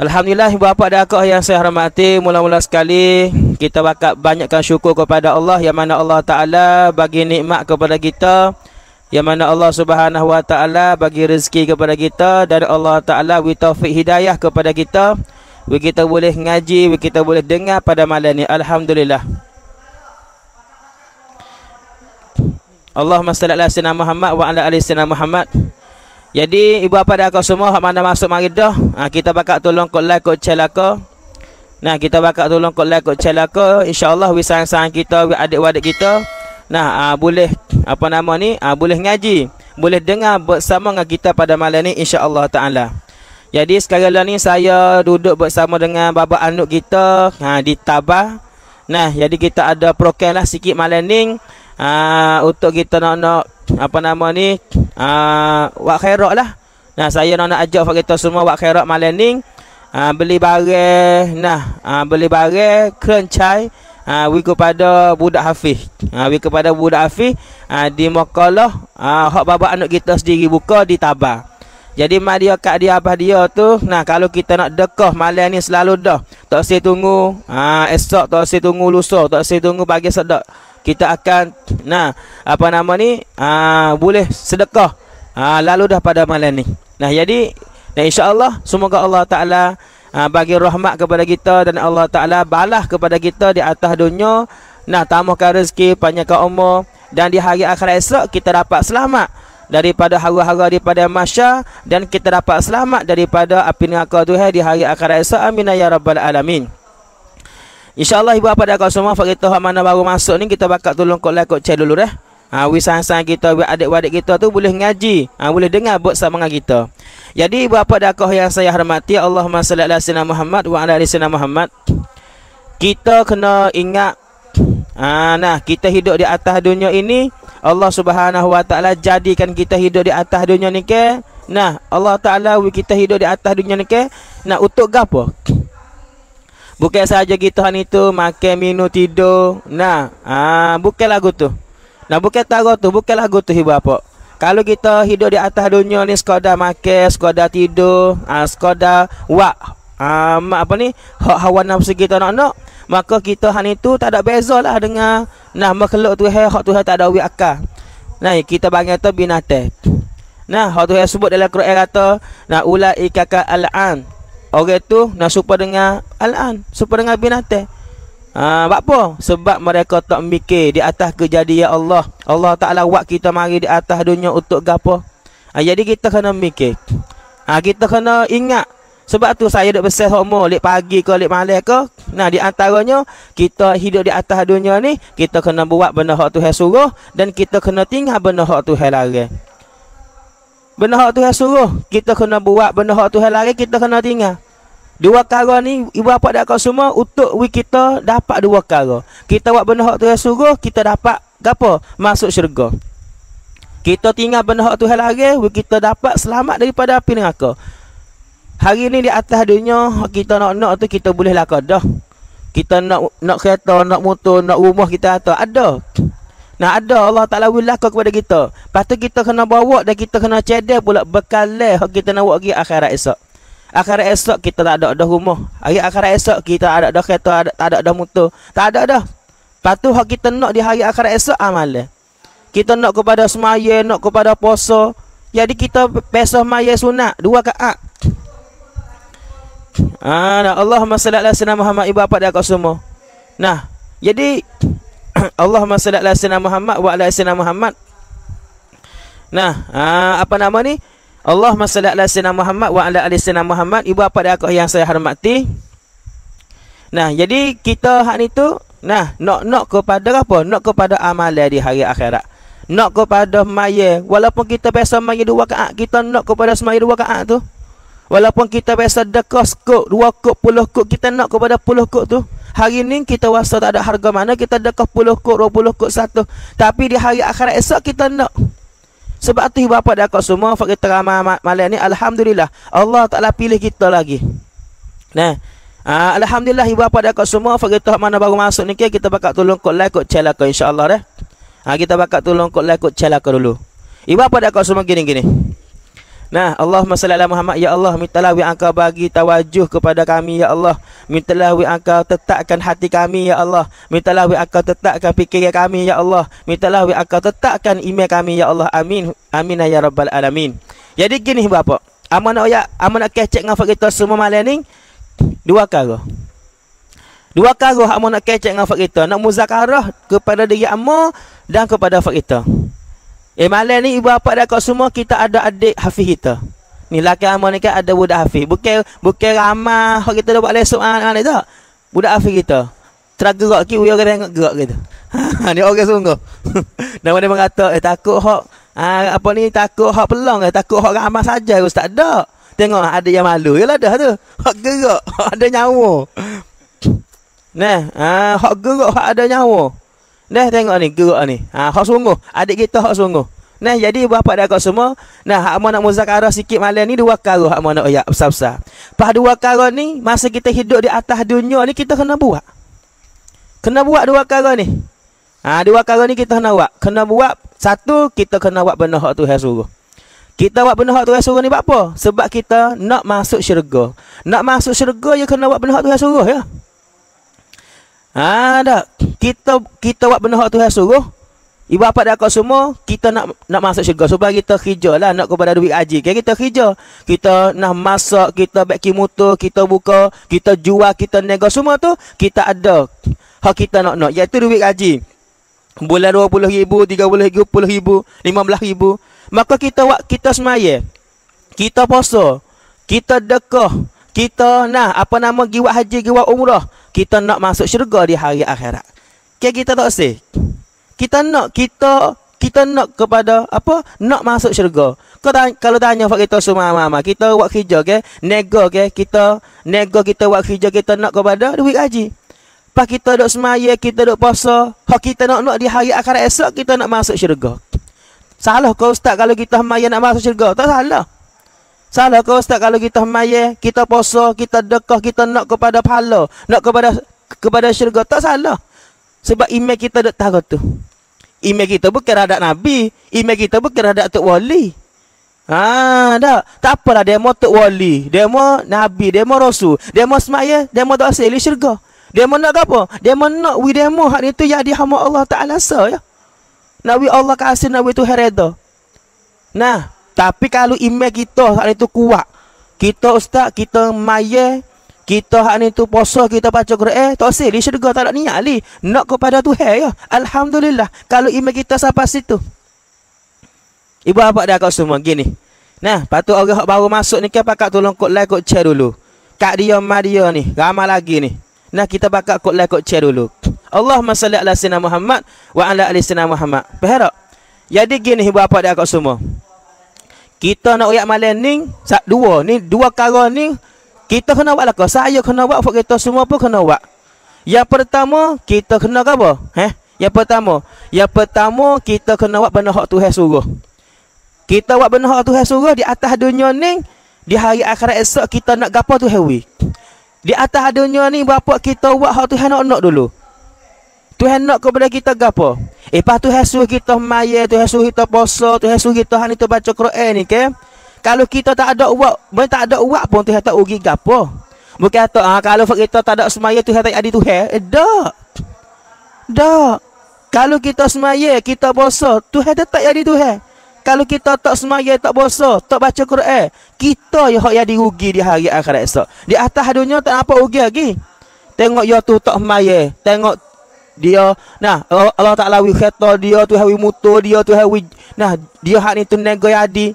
Alhamdulillah, bapak dan akak yang saya hormati, mula-mula sekali kita bakal banyakkan syukur kepada Allah, yang mana Allah Ta'ala bagi nikmat kepada kita, yang mana Allah Subhanahu Wa Ta'ala bagi rezeki kepada kita, dan Allah Ta'ala beri taufik hidayah kepada kita. Kita boleh ngaji, kita boleh dengar pada malam ni. Alhamdulillah. Allahumma salli ala sayyidina Muhammad wa ala ali sayyidina Muhammad. Jadi ibu apa dah kau semua hak mana masuk Maridah, kita bakal tolong kau like, kau share kau. Nah, kita bakal tolong kau like, kau share kau. Insya-Allah wi sayang-sayang kita, wi adik-adik kita. Nah, boleh apa nama ni? Boleh ngaji, boleh dengar bersama dengan kita pada malam ni insya-Allah Taala. Jadi sekarang ni saya duduk bersama dengan baba anak kita di Tabah. Nah, jadi kita ada program lah sikit malam ni untuk kita nak apa nama ni? Wak khairat lah. Nah, saya nak ajak kita semua wak khairat malam ni. Beli barang, nah, beli barang kerencai we kepada budak Hafiz. We kepada budak Hafiz di makalah hak baba anak kita sendiri buka di Tabah. Jadi mak dia, kak dia, abah dia tu, nah kalau kita nak dekah malam ni selalu dah. Tak usah tunggu esok, tak usah tunggu lusa, tak usah tunggu pagi sedak. Kita akan nah apa nama ni boleh sedekah lalu dah pada malam ni. Nah, jadi dan insya-Allah semoga Allah Taala bagi rahmat kepada kita, dan Allah Taala balas kepada kita di atas dunia. Nah, tambahkan rezeki, panjangkan umur, dan di hari akhirat esok kita dapat selamat daripada hara-hara daripada masya, dan kita dapat selamat daripada api neraka Tuhan di hari akhirat esok. Amin ya rabbal alamin. InsyaAllah ibu apa dah kau semua fakir tahu mana baru masuk ni, kita bakal tolong kau like, kau share dulu dah. Wisang-sang kita, adik-adik kita tu boleh ngaji, boleh dengar buat sama dengan kita. Jadi ibu apa dah kau yang saya hormati, Allahumma salli ala sayyidina Muhammad wa ala ali sayyidina Muhammad. Kita kena ingat nah, kita hidup di atas dunia ini, Allah Subhanahu Wa Taala jadikan kita hidup di atas dunia ni ke? Nah, Allah Taala kita hidup di atas dunia ni ke? Nah, untuk gapo? Bukan saja kita hari tu makan, minum, tidur. Nah, bukan lagu tu. Nah, bukan taruh tu, bukan lagu tu ibu bapa. Kalau kita hidup di atas dunia ni sekadar makan, sekadar tidur, sekadar wak apa ni? Hak hawa nafsu kita nak-nak, maka kita hari tu tak ada bezalah dengan nah makhluk Tuhan, hak Tuhan tak ada wak akal. Nah, kita panggil tu binatang. Nah, hak Tuhan sebut dalam Quran kata, nah ulaika ka al-an. Orang tu nak serupa dengan al-an, serupa dengan binatang. Sebab apa? Sebab mereka tak mikir di atas kejadian Allah. Allah Ta'ala buat kita mari di atas dunia untuk gapo? Jadi kita kena mikir, kita kena ingat. Sebab tu saya duduk besar homo, lek pagi ke, lek malam ke. Nah, di antaranya kita hidup di atas dunia ni, kita kena buat benda hak Tuhan suruh, dan kita kena tinggal benda hak Tuhan larang. Benda hak Tuhan suruh kita kena buat, benda hak Tuhan lari kita kena tinggal. Dua perkara ni ibu bapa dak kau semua untuk kita dapat dua perkara. Kita buat benda hak Tuhan suruh, kita dapat gapo? Masuk syurga. Kita tinggal benda hak Tuhan lari, kita dapat selamat daripada api neraka. Hari ni di atas dunia kita nak-nak tu kita boleh lakukan dah. Kita nak kereta, nak motor, nak rumah kita ada. Nah, ada Allah Ta'ala willah kepada kita. Lepas tu kita kena bawa, dan kita kena cedek pula bekalai hak kita nak buat pergi akhirat esok. Akhirat esok kita tak ada dah rumah. Hari akhirat esok kita tak ada dah kereta, tak ada dah motor. Tak ada dah. Lepas tu hak kita nak di hari akhirat esok amalan. Kita nak kepada semaya, nak kepada puasa. Jadi kita pesah maya sunat dua kaat. Nah, Allahumma salli ala sayyidina Muhammad ibu bapa dak kau semua. Nah, jadi Allahumma salli ala sayyidina Muhammad wa ala sayyidina Muhammad. Nah, apa nama ni? Allahumma salli ala sayyidina Muhammad wa ala sayyidina Muhammad. Ibu bapa dan akak yang saya hormati. Nah, jadi kita hak ni tu nah nak kepada apa? Nak kepada amalan di hari akhirat. Nak kepada sembahyang. Walaupun kita biasa sembahyang dua rakaat, kita nak kepada sembahyang dua rakaat tu. Walaupun kita biasa sedekah sekok, dua kok, puluh kok, kita nak kepada puluh kok tu. Hari ni kita rasa tak ada harga mana, kita sedekah puluh kok, dua puluh kok, satu. Tapi di hari akhirat esok kita nak. Sebab tu ibu bapa dan akak semua, fakir teramah malam ni, Alhamdulillah, Allah Ta'ala pilih kita lagi. Nah, Alhamdulillah ibu bapa dan akak semua, fakir tahu mana baru masuk ni, kita bakal tolong kod like, kod share lah kau, insyaAllah dah. Kita bakal tolong kod like, kod share lah kau dulu. Ibu bapa dan akak semua gini-gini. Nah, Allahumma salli ala Muhammad. Ya Allah, mintalah wa Engkau bagi tawajuh kepada kami, Ya Allah. Mintalah wa Engkau tetapkan hati kami, Ya Allah. Mintalah wa Engkau tetapkan fikiran kami, Ya Allah. Mintalah wa Engkau tetapkan iman kami, Ya Allah. Amin. Amin ya rabbal alamin. Jadi gini bapa, amanah ya, amanah kecek ngafak kita semua malam ni dua perkara. Dua perkara amanah kecek ngafak kita, nak muzakarah kepada diri amma dan kepada fak kita. Malam ni ibu bapa dah kau semua kita ada adik hafiz kita. Ni laki amal ni kan ada budak hafiz. Bukan ramah hak kita dah buat lesson anak tak. Budak hafiz kita. Tergerak ki uyo tengok gerak gitu. Ha ni orang sungguh. Dan dia mengata takut hak apa ni takut hak pelang takut hak ramah saja ustaz dak. Tengok ada yang malu jelah dah tu. Hak gerak, hak ada nyawa. Nah, hak gerak hak ada nyawa. Nah tengok ni gerak ni. Ha hak sungguh. Adik kita hak sungguh. Nah jadi bapa dah kau semua. Nah hak mau nak muzakarah sikit malam ni dua perkara hak mau nak ya besar-besar. Pas dua perkara ni masa kita hidup di atas dunia ni kita kena buat. Kena buat dua perkara ni. Ha dua perkara ni kita kena buat. Kena buat satu kita kena buat benda hak Tuhan suruh. Kita buat benda hak Tuhan suruh ni buat apa? Sebab kita nak masuk syurga. Nak masuk syurga ya kena buat benda hak Tuhan suruh ya. Ha dah kita buat benda hak Tuhan suruh. Ibu bapa dak kau semua kita nak masuk syurga. Sebab kita kerjalah nak kepada duit haji. Kita kerja. Kita nak masak, kita beki motor, kita buka, kita jual, kita nego semua tu kita ada. Hak kita nak iaitu duit haji. Bulan 20,000, 30,000, 10,000, 15,000. Maka kita semaya. Kita puasa. Kita sedekah. Kita nah apa nama gi buat haji, gi buat umrah. Kita nak masuk syurga di hari akhirat. Kita tak sih. Kita nak kepada apa? Nak masuk syurga. Kalau tanya fak kita semua mama, kita buat kerja ke, nego ke, kita nego kita buat kerja kita nak kepada duit haji. Pas kita dok semaya, kita dok puasa, hak kita nak di hari akhirat esok kita nak masuk syurga. Salah ke ustaz kalau kita semaya nak masuk syurga? Tak salah. Salah ke ustaz kalau kita semaya, kita puasa, kita sedekah, kita nak kepada pahala, nak kepada syurga? Tak salah. Sebab iman kita dak tahu tu. Iman kita bukan terhadap nabi, iman kita bukan terhadap tok wali. Ha dak. Tak apalah demo tok wali, demo nabi, demo rasul, demo semaya, demo tak asli syurga. Demo nak apa? Demo nak we demo hak itu yang dihamba Allah Taala sa ya. Nak we Allah kasih, nak we Tuhan redha. Nah, tapi kalau iman kita hari itu kuat. Kita ustaz, kita maya, kita hari itu puasa, kita baca Quran, tak sel di syurga tak ada niat li. Nak kepada Tuhan ya. Alhamdulillah kalau iman kita sampai situ. Ibu bapa dah kau semua gini. Nah, patut orang hok baru masuk ni kan pakak tolong kod like kod share dulu. Kak dia Maria ni, ramai lagi ni. Nah, kita pakak kod like kod share dulu. Allahumma salli ala sayyidina Muhammad wa ala ali sayyidina Muhammad. Faham tak? Jadi gini ibu bapa dah kau semua. Kita nak oyak malam ni, dua perkara ni, kita kena buat lah. Saya kena buat, fak kita semua pun kena buat. Yang pertama, kita kena apa? Yang pertama, kita kena buat benda hak Tuhan suruh. Kita buat benda hak Tuhan suruh di atas dunia ni, di hari akhirat esok kita nak gapo Tuhan we. Di atas dunia ni, bapak kita buat hak Tuhan nak dulu. Tuhan nak kepada kita gapo? Pas Tuhan suruh kita maya, Tuhan suruh kita puasa, Tuhan suruh kita hari tu baca Quran ni ke? Kalau kita tak ada uak, tak ada uak pun Tuhan tak ugi gapo. Bukan tak kalau kita tak ada semaya Tuhan tak ada Tuhan. Dak. Dak. Kalau kita semaya, kita puasa, Tuhan tak jadi Tuhan. Kalau kita tak semaya, tak puasa, tak baca Quran, kita yang hak jadi rugi di hari akhirat esok. Di atas dunia tak apa ugi lagi. Tengok ya tu tak semaya, tengok dia nah Allah Taala wi kereta dia tu hawi motor dia tu hawi nah dia hak ni tu nego yadi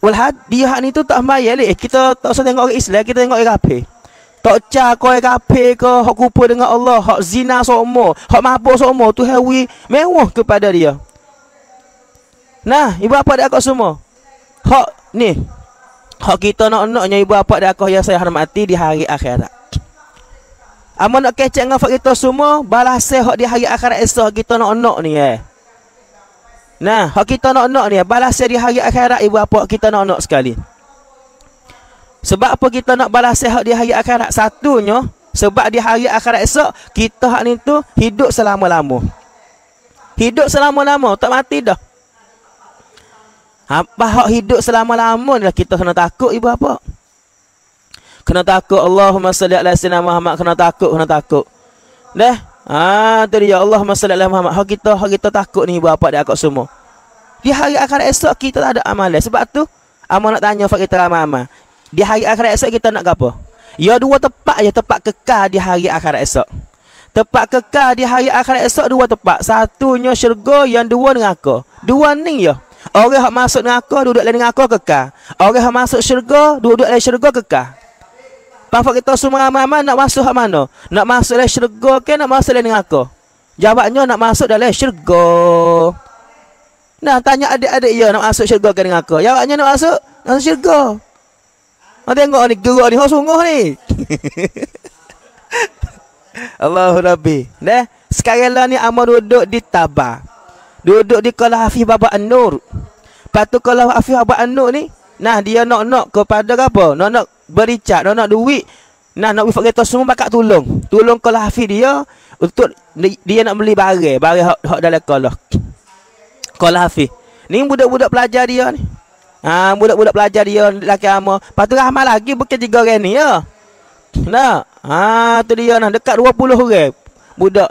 wal had dia hak ni tu tak sembahyang leh. Kita tak usah tengok orang Islam, kita tengok orang kafir tak cah koi kafir ke hak kupu dengan Allah, hak zina semua, hak mabuk semua tu hawi mewah kepada dia. Nah ibu bapa dak kau semua hak ni hak kita naknya ibu bapa dak kau yang saya hormati di hari akhirat. Amal nak kecek dengan kita semua, balasai hak di hari akhirat esok kita nak ni Nah, hak kita nak ni balasai di hari akhirat ibu bapa kita nak sekali. Sebab apa kita nak balasai hak di hari akhirat? Satunya, sebab di hari akhirat esok kita hak ni tu hidup selama-lama. Hidup selama-lama, tak mati dah. Apa hak hidup selama-lamanya kita kena takut ibu apa? Kena takut Allahumma salli ala sayyidina Muhammad, kena takut. Dah. Ah tu dia Allahumma salli ala Muhammad. Hak kita takut ni ibu apa dak akak semua. Di hari akhirat esok kita tak ada amalan. Sebab tu amak nak tanya fak kita ramai-ramai. Di hari akhirat esok kita nak gapo? Ya dua tempat aja, tempat kekal di hari akhirat esok. Tempat kekal di hari akhirat esok dua tempat. Satunya syurga, yang dua neraka. Dua ni ya. Orang yang masuk neraka duduk dalam neraka kekal. Orang yang masuk syurga duduk dalam syurga kekal. Pasal kita semua ramai-ramai nak masuk hak mana? Nak masuk dalam syurga ke nak masuk dalam neraka? Jawabnya nak masuk dalam syurga. Nah, tanya adik-adik ya nak masuk syurga ke neraka? Jawabnya nak masuk syurga. Nak tengok ni gerak ni, hak sungguh ni. Allahu Rabbi. Dah, sekarang lah ni amal duduk di Tabah. Duduk di Kolah Hafiz Baba An-Nur. Patu Kolah Hafiz Baba An-Nur ni, nah dia nak kepada apa? Nak bericat, nak duit. Nah nak wifak kita semua bakak tolong. Tolong Kolah Hafiz dia untuk dia nak beli barang hak dalam Kolah Hafiz. Ni budak-budak pelajar dia ni. Ha, budak-budak pelajar dia lelaki ama. Patu ramai lagi bukan 3 orang ni ya. Nah, ha tu dia nah dekat 20 orang budak.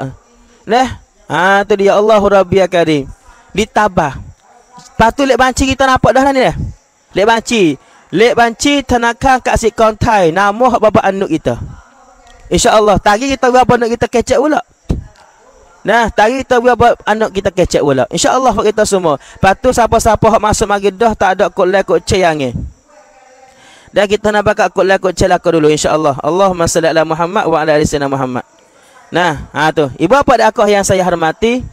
Nah, ha tu dia Allahu Rabbia Karim. Di Tabah. Patu lek banci kita nampak dah ni dah. Lek banci tanaka kat si kontai nama hak bapa anak kita. Insya-Allah tadi kita berapa anak kita kecek pula. Nah, tadi kita berapa anak kita kecek pula. Insya-Allah hak kita semua. Patu siapa-siapa hak masuk Maridah tak ada kot lek kot ceyang ni. Dan kita nak bakal kot celaka dulu insya-Allah. Allahumma salli ala Muhammad wa ala ali sayyidina Muhammad. Nah, ha tu. Ibu bapa dan akoh yang saya hormati.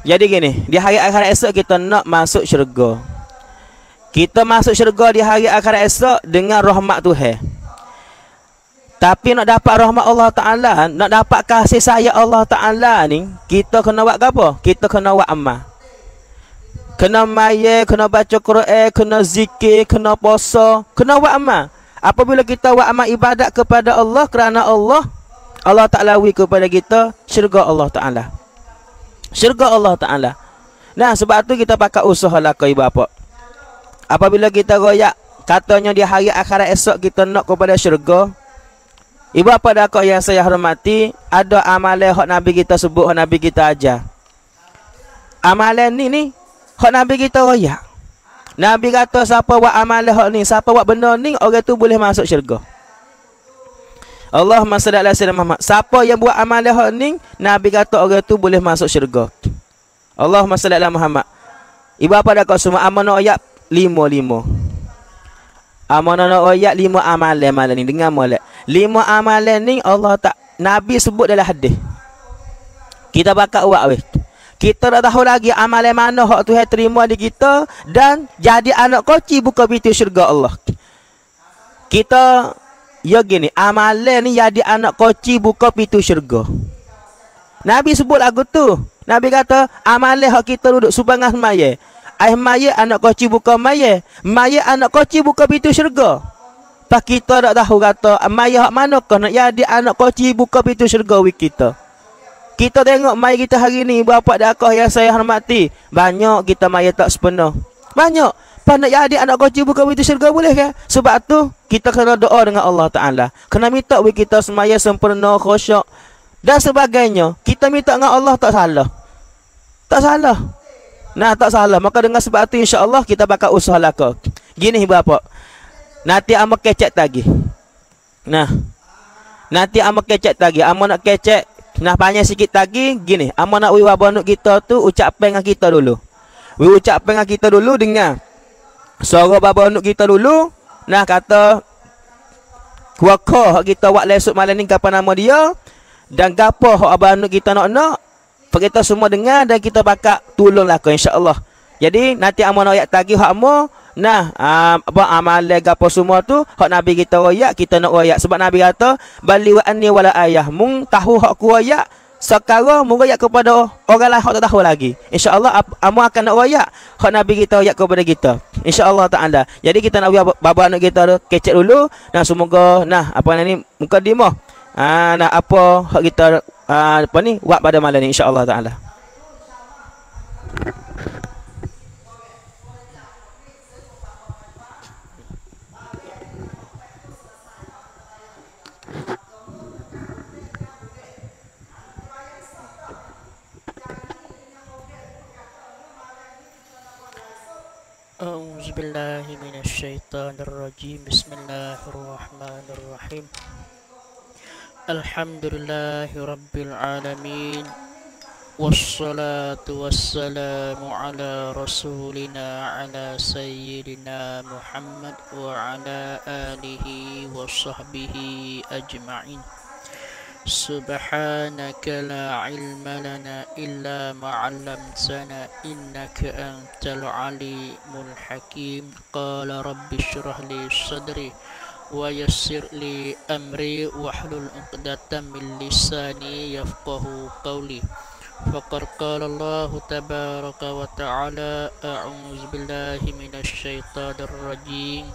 Jadi gini, di hari akhirat esok kita nak masuk syurga. Kita masuk syurga di hari akhirat esok dengan rahmat Tuhan. Tapi nak dapat rahmat Allah Taala, nak dapat kasih sayang Allah Taala ni, kita kena buat apa? Kita kena buat amal. Kena maya, kena baca Quran, kena zikir, kena puasa, kena buat amal. Apabila kita buat amal ibadat kepada Allah kerana Allah Ta'ala wi kepada kita syurga Allah Ta'ala. Syurga Allah Ta'ala. Nah, sebab tu kita pakai usaha lah ke ibu bapa. Apabila kita royak, katanya di hari akhirat esok kita nak kepada syurga. Ibu bapa dan akak yang saya hormati, ada amalan hak Nabi kita sebut, hak Nabi kita ajar. Amalan ni hak Nabi kita royak. Nabi kata siapa buat amalan hak ni, siapa buat benda ni, orang tu boleh masuk syurga. Allahumma salli ala sayyidina Muhammad. Siapa yang buat amalan hak ni, Nabi kata orang tu boleh masuk syurga. Allahumma salli ala Muhammad. Ibu bapa dak kau semua amanah royak 5. Amanah royak 5 amalan malam ni dengan molek. 5 amalan ni Allah tak Nabi sebut dalam hadis. Kita bakal buat weh. Kita tak tahu lagi amalan mana hak Tuhan terima di kita dan jadi anak koci buka pintu syurga Allah. Kita ya gini, amalan ni jadi anak koci buka pintu syurga. Nabi sebut lagu tu. Nabi kata amalan hak kita duduk subangah maye. Ai maye anak koci buka maye. Maye anak koci buka pintu syurga. Pas kita tak tahu kata maye hak mana kau nak jadi anak koci buka pintu syurga wi kita. Kita tengok mai kita hari ni bapa dan akak yang saya hormati. Banyak kita mai tak sepenuh. Banyak. Pandai jadi anak koci bukan itu syurga boleh ke? Sebab tu kita kena doa dengan Allah Taala. Kena minta we kita semaya sempurna, khusyuk dan sebagainya. Kita minta dengan Allah tak salah. Tak salah. Nah, tak salah. Maka dengan sebab tu insya-Allah kita bakal usaha laka. Gini bapa. Nanti amak kecek lagi. Nah. Nanti amak kecek lagi. Amak nak kecek nah banyak sikit lagi gini amanah wiwa banuk kita tu ucapkan dengan kita dulu. We ucapkan dengan kita dulu dengar suara babanuk kita dulu. Nah kata kuaka hak kita buat esok malam ni apa nama dia dan gapo hak abanuk kita nak. Kita semua dengar dan kita bakal tolonglah kau insya-Allah. Jadi nanti amanah ayat tagih hak mo nah apa amalan gapo semua tu hak Nabi kita royak kita nak royak sebab Nabi kata bali wa anni wala ayah mung tahu hak ku royak sekarang mung royak kepada orang lain hak tak tahu lagi. Insya-Allah amu akan nak royak hak Nabi kita royak kepada kita. Insya-Allah Taala. Jadi kita nak royak baba anak kita kecek dulu dan semoga nah apa ni mukadimah. Nah apa hak kita apa ni buat pada malam ni insya-Allah Taala. A'udzubillahi minasyaitonirrajim. Bismillahirrahmanirrahim. Alhamdulillahirabbil alamin. Wassalatu wassalamu ala rasulina ala sayyidina Muhammad wa ala alihi wa sahbihi ajma'in. Subhanaka la ilma lana illa ma'allamtana innaka antal alimul hakim. Qala rabbi syrah li sadri wa yassir li amri wahlul uqdatan min lisani yafqahu qawli. Faqad qala Allahu tabaraka wa ta'ala, a'udzu billahi minasy syaithanir rajim.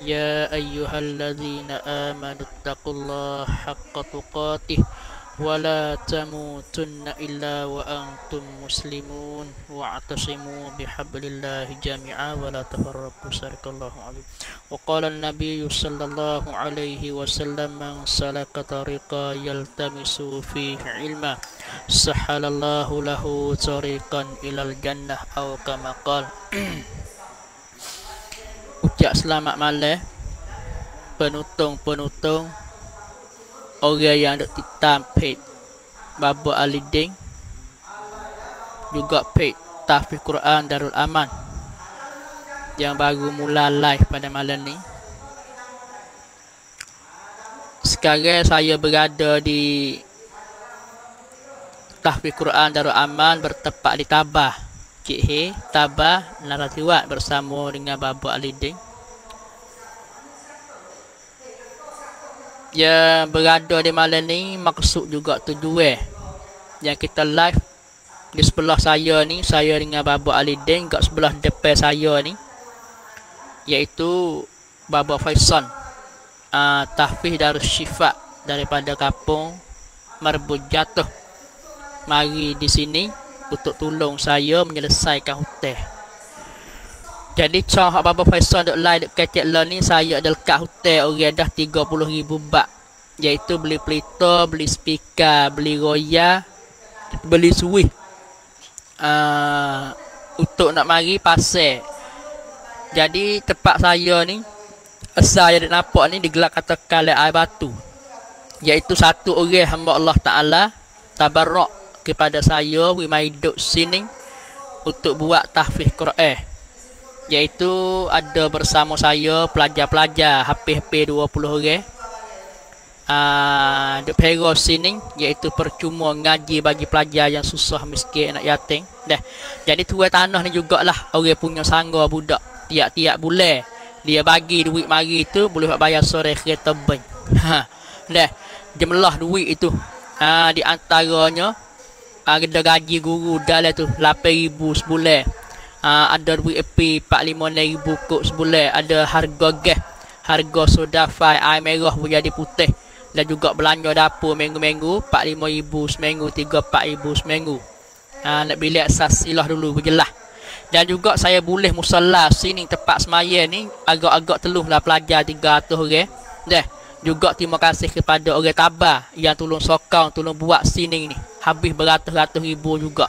Ya ayyuhalladzina amanu taqullaha haqqa tuqatih wa la tamutunna illa wa antum muslimun wa atasimu bihablillahi jami'a wa la tafarraqu. Sallallahu alaihi wa qala an-nabiy sallallahu alaihi wasallam, man salaka tariqan yaltamisu fihi ilma sahalallahu lahu tariqan ilal jannah, aw kama qala. Ucap selamat malam penutung-penutung orang yang dok titam page Baba Ali Deng, juga page Tahfiz Quran Darul Aman yang baru mula live pada malam ni. Sekarang saya berada di Tahfiz Quran Darul Aman bertempat di Tabah, Tabah, Narathiwat, bersama dengan Baba Ali Deng. Ya, berada di malam ni maksud juga tujuan yang kita live. Di sebelah saya ni, saya dengan Baba Ali Deng, kat sebelah depan saya ni iaitu Baba Faisal, Tahfiz Darus Syifa daripada Kampung Marbu jatuh mari di sini untuk tolong saya menyelesaikan hutang. Jadi cah Baba Faisal dok live dok ketek lah ni, saya ada lekat hutang orang dah 30,000 bak, iaitu beli pelita, beli speaker, beli roya, beli switch. Untuk nak mari pasal. Jadi tempat saya ni saya dok nampak ni digelar kata kalai air batu, iaitu satu orang hamba Allah Taala tabarrak kepada saya wimai duduk sini untuk buat tahfiz Quran, iaitu ada bersama saya pelajar-pelajar hampir-hampir 20 orang duduk pergi sini, iaitu percuma ngaji bagi pelajar yang susah miskin anak yatim dah. Jadi tuan tanah ni jugalah orang punya sangga budak, tiap-tiap bulan dia bagi duit mari tu boleh bayar sore kereta bank. Dah jemlah duit itu di antaranya ada gaji guru dalam tu 8,000 sebulan, ada duit EP 45,000 kok sebulan, ada harga gas, harga soda fai air merah menjadi putih, dan juga belanja dapur minggu-minggu 45,000 seminggu, 3-4,000 seminggu. Nak bilik sasilah dulu berjelah. Dan juga saya boleh musalla sini tempat semaya ni agak-agak teluhlah pelajar 300 orang dah. Juga terima kasih kepada orang Tabah yang tolong sokong, tolong buat sini ni habis beratus-ratus ribu juga.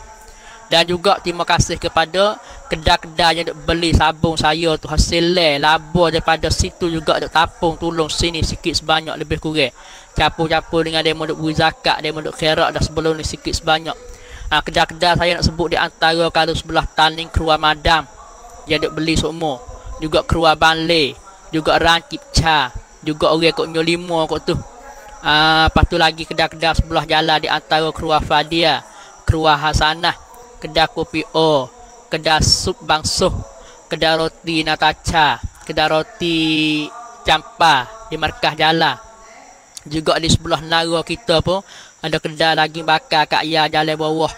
Dan juga terima kasih kepada kedai-kedai yang duk beli sabung saya tu, hasil laba daripada situ juga duk tapung tolong sini sikit sebanyak lebih kurang. Capur-capur dengan demo duk beri zakat, demo duk kerak dah sebelum ni sikit sebanyak. Kedai-kedai saya nak sebut di antara kalau sebelah Taning keluar madam yang duk beli semua, juga keluar Banle, juga Rancip Cha, juga orang kot Nyo Limo kot tu. Lepas tu lagi kedai-kedai sebelah jalan di antara keluar Fadia, keluar Hasanah, kedai kopi O, kedai sup Bangsuh, kedai roti Natacha, kedai roti Campa di markas jalan. Juga di sebelah Nara kita pun ada kedai daging bakar Kak Ya jalan bawah,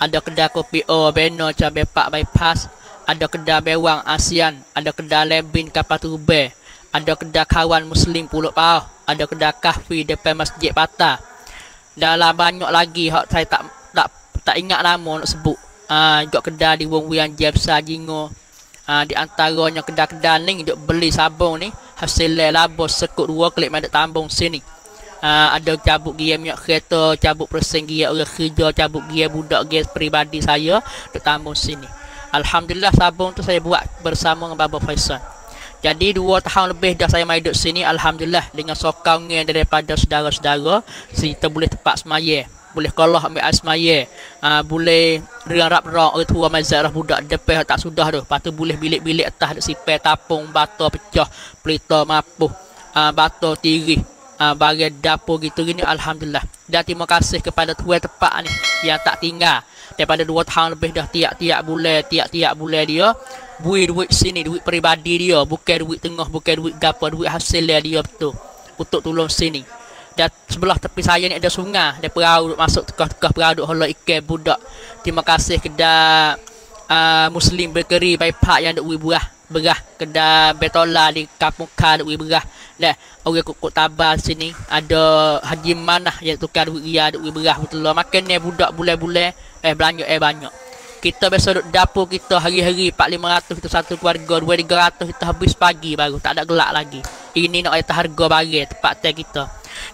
ada kedai kopi O Beno Cabai Pak Bypass, ada kedai Bewang ASEAN, ada kedai Lebin Kapal Turbe, ada kedai Kawan Muslim Pulut Paruh, ada kedai Kahfi depan Masjid Patah. Dalam banyak lagi hak saya tak ingat nama nak sebut. Juga kedai di Wong-Wian Jepsa Jingo. Di antaranya kedai-kedai ni duk beli sabung ni hasil laba sekut 2 klik madak tambung sini. Ada cabut gear minyak kereta, cabut persen gear orang kerja, cabut gear budak gear peribadi saya duk tambung sini. Alhamdulillah Sabung tu saya buat bersama dengan Baba Faisal. Jadi 2 tahun lebih dah saya mai duduk sini. Alhamdulillah dengan sokongan daripada saudara-saudara, kita boleh tempat semaya, boleh kalah ambil asmaya, boleh rap-rap orang tua mazarah budak depan tak sudah tu. Lepas tu boleh bilik-bilik atas duk sipai tapung, batu pecah, pelita mapuh, batu tirih, bagai dapur gitu gini. Alhamdulillah. Dan terima kasih kepada tuan tempat ni yang tak tinggal daripada 2 tahun lebih dah tiap-tiap bulan dia buih duit sini, duit peribadi dia, bukan duit tengah, bukan duit gapo, duit hasil dia betul untuk tolong sini. Dan sebelah tepi saya ni ada sungai, ada perahu masuk tekah-tekah perahu holo ikan budak. Terima kasih Kedah Muslim Bakery Pak yang duk berah berah, Kedah Betola di Kapuqah duk berah dah. Orang kok Tabas sini ada Haji Manah yang tukar duit dia duk berah betulah makan ni budak bulan-bulan belanja banyak. Kita biasa duduk dapur kita hari-hari 4-500 kita satu keluarga, 2-300 kita habis pagi baru tak ada gelak lagi. Ini nak atas harga barang tempat teh kita.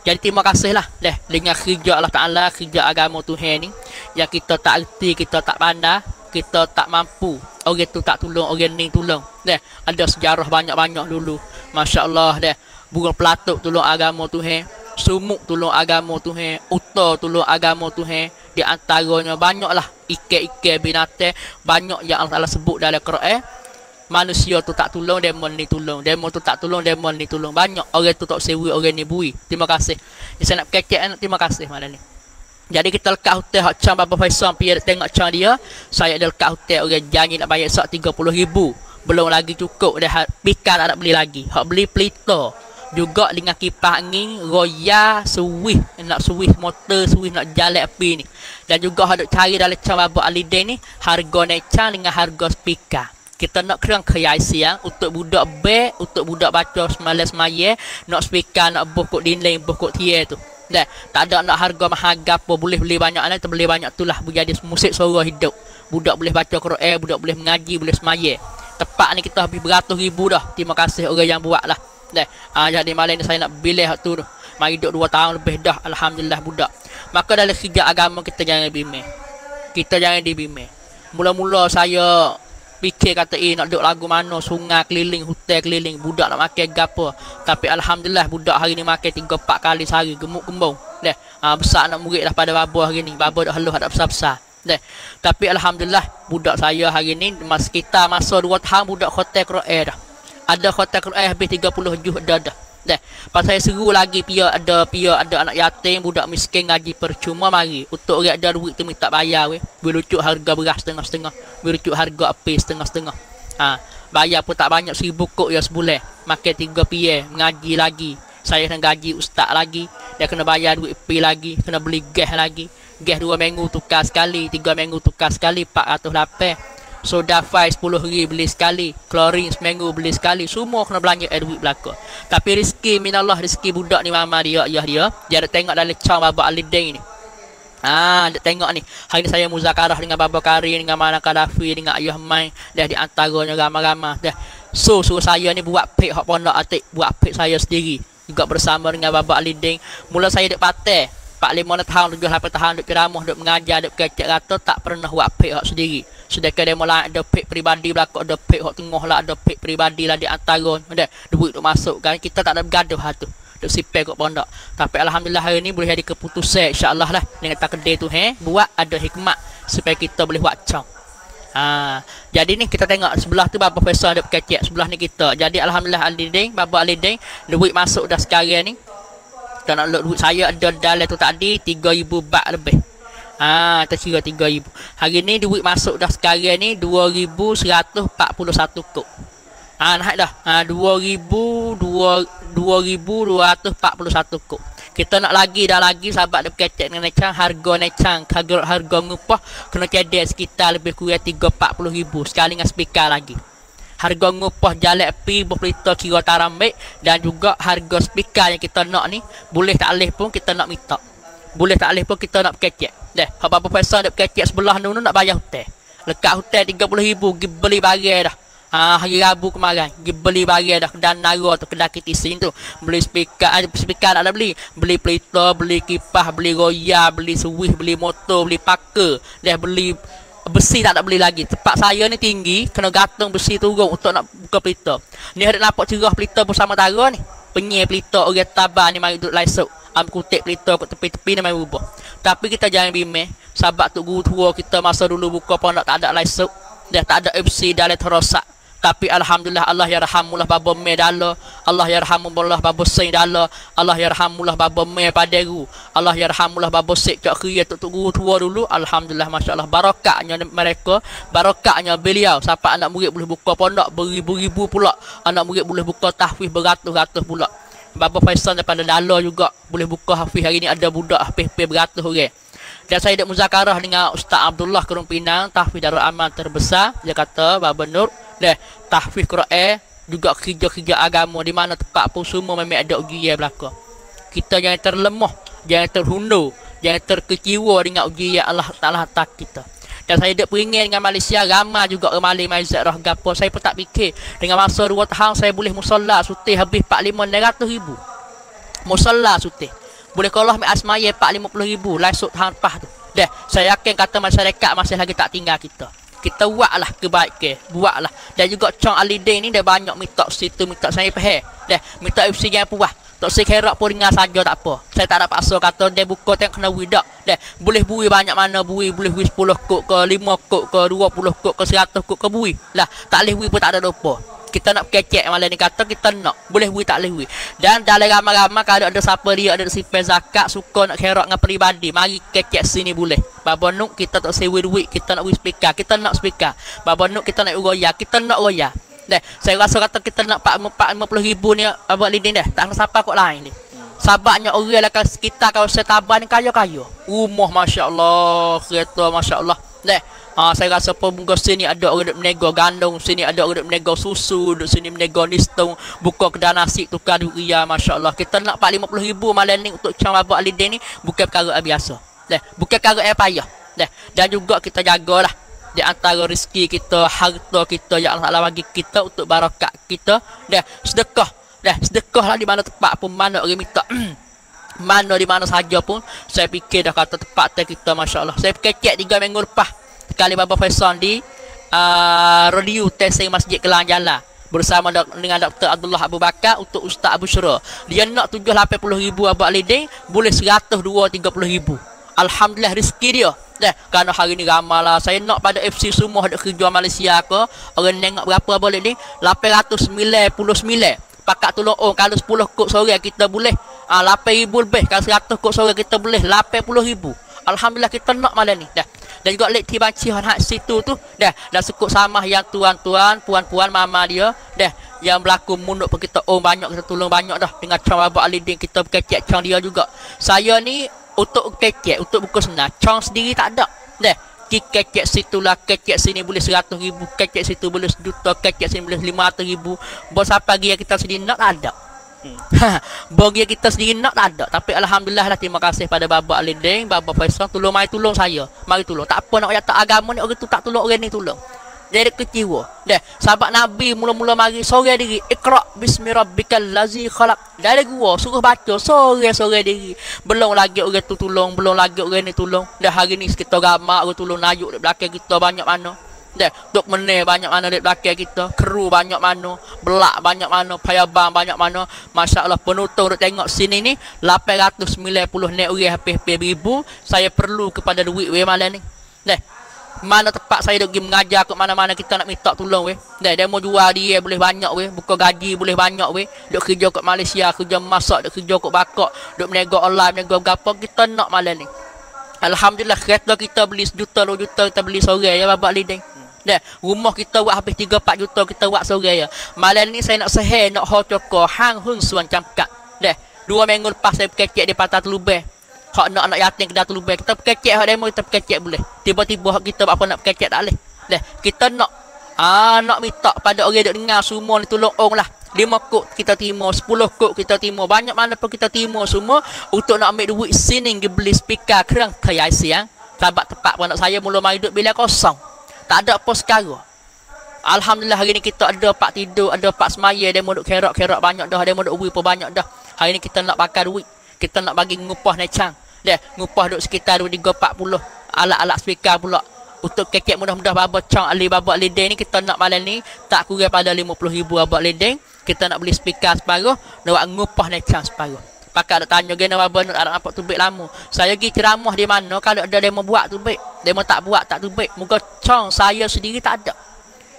Jadi terima kasihlah deh dengan kerja Allah Taala, kerja agama Tuhan ni yang kita tak erti, kita tak pandai, kita tak mampu. Orang tu tak tolong, orang ni tolong. Deh ada sejarah banyak-banyak dulu. Masya-Allah deh. Burung pelatuk tolong agama Tuhan, sumuk tolong agama Tuhan, uta tolong agama Tuhan. Di antaranya banyaklah ikan-ikan binatang banyak yang Allah Taala sebut dalam Quran. Manusia tu tak tolong, demon ni tolong, demon tu tak tolong, demon ni tolong. Banyak orang tu tak sewi, orang ni bui. Terima kasih. Saya nak kekek, terima kasih malam ni. Jadi kita lekat hotel hak cang Baba Faisal pergi tengok cang dia. Saya ada lekat hotel orang janji nak bayar sok 30,000. Belum lagi cukup dah pikan nak beli lagi. Hak beli pelita juga dengan kipas angin, roya, suih, nak suih motor, suih nak jalan api ni. Dan juga hendak cari dalam cang Baba Ali Deng ni, harga necang dengan harga speaker. Kita nak kerang kaya siang untuk budak beg, untuk budak baca semalam-semaya, nak speaker, nak bokok dinding, bokok tiar tu. Dah, tak ada nak harga mahal gapo, boleh beli banyak anak, kita beli banyak tulah jadi musik suara hidup. Budak boleh baca Quran, budak boleh mengaji, boleh semaya. Tepat ni kita habis beratus ribu dah. Terima kasih orang yang buat lah. Dah, jadi malam ni saya nak bilih hak tu. Mari duduk 2 tahun lebih dah alhamdulillah budak. Maka dalam kerja agama kita jangan bimbang. Kita jangan dibimbang. Mula-mula saya fikir kata nak duduk lagu mana, sungai keliling, hutan keliling, budak nak makan gapo. Tapi alhamdulillah budak hari ni makan 3-4 kali sehari, gemuk kembung. Dah, besar nak murid dah pada baba hari ni. Baba dah halus dah besar-besar. Dah. Tapi alhamdulillah budak saya hari ni mas kita masa 2 tahun budak khotel Quran dah. Ada khotak Quran habis 30 juz dah. Dah. Pasal saya seru lagi pia ada anak yatim, budak miskin ngaji percuma mari. Untuk orang ada duit tu minta bayar weh. Belucuk harga beras setengah-setengah, belucuk harga api setengah-setengah. Bayar pun tak banyak 1,000 kok ya sebulan. Makan 3 pie, mengaji lagi. Saya kena gaji ustaz lagi, dia kena bayar duit pi lagi, kena beli gas lagi. Gas 2 minggu tukar sekali, 3 minggu tukar sekali 408. Soda 5 10 hari beli sekali, klorin seminggu beli sekali, semua kena belanja duit belaka. Tapi rezeki minallah, rezeki budak ni mama dia ayah dia. Dia ada tengok dalam cang Baba Ali Deng ni. Dia tengok ni. Hari ni saya muzakarah dengan Baba Karim, dengan Mana Kadafi, dengan ayah mai. Dah di antaranya ramai-ramai dah. So suruh saya ni buat pek hak pondok atik, buat pek saya sendiri. Juga bersama dengan Baba Ali Deng. Mula saya dek patai 4-5 tahun, 7-8 tahun duk ceramah, duk mengajar, duk kecek rata, tak pernah buat pek hak sendiri. Sedangkan demo lain ada pek peribadi belakang, ada pek hak tengah lah, ada pek peribadi lah di antara. Dah duit tu masuk kan, kita tak ada bergaduh hak tu. Duk sipai kat pondok. Tapi alhamdulillah hari ni boleh jadi keputusan insya-Allah lah dengan takdir tu buat ada hikmat supaya kita boleh buat cang. Jadi ni kita tengok sebelah tu Baba Faisal ada kecek, sebelah ni kita. Jadi alhamdulillah Ali Deng, Baba Ali Deng duit masuk dah sekarang ni. Kita nak load duit saya ada dalam tu tadi 3,000 baht lebih. Terkira 3,000. Hari ni duit masuk dah sekarang ni 2,141 kok. Naik dah. 2,241 kok. Kita nak lagi dah lagi sahabat dek kecek dengan necang, harga necang, harga ngupah kena cedek sekitar lebih kurang 340,000 sekali dengan speaker lagi. Harga ngupah jalek pi berita kira tarambik dan juga harga speaker yang kita nak ni boleh tak alih pun kita nak minta. Boleh tak alih pun kita nak kecek. Dah, apa-apa Faisal nak kecek sebelah tu nak bayar hotel. Lekat hotel 30,000 gi beli barang dah. Hari Rabu kemarin gi beli barang dah dan Nara tu Kedah KTC tu. Beli speaker, speaker nak beli. Beli pelita, beli kipas, beli roya, beli switch, beli motor, beli parker, dah beli besi tak beli lagi. Tempat saya ni tinggi, kena gantung besi turun untuk nak buka pelita. Ni ada nampak cerah pelita bersama tara ni. Penyir pelita orang Tabah ni mari duduk laisuk. Kutip pelita kat tepi-tepi ni mari ubah. Tapi kita jangan bimbang. Sebab tu guru tua kita masa dulu buka pondok tak ada laisuk. Dah tak ada besi dah terosak. Tapi alhamdulillah Allah yarhamullah baba me dalo, Allah yarhamullah baba sing dalo, Allah yarhamullah baba me paderu, Allah yarhamullah baba sik cak khia tok guru tua dulu. Alhamdulillah masyaallah barakatnya mereka, barakatnya beliau. Siapa anak murid boleh buka pondok beribu-ribu pula, anak murid boleh buka tahfiz beratus-ratus pula. Baba Faisal daripada dalo juga boleh buka hafiz. Hari ni ada budak hafiz beratus orang. Dan saya ada muzakarah dengan Ustaz Abdullah Karim Pinang, Tahfiz Darul Amal terbesar. Dia kata Baba Nur dah tahfiz Quran juga kerja-kerja agama di mana tempat pun semua memang ada ujian belaka. Kita jangan terlemah, jangan terhundur, jangan terkecewa dengan ujian Allah Taala atas kita. Dan saya dek peringin dengan Malaysia ramai juga Melayu mazat roh gapo. Saya pun tak fikir dengan masa 2 tahun saya boleh musalla sutih habis 4,500,000. Musalla sutih. Boleh kalau ambil asmaya 450,000 langsung tahun lepas tu. Dah, saya yakin kata masyarakat masih lagi tak tinggal kita. Kita buatlah kebaikan, buatlah. Dan juga Cang Ali Deng ni dia banyak minta situ, minta saya faham. Dah, minta FC jangan puas. Tak saya kerak pun dengar saja tak apa. Saya tak ada paksa kata dia buka tengok kena widak. Dah, boleh bui banyak mana bui, boleh bui 10 kok ke 5 kok ke 20 kok ke 100 kok ke bui. Lah, tak boleh bui pun tak ada apa. Kita nak kecek malam ni kata kita nak boleh bui tak boleh bui. Dan dalam ramai-ramai kalau ada siapa dia ada sifat zakat suka nak kerak dengan peribadi, mari kecek sini boleh. Baba Nuk kita tak sewa duit, kita nak beli speaker, kita nak speaker. Baba Nuk kita nak royal, kita nak royal. Dah, saya rasa kata kita nak 450,000 ni abang Lidin dah. Tak nak siapa kot lain ni. Sebabnya orang dekat sekitar kawasan Tabah ni kaya-kaya. Rumah masya-Allah, kereta masya-Allah. Dah. Saya rasa pemuka sini ada orang duk menego gandum, sini ada orang duk menego susu, duk sini menego listung, buka kedai nasi tukar durian masya-Allah. Kita nak 450,000 malam ni untuk Cang Baba Ali Deng ni bukan perkara biasa. Dah, bukan perkara yang payah. Dah, dan juga kita jagalah di antara rezeki kita, harta kita yang Allah Taala bagi kita untuk barakat kita. Dah, sedekah. Dah, sedekahlah di mana tempat pun, mana orang minta. Mana di mana saja pun. Saya fikir dah kata tempat kita masya-Allah. Saya kecek 3 minggu lepas sekali Baba Faisal di Radio Tessai Masjid Kelangan Jalan bersama dengan Dr. Abdullah Abu Bakar untuk Ustaz Abu Syura. Dia nak 780,000 abang Lidin boleh 102,30,000. Alhamdulillah rezeki dia. Dah, kerana hari ni ramai lah. Saya nak pada FC semua ada kerja Malaysia ke. Orang tengok berapa boleh ni? 899. Pakat tolong oh kalau 10 kod sore kita boleh 8,000 lebih. Kalau 100 kod sore kita boleh 80,000. Alhamdulillah kita nak malam ni. Dah. Dan juga lekti banci hak situ tu. Dah, dah sekut sama yang tuan-tuan, puan-puan mama dia. Dah, yang berlaku munduk pun kita oh banyak kita tolong banyak dah dengan Cang Baba Ali Deng kita berkecek Cang dia juga. Saya ni untuk kecek, untuk buku senar, Cang sendiri tak ada. Dah, kecek situ lah, kecek sini boleh 100,000, kecek situ boleh 1,000,000, kecek sini boleh 500,000. Bos apa dia kita sendiri nak tak ada. Bagi kita sendiri nak tak ada. Tapi alhamdulillah lah, terima kasih pada Baba Ali Deng, Baba Faisal tolong mai tolong saya. Mari tolong. Tak apa nak jatuh agama ni orang tu tak tolong orang ni tolong. Dari kecewa. Dah, sahabat Nabi mula-mula mari sore diri Iqra bismi rabbikal ladzi khalaq. Dari gua suruh baca sore-sore diri. Belum lagi orang tu tolong, belum lagi orang ni tolong. Dah hari ni kita ramai orang tolong nayuk di belakang kita banyak mana. Dah, tok meneh banyak mana di belakang kita, keru banyak mana, belak banyak mana, payabang banyak mana. Masya-Allah penonton duk tengok sini ni 890 nek orang habis-habis ribu. Saya perlu kepada duit we malam ni. Dah. Mana tempat saya duk pergi mengajar kat mana-mana kita nak minta tolong weh. Dah demo jual dia boleh banyak weh, buka gaji boleh banyak weh. Duk kerja kat Malaysia, kerja masak, duk kerja kat Bakok, duk berniaga online, berniaga gapo kita nak malam ni. Alhamdulillah kereta kita beli 1 juta, 2 juta kita beli sore ya Baba Ali Deng. Dah rumah kita buat habis 3-4 juta kita buat sore ya. Malam ni saya nak seher, nak ho coko, hang hun suan camkat. Dah 2 minggu lepas saya berkecek di Pantai Terlubai. Hak nak anak yatim Kedah Terlubai kita berkecek hak demo kita berkecek boleh. Tiba-tiba hak kita apa nak berkecek tak boleh. Dah kita nak nak minta pada orang duk dengar semua ni tolong orang lah. 5 kod kita terima, 10 kod kita terima, banyak mana pun kita terima semua untuk nak ambil duit sini pergi beli speaker kerang kaya siang. Sahabat tempat pun anak saya mula mai duduk bila kosong. Tak ada apa sekarang. Alhamdulillah hari ni kita ada pak tidur, ada pak semaya demo duk kerak-kerak banyak dah, demo duk duit pun banyak dah. Hari ni kita nak bakar duit. Kita nak bagi ngupah necang. Dah, ngupah duk sekitar 340 alat-alat speaker pula. Untuk kekek mudah-mudah Baba Cang Ali Baba Ali Deng ni, kita nak malam ni tak kurang pada 50,000 Baba Ali Deng. Kita nak beli speaker separuh, nak buat ngupah nekang separuh. Pakak nak tanya gena Baba nak nampak tubik lama. Saya pergi ceramah di mana kalau ada demo buat tubik, demo tak buat tak tubik. Muka Cang saya sendiri tak ada.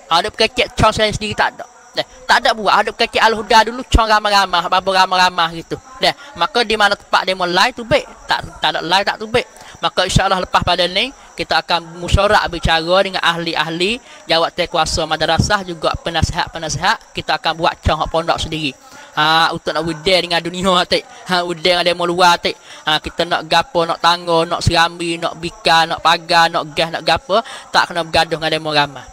Ada kekek Cang saya sendiri tak ada. Tak ada buat. Ada kekek Al-Huda dulu Cang ramah-ramah, Baba ramah-ramah gitu. Dah, maka di mana tempat demo live tubik, tak ada live tak tubik. Maka insyaAllah lepas pada ni kita akan musyarak bicara dengan ahli-ahli, jawatankuasa madrasah juga penasihat-penasihat. Kita akan buat cahak pondok sendiri. Untuk nak udeh dengan dunia tak. Udeh dengan demo luar tak. Kita nak gapo, nak tangga, nak serambi, nak bika, nak pagar, nak gas, nak gapo. Tak kena bergaduh dengan demo ramah.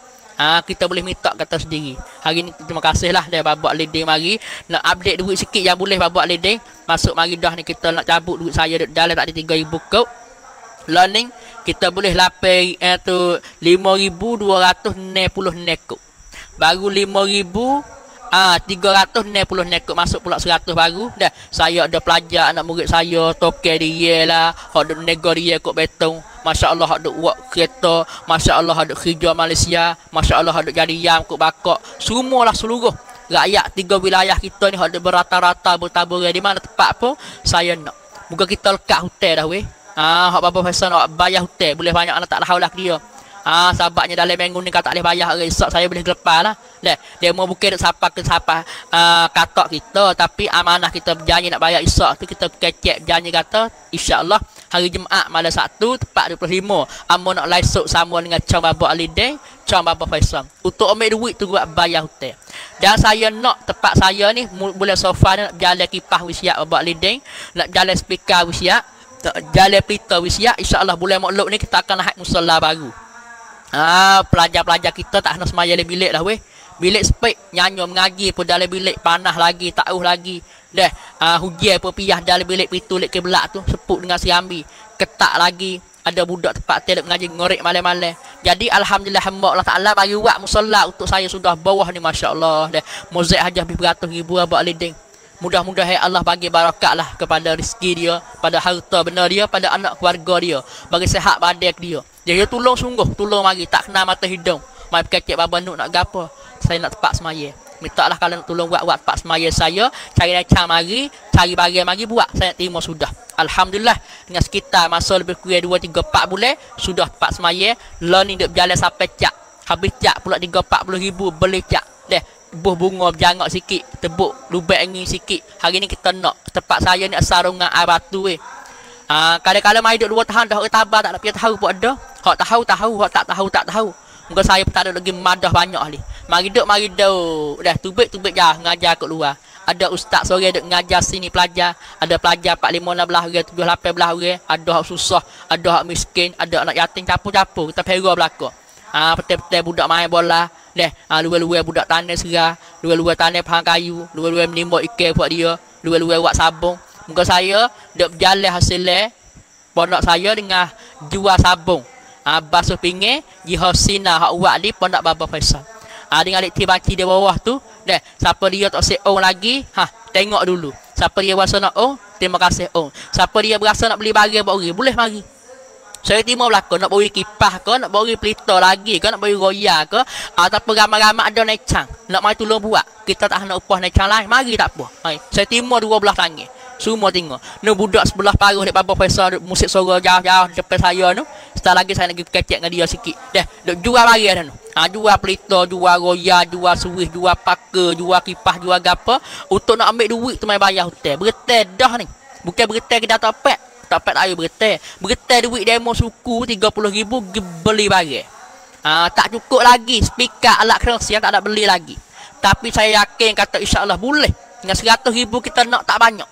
Kita boleh minta kata sendiri. Hari ni terima kasihlah dari Baba Ali Deng mari. Nak update duit sikit yang boleh Baba Ali Deng. Masuk Maridah ni kita nak cabut duit saya dalam tak ada 3,000 kau. Learning kita boleh lapar tu 5,260 nekuk. Baru 5,360 nekuk masuk pula 100 baru. Dah saya ada pelajar anak murid saya toke dia lah, hok duk nego dia kok Betong. Masya-Allah hok duk buat kereta, masya-Allah hok duk kerja Malaysia, masya-Allah hok duk jadi yam kok Bakok. Semualah seluruh rakyat tiga wilayah kita ni hok duk berata-rata bertabur di mana tempat pun saya nak. Moga kita lekat hotel dah weh. Hak Baba Faisal nak bayar hutang boleh banyak anak tak lahaulah dia. Sahabatnya dalam minggu ni kata tak boleh bayar hari esok saya boleh gelepar lah. Dia mau bukan siapa ke siapa katak kita tapi amanah kita berjanji nak bayar esok tu kita kecek janji kata insya-Allah hari Jumaat malam Sabtu tepat 25. Amo nak live show sama dengan Cang Baba Ali Deng, Cang Baba Faisal. Untuk ambil duit tu buat bayar hutang. Dan saya nak tempat saya ni bulan sofa ni nak jalan kipas wisiak Baba Ali Deng, nak jalan speaker wisiak. Jalan pelita wisiak insya-Allah bulan Maulud ni kita akan naik musalla baru. Pelajar-pelajar kita tak kena semaya dalam bilik dah weh. Bilik sepik nyanyi mengaji pun dalam bilik panah lagi, tauh lagi. Dah hujan pun piah dalam bilik pitulik kiblat tu sepuk dengan siambi. Ketak lagi ada budak tempat telep mengaji ngorek malam-malam. Jadi alhamdulillah Allah Taala bagi buat musalla untuk saya sudah bawah ni masya-Allah dah. Mozaik hajah beratus ribu Abang Ali Deng. Mudah-mudahan Allah bagi barakat lah kepada rezeki dia, pada harta benda dia, pada anak keluarga dia, bagi sehat badan dia. Dia tolong sungguh, tolong mari tak kena mata hidung. Mai kecek Baba Nuk nak gapo? Saya nak tempat semaya. Mintalah kalau nak tolong buat tempat semaya saya, cari mari, cari bagian mari buat. Saya nak terima sudah. Alhamdulillah dengan sekitar masa lebih kurang 2-3-4 bulan sudah tempat semaya, learning duk berjalan sampai cak. Habis cak pula 340,000 beli cak. Deh. Buh bunga berjangak sikit, tebuk lubang angin sikit. Hari ni kita nak tempat saya ni sarungan air batu weh. Kadang-kadang mai duk 2 tahun dah orang Tabah tak nak pergi tahu pun ada. Hak tahu, hak tak tahu, tak tahu. Muka saya pun tak ada lagi madah banyak ni. Maridah. Dah tubik-tubik dah ngajar kat luar. Ada ustaz sore duk ngajar sini pelajar, ada pelajar 4-5-16 orang, 7-18 orang, ada hak susah, ada hak miskin, ada anak yatim capur-capur kita pera belaka. Petai-petai budak main bola. Luar-luar budak tanah serah, luar-luar tanah pahang kayu, luar-luar menimbul ikan buat dia, luar-luar buat sabung. Muka saya duk berjalan hasilnya pondok saya dengan jual sabung. Basuh pinggir Jihosina hak buat di pondok Baba Faisal. Dengan lekti banci di bawah tu, siapa dia tak seong lagi, tengok dulu. Siapa dia berasa nak ong, terima kasih ong. Siapa dia berasa nak beli barang buat orang, boleh mari. Saya terima belakang, nak beri kipas ke, nak beri pelita lagi ke, nak beri roya ke. Ataupun ramai-ramai ada necang, nak mari tolong buat. Kita tak nak upah necang lain, mari tak apa. Saya terima 12 tangan, semua tengok. Ni budak sebelah Paruh dek Baba Faisal, musik suara jauh-jauh depan saya ni. Setelah lagi saya nak pergi kecek dengan dia sikit. Duk jual mari dah ni. Jual pelita, jual roya, jual suih, jual paka, jual kipas, jual gapa. Untuk nak ambil duit tu main bayar hotel. Bertel dah ni. Bukan bertel ke dah topet. Dapat air bertai duit demo suku 30,000 beli barang. Tak cukup lagi speaker alat kerusi yang tak ada beli lagi. Tapi saya yakin kata insya-Allah boleh. Dengan 100,000 kita nak tak banyak.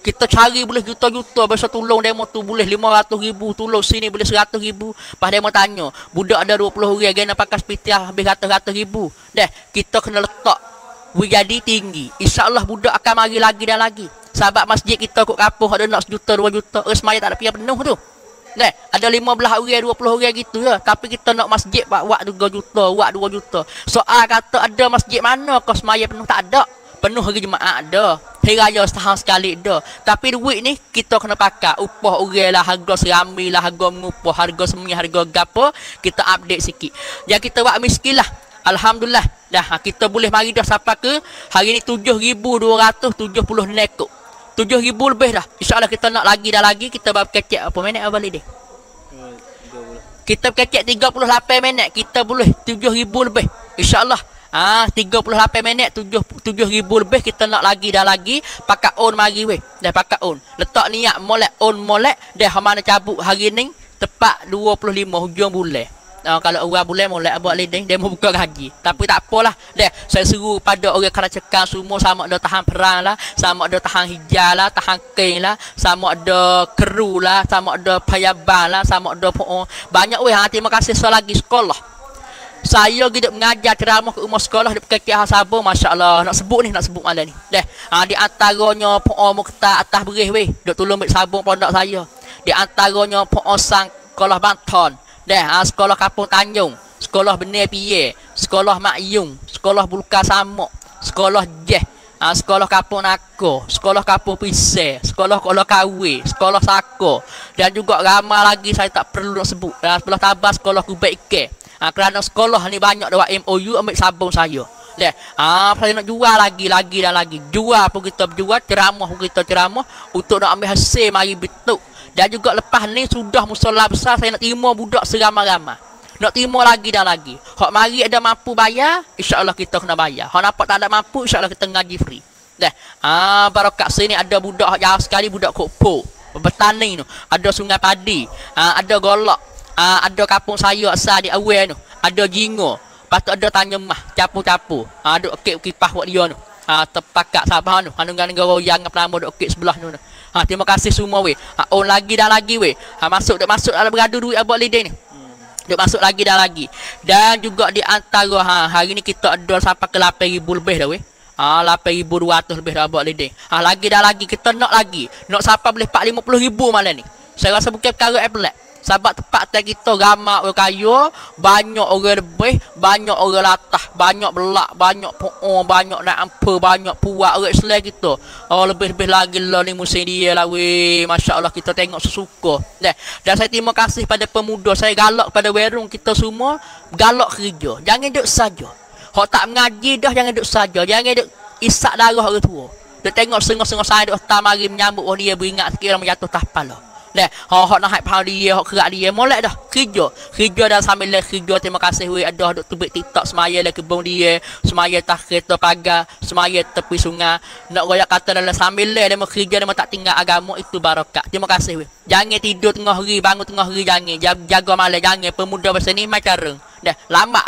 Kita cari boleh juta-juta biasa tolong demo tu boleh 500,000 tolong sini boleh 100,000. Pas demo tanya, budak ada 20 orang gena pakai speaker habis ratus-ratus ribu. Kita kena letak jadi tinggi. Insya-Allah budak akan mari lagi dan lagi. Sahabat masjid kita kok kampung ada nak 1 juta 2 juta semaya tak ada pihak penuh tu. Ada 15 orang 20 orang gitu ya. Tapi kita nak masjid buat 3 juta, buat 2 juta. Soal kata ada masjid mana kau semaya penuh tak ada. penuh hari Jumaat dah. Hari raya setahun sekali dah. Tapi duit ni kita kena pakai. Upah orang lah, harga serami lah, harga mengupah, harga semuanya, harga gapo. Kita update sikit. Jadi kita buat miskin lah. Alhamdulillah. Dah kita boleh mari dah sampai ke hari ni 7,270 nekuk. 7,000 lebih dah. InsyaAllah kita nak lagi dah lagi. Kita buat kecek apa minit Abang Lideh? Kita kecek 38 minit. Kita boleh 7,000 lebih. InsyaAllah. 38 minit 7,000 lebih kita nak lagi dah lagi pakai on mari weh dah pakai on letak niat molek on molek dah mana cabut hari ni tepat 25 hujung bulan. Kalau orang bulan molek buat ledeng dia mau buka gaji tapi tak apalah dah saya suruh pada orang kena cekang semua sama ada tahan perang lah sama ada tahan hijau lah tahan keng lah sama ada keru lah sama ada payabang lah sama ada banyak weh terima kasih sekali lagi sekolah. Saya hidup mengajar ceramah ke rumah sekolah di Kekeh Sabah. Masya Allah. Nak sebut ni, nak sebut malam ni. Deh, di antaranya Puan Mukta atas Beris weh. Duk tolong ambil sabung pondok saya. Di antaranya Puan Osang sekolah Banton. Deh, sekolah Kampung Tanjung. Sekolah Benih Pie. Sekolah Mak Yung. Sekolah Bulka Samok. Sekolah Jeh. Sekolah Kampung Nako. Sekolah Kampung Piseh. Sekolah Kolok Kawi. Sekolah Sako. Dan juga ramai lagi saya tak perlu nak sebut. Sekolah Tabas, sekolah Kubek Ike. Kerana sekolah ni banyak dah buat MOU ambil sabung saya. Leh, saya nak jual lagi dan lagi. Jual pun kita berjual, ceramah pun kita ceramah untuk nak ambil hasil mari betul. Dan juga lepas ni sudah musola besar saya nak terima budak seramai-ramai. Nak terima lagi dan lagi. Hak mari ada mampu bayar, insya-Allah kita kena bayar. Hak nampak tak ada mampu, insya-Allah kita ngaji free. Leh, barokat sini ada budak hak jauh sekali budak Kopo, Taning tu, ada Sungai Padi, ada Golok. Ada kampung saya asal di awal tu. Ada Jingo. Lepas tu ada Tanjung Mah. Capu-capu. Ada kek kipah buat dia tu. Terpakat Sabah tu. Negara-negara yang pertama duk kek sebelah tu. Terima kasih semua weh. On lagi dan lagi weh. Masuk dalam beradu duit abang Lideh ni. Duk masuk lagi dan lagi. Dan juga di antara hari ni kita ada sampai ke 8,000 lebih dah weh. 8,200 lebih dah abang Lideh. Lagi dan lagi kita nak lagi. Nak sampai boleh 450,000 malam ni. Saya rasa bukan perkara pelat. Sebab tempat kita ramai orang kaya, banyak orang lebih, banyak orang latah, banyak belak, banyak po'o, banyak nak ampa, banyak puak orang Islam kita. Oh lebih-lebih lagi lah ni musim dia lah weh. Masya Allah kita tengok sesuka. Dan saya terima kasih pada pemuda, saya galak pada warung kita semua, galak kerja. Jangan duduk saja. Hak tak mengaji dah jangan duduk saja. Jangan duduk isak darah orang tua. Dia tengok sengok-sengok saya duduk hutan mari menyambut orang dia beringat sikit orang jatuh tahpala. Dah, hok nak hype pau dia, hok kerak dia, molek dah. Kerja dan sambil kerja terima kasih weh ada duk tubik TikTok semaya le kebun dia, semaya tah kereta pagar, semaya tepi sungai. Nak royak kata dalam sambil le dia kerja dia tak tinggal agama itu barakat. Terima kasih weh. Jangan tidur tengah hari, bangun tengah hari jangan. Jaga malam jangan. Pemuda masa ni macam cara. Dah, lama.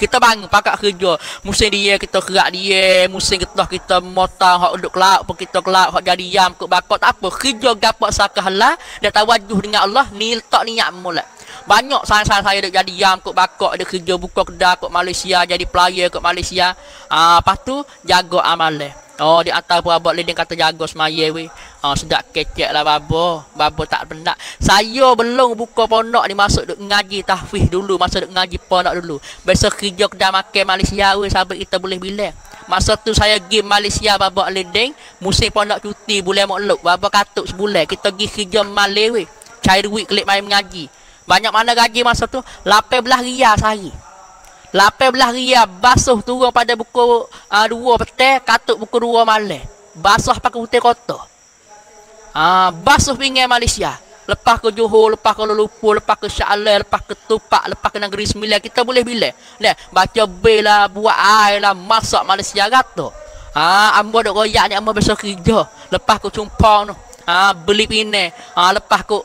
Kita bangun pakak kerja. Musim dia kita kerak dia, musim getah kita motang hok duduk kelak, pun kita kelak hok jadi yam kok bakok tak apa. Kerja gapak sakalah dan tawajuh dengan Allah ni letak niat molek. Banyak sahabat saya duk jadi yam kok bakok ada kerja buka kedai kok Malaysia jadi player kok Malaysia. Lepas tu jaga amalan. Oh di atas pun abang Lideh kata jaga semaya weh. Sedap kecek lah babo tak benak. Saya belum buka pondok ni masuk duk ngaji tahfiz dulu, masuk duk ngaji pondok dulu. Besok kerja kedai makan Malaysia weh sampai kita boleh bilang. Masa tu saya game Malaysia babo Lideh, musim pondok cuti bulan Makluk, babo katuk sebulan kita pergi kerja Malay weh. Cari duit kelip main mengaji. Banyak mana gaji masa tu? RM18 sehari. RM18 basuh turun pada buku 2 petang, katuk buku 2 malam. Basuh pakai putih kotor. Basuh pinggir Malaysia. Lepas ke Johor, lepas ke Lumpur, lepas ke Shah Alam, lepas ke Tupak, lepas ke Negeri Sembilan, kita boleh bilang. Nah, baca bil lah, buat air lah, masak Malaysia rata. Ambo dok royak ni ambo besok kerja. Lepas ke Cumpang tu. Beli pinang. Lepas ke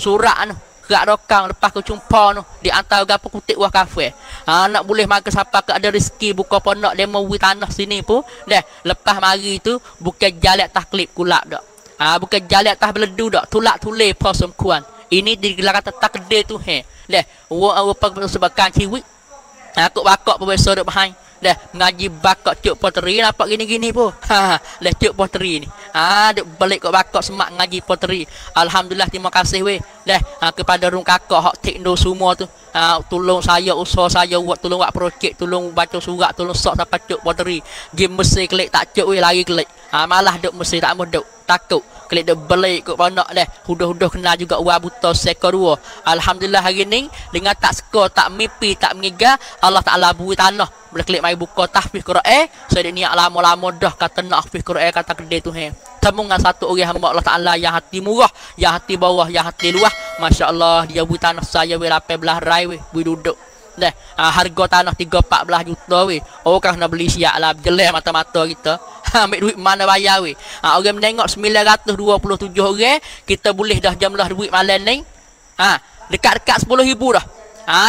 Surat tu. Gak rokang lepas ke Cumpa tu di antara gapo kutik wah kafe. Nak boleh makan siapa ke ada rezeki buka pondok demo wi tanah sini pun dah lepas mari tu bukan jalan tah klip kulap dak. Bukan jalan tah beledu dak tulak tule pas semkuan. Ini digelar kata takdir tu he. Dah apa sebabkan ciwik. Aku bakok profesor dok bahai. Dah mengaji bakok cuk poteri nampak gini-gini pun. Dah cuk poteri ni. Duk balik kat Bakok semak ngaji poteri. Alhamdulillah, terima kasih weh. Dah kepada rung kakak hak tekno semua tu. Tolong saya, usaha saya buat, tolong buat projek, tolong baca surat, tolong sok sampai cuk poteri. Game mesin klik tak cuk weh, lari klik. Malah duk mesin tak mau duk. Takut klik dia balik kot panak leh. Hudah-hudah kenal juga orang buta sekor dua. Alhamdulillah hari ni dengan tak skor, tak mimpi, tak mengiga, Allah Ta'ala bui tanah. Boleh klik mai buka tahfiz Quran. Saya dah niat lama-lama dah kata nak tahfiz Quran, kata kedai tu he. Temu dengan satu orang hamba Allah Ta'ala yang hati murah, yang hati bawah, yang hati luah. Masya-Allah, dia bui tanah saya weh 18 rai weh, bui duduk. Dah harga tanah 314 juta weh. Orang nak beli siap lah jelek mata-mata kita. Ambil duit mana bayar weh. Orang menengok 927 orang. Kita boleh dah jumlah duit malam ni dekat-dekat 10,000 dah.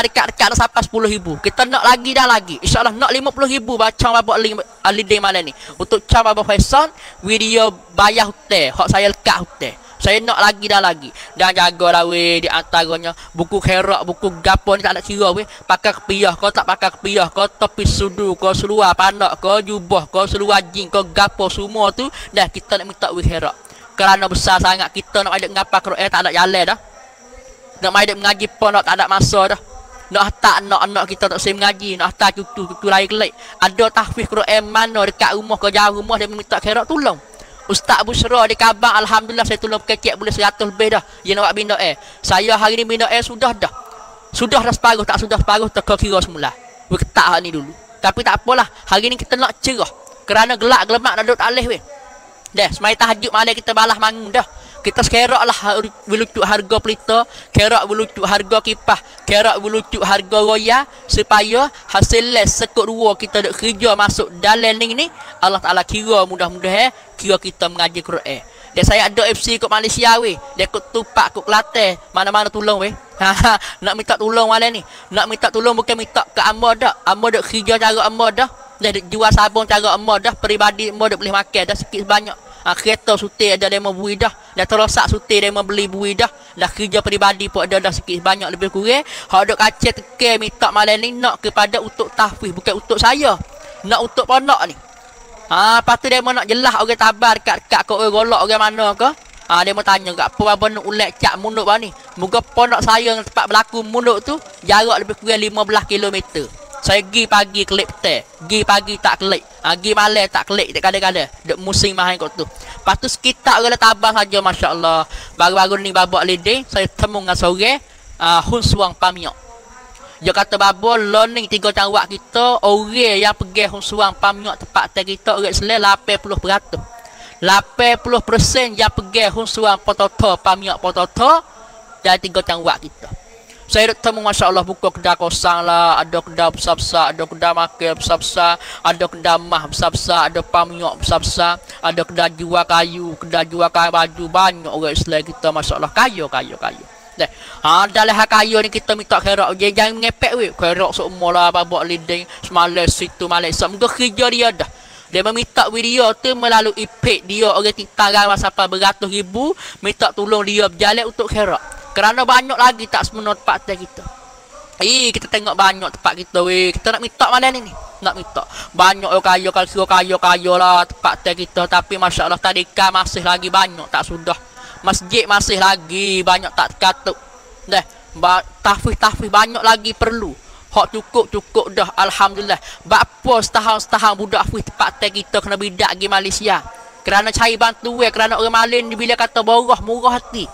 Dekat-dekat dah sampai 10,000. Kita nak lagi dah lagi. InsyaAllah nak 50,000 bacaan Baba Ali Deng malam ni. Untuk cam Baba Faisal video bayar hotel. Hak saya lekat hotel. Saya nak lagi dah lagi. Dan jaga lah weh. Di antaranya buku kerak, buku gapo ni tak nak kira weh. Pakai kepiah kau, tak pakai kepiah kau, topi sudu kau, seluar panak kau, jubah kau, seluar jin kau, gapo semua tu. Dah kita nak minta weh kerak. Kerana besar sangat kita nak ada ngapa kerak tak ada jalan dah. Nak mai mengaji pun tak ada masa dah. Nak tak nak anak kita tak sering mengaji, nak tak cucu-cucu lain kelek. Ada tahfiz Quran mana dekat rumah kau, jauh rumah dia minta kerak tolong. Ustaz Busra di Khabar, alhamdulillah saya tolong kecek boleh 100 lebih dah. Dia nak buat bina air. Saya hari ni bina air sudah dah. Sudah dah separuh, tak sudah separuh teka kira semula. We ketak hak ni dulu. Tapi tak apalah, hari ni kita nak cerah. Kerana gelak gelemak nak duduk takleh weh. Dah, semai tahajud malam kita balas bangun dah. Kita sekeraklah belucuk harga pelita, kerak belucuk harga kipah, kerak belucuk harga roya supaya hasil les sekut dua kita duk kerja masuk dalam ni Allah Taala kira mudah-mudahan kira kita mengaji Quran. Dan saya ada FC kat Malaysia weh, dia kat Tupak, kat Kelantan, mana-mana tolong weh. Nak minta tolong malam ni. Nak minta tolong bukan minta ke ambo dak. Ambo duk kerja cara ambo dah. Dah jual sabun cara ambo dah, peribadi ambo duk boleh makan dah sikit sebanyak. Kereta sutir ada demo bui dah. Dah terosak sutir demo beli bui dah. Dah kerja peribadi pun ada dah sikit banyak lebih kurang. Hak dok kaca tekel minta malam ni nak kepada untuk tahfiz, bukan untuk saya. Nak untuk ponak ni. Patu demo nak jelah orang Tabah dekat-dekat kau orang Golok orang mana ke. Demo tanya kat apa abang nak ulat cak munduk bang ni. Moga ponak saya yang tempat berlaku munduk tu jarak lebih kurang 15 km. Saya pergi pagi kelip teh. Pergi pagi tak kelip. Pergi malam tak kelip. Kadang-kadang duk musim mahal kot tu. Lepas tu sekitar orang Tabah saja. Masya Allah. Baru-baru ni Baba Ali Deng saya temu dengan seorang Hun Suang Pamiok. Dia kata Baba learning 3 cawak kita. Orang yang pergi Hun Suang Pamiok tempat teh kita orang Islam 80%. 80% yang pergi Hun Suang Pototo Pamiok Pototo dari 3 cawak kita. Saya duk temu Masya Allah buka kedai kosong lah. Ada kedai besar-besar, ada kedai makan besar-besar, ada kedai mah besar-besar, ada pamiok besar-besar, ada kedai jual kayu, kedai jual kayu baju. Banyak orang Islam kita Masya Allah kayu. Dalam hal kayu ni kita minta kerak. Jangan mengepek weh. Kerak semua lah Baba Ali Deng semalam situ malam esok. Muka kerja dia dah. Dia meminta video tu melalui page dia orang tintaran sampai beratus ribu minta tolong dia berjalan untuk kerak. Kerana banyak lagi tak semua tempat kita. Kita tengok banyak tempat kita weh. Kita nak minta malam ni. Nak minta. Banyak orang kaya kalau kaya lah tempat kita. Tapi Masya Allah tadika masih lagi banyak tak sudah. Masjid masih lagi banyak tak terkatuk. Dah tahfiz-tahfiz banyak lagi perlu. Hak cukup-cukup dah alhamdulillah. Bakpo setahun-setahun budak hafiz tempat kita kena bidak pergi Malaysia. Kerana cari bantuan, kerana orang Malin bila kata boroh murah hati.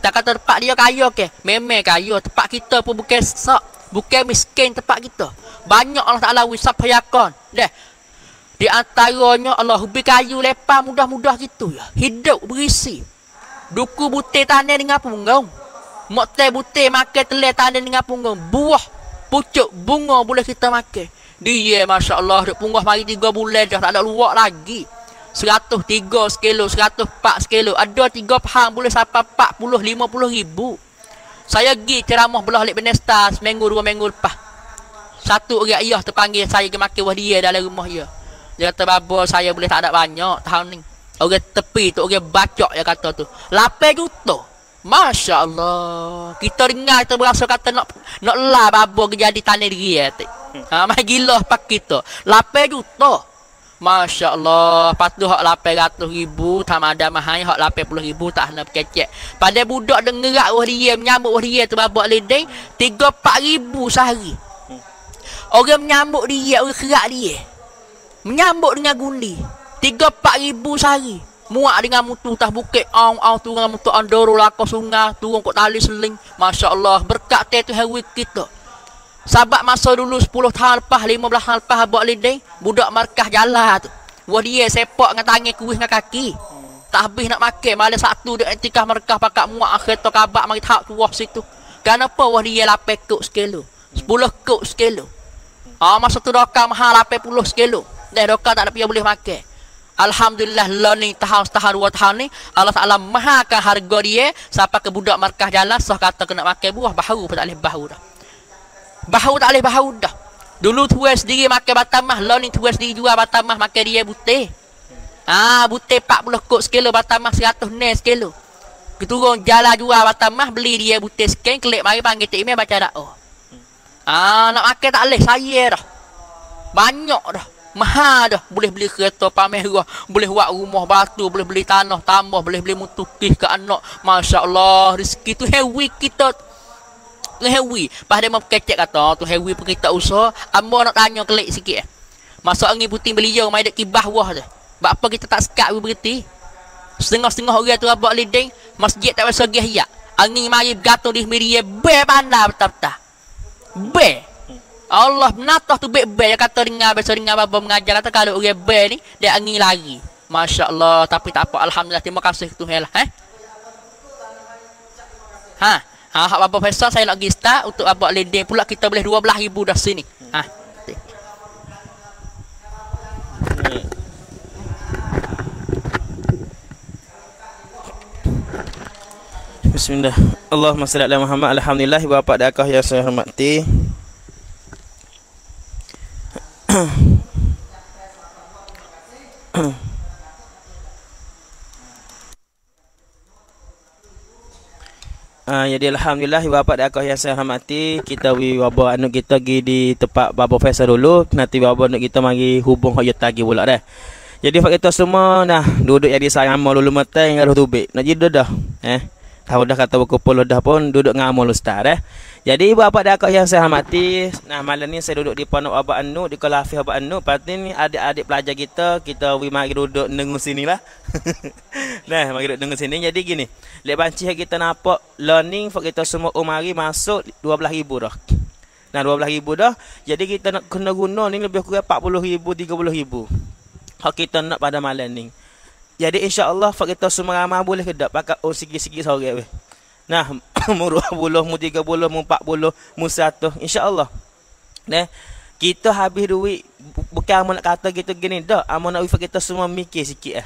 Tak kata tempat dia kaya ke? Memang kaya. Tempat kita pun bukan sok. Bukan miskin tempat kita. Banyak Allah Ta'ala wisapayakan. Di antaranya Allah hubi kayu lepas mudah-mudah gitu ya. Hidup berisi. Duku butir tanah dengan punggung. Moktai butir makan telur tanah dengan punggung. Buah, pucuk, bunga boleh kita makan. Dia Masya Allah. Duk punggah mari 3 bulan dah tak ada luak lagi. 103 sekilo, 104 sekilo. Ada 3 pahang boleh sampai 40-50 ribu. Saya pergi ceramah belah Lek Benesta seminggu 2 minggu lepas. Satu orang ayah terpanggil saya pergi makan wah dia dalam rumah dia. Dia kata Baba saya boleh tak ada banyak tahun ni. Orang tepi tu orang Bakok dia kata tu 8 juta. Masya Allah. Kita dengar kita berasa kata nak lah Baba jadi tanah diri ya. Mari gila pak kita 8 juta. Masya Allah, patuh hok lape ratus ribu, tamada mahai hok lape puluh ribu, tak hendak kecek. Pada budak dengerak wah dia, menyambut wah dia tu Baba Ali Deng, 3-4 ribu sehari. Orang menyambut dia, orang kerak dia. Menyambut dengan gundi, 3-4 ribu sehari. Muak dengan mutu tah bukit, turun mutu andoro lako sungai, turun kot tali seling. Masya Allah, berkat tu hari kita. Sahabat masa dulu 10 tahun lepas, 15 tahun lepas Baba Ali Deng, budak markah jalan tu. Wah dia sepak dengan tangan, kuih dengan kaki. Tak habis nak makan, malam satu dia intikah markah pakak muak akhir tu Khabar mari tahap tu wah situ. Kenapa wah dia lapai kok sekilo? 10 kok sekilo. Masa tu dokar mahal lapai puluh sekilo. Dah dokar tak ada pia boleh makan. Alhamdulillah lah ni tahun-tahun 2 tahun ni Allah Taala mahakan harga dia sampai ke budak markah jalan sah kata kena makan buah baharu pun tak boleh baharu dah. Bahau tak boleh bahau dah. Dulu tuan sendiri makan batamah, lalu ni tuan sendiri jual batamah makan dia butir. Butir 40 kok sekilo, batamah 100 nen sekilo. Keturun jalan jual batamah, beli dia butir sekian, klik mari panggil tikmin baca dakwah. Nak makan tak boleh, saya dah. Banyak dah. Mahal dah. Boleh beli kereta pamerah, boleh buat rumah batu, boleh beli tanah tambah, boleh beli mutukih ke anak. Masya Allah, rezeki tu hewi kita. Hewi, pas dia mau kecek kata tu hewi pun kita usah. Ambo nak tanya kelik sikit. Masuk angin putih beliau mai dak kibah wah tu. Bab apa kita tak sekat we beriti. Setengah-setengah orang tu Baba Ali Deng masjid tak biasa gih yak. Angin mari gatung di media be pandai betah-betah. Be. Allah natah tu be be kata dengar biasa dengar Baba mengajar kata kalau orang be ni dia angin lari. Masya-Allah, tapi tak apa alhamdulillah terima kasih Tuhan lah. Hak Baba Faisal saya nak pergi start untuk Baba Ali Deng pula kita boleh 12,000 dah sini. Bismillah. Allahumma salli ala Muhammad. Alhamdulillah Bapak dan Akak yang saya hormati. Jadi alhamdulillah Bapak dan Akak yang saya hormati, kita Bapak anak kita pergi di tempat Baba Faisal dulu. Nanti Bapak anak kita mari hubung hak tagi pula dah. Jadi fak kita semua nah duduk jadi sama lulu mata yang gaduh tubik. Nak jadi dah. Tahu dah kata buku polo dah pun duduk ngamal ustaz dah. Jadi Bapak dan Akak yang saya hormati, nah malam ni saya duduk di pondok Abah Anu di Kelafi Abah Anu. Pasti ni adik-adik pelajar kita, kita mari duduk dengung sinilah. Nah, mari duduk dengung sini. Jadi gini, lek banci kita nampak learning for kita semua umari masuk 12,000 dah. Nah, 12,000 dah. Jadi kita nak kena guna ni lebih kurang 40,000, 30,000. Hak kita nak pada malam ni. Jadi insya-Allah fak kita semua ramai boleh kedap pakai sikit-sikit sore weh. Nah, mu 20, mu 30, mu 40, mu 100 insya-Allah. Nah, kita habis duit bukan mau nak kata kita gini dah, amo nak fak kita semua mikir sikit.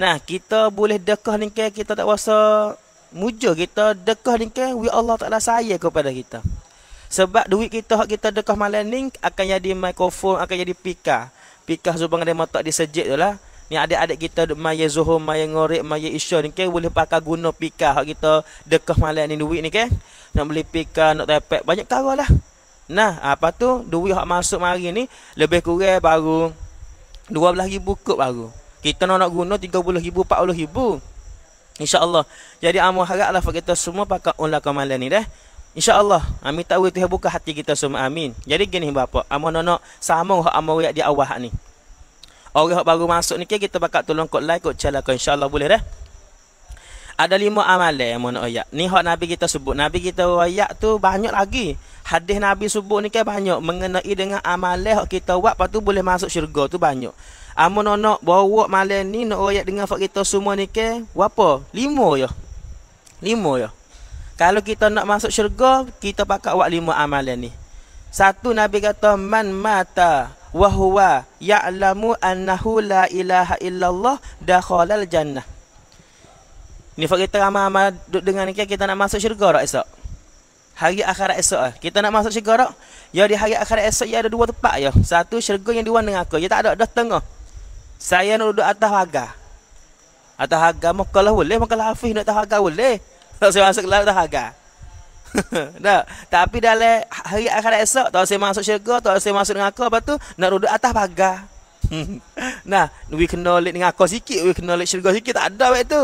Nah, kita boleh dekah ni ke kita tak rasa muja kita dekah ni ke we Allah Taala sayang kepada kita. Sebab duit kita hak kita dekah malam ni akan jadi mikrofon, akan jadi pika. Pika subang dia motak di sejik tu lah. Ni adik-adik kita maya zuhur, maya ngorek, maya isya ni ke boleh pakai guna pika hak kita dekah malam ni duit ni ke. Nak beli pika, nak tepek, banyak perkara lah. Nah, apa tu duit hak masuk mari ni lebih kurang baru 12,000 kut baru. Kita nak guna 30,000, 40,000. Insya-Allah. Jadi amu haraplah kita semua pakai unlakan malam ni dah. Insya-Allah. Amin tahu Tuhan buka hati kita semua amin. Jadi gini bapak, amu nak sama hak amu di awal hak ni. Orang yang baru masuk ni kita bakal tolong kod like, kod share lah insya-Allah boleh dah. Ada 5 amalan yang nak oyak. Ni hak Nabi kita sebut. Nabi kita oyak tu banyak lagi. Hadis Nabi sebut ni kan banyak mengenai dengan amalan hak kita buat lepas tu boleh masuk syurga tu banyak. Amun nak bawa malam ni nak oyak dengan hak kita semua ni kan berapa? 5 ya. Kalau kita nak masuk syurga, kita pakai buat 5 amalan ni. Satu Nabi kata man mata wa huwa ya'lamu annahu la ilaha illallah dakhalal jannah. Ni fak kita ramai-ramai duduk dengan ni kita nak masuk syurga tak esok? Hari akhirat esok kita nak masuk syurga tak? Ya di hari akhirat esok ya ada 2 tempat ya. Satu syurga yang dua neraka. Ya tak ada dah tengah. Saya nak duduk atas pagar. Atas pagar makalah boleh, makalah hafiz nak atas pagar boleh. Tak saya masuk atas pagar. Dah, tapi dalam hari akhirat esok tak saya masuk syurga, tak saya masuk neraka, lepas tu nak duduk atas pagar. Nah, we kena lek dengan aku sikit, we kena lek syurga sikit, tak ada wek tu.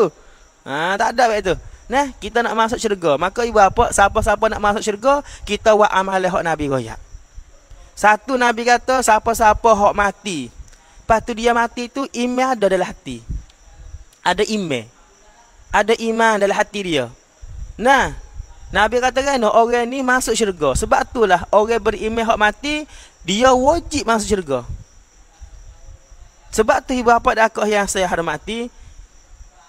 Ha, tak ada wek tu. Nah, kita nak masuk syurga. Maka ibu bapa, siapa-siapa nak masuk syurga, kita buat amalan hak Nabi royak. Satu Nabi kata, siapa-siapa hak mati. Lepas tu dia mati tu, iman ada dalam hati. Ada iman. Ada iman dalam hati dia. Nah, Nabi kata kan, orang ni masuk syurga. Sebab itulah orang beriman hak mati, dia wajib masuk syurga. Sebab tu ibu bapa dan akak yang saya hormati,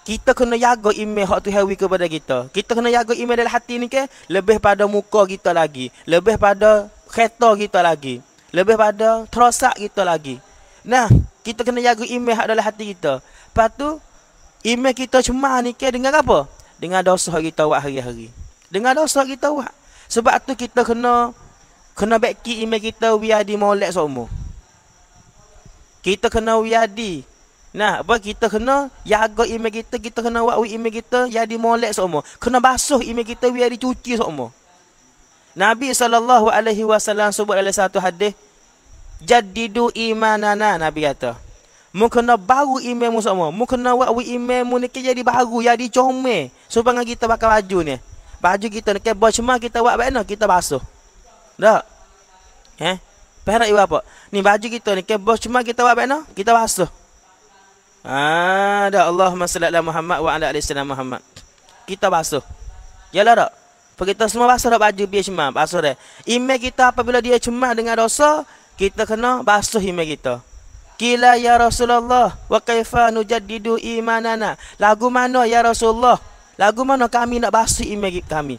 kita kena jaga iman hak Tuhan bagi kepada kita. Kita kena jaga iman dalam hati ni ke, lebih pada muka kita lagi, lebih pada kereta kita lagi, lebih pada terosak kita lagi. Nah, kita kena jaga iman hak dalam hati kita. Lepas tu, iman kita cemar ni ke dengan apa? Dengan dosa kita buat hari-hari. Dengan dosa kita buat. Sebab tu kita kena beki email kita wiadi molek semua. Kita kena wiadi. Nah, apa kita kena jaga email kita, kita kena buat email kita jadi molek semua. Kena basuh email kita wiadi cuci semua. Nabi SAW sebut dalam satu hadis, jadidu imanana, Nabi kata. Mu kena baru email mu semua. Mu kena buat email mu ni jadi baru, jadi comel. Supaya kita pakai baju ni. Baju kita nak buat cuma kita buat baik kita basuh. Tak? Perhara ibu apa? Ni baju kita nak buat cuma kita buat baik kita basuh. Ah, dah Allahumma salli ala Muhammad wa ala ali Muhammad. Kita basuh. Yalah tak? Kita semua basuh dak baju biar cuma basuh dah. Email kita apabila dia cemar dengan dosa, kita kena basuh email kita. Qila ya Rasulullah wa kaifa nujaddidu imanana. Lagu mana ya Rasulullah? Lagu mana kami nak basuh iman kami?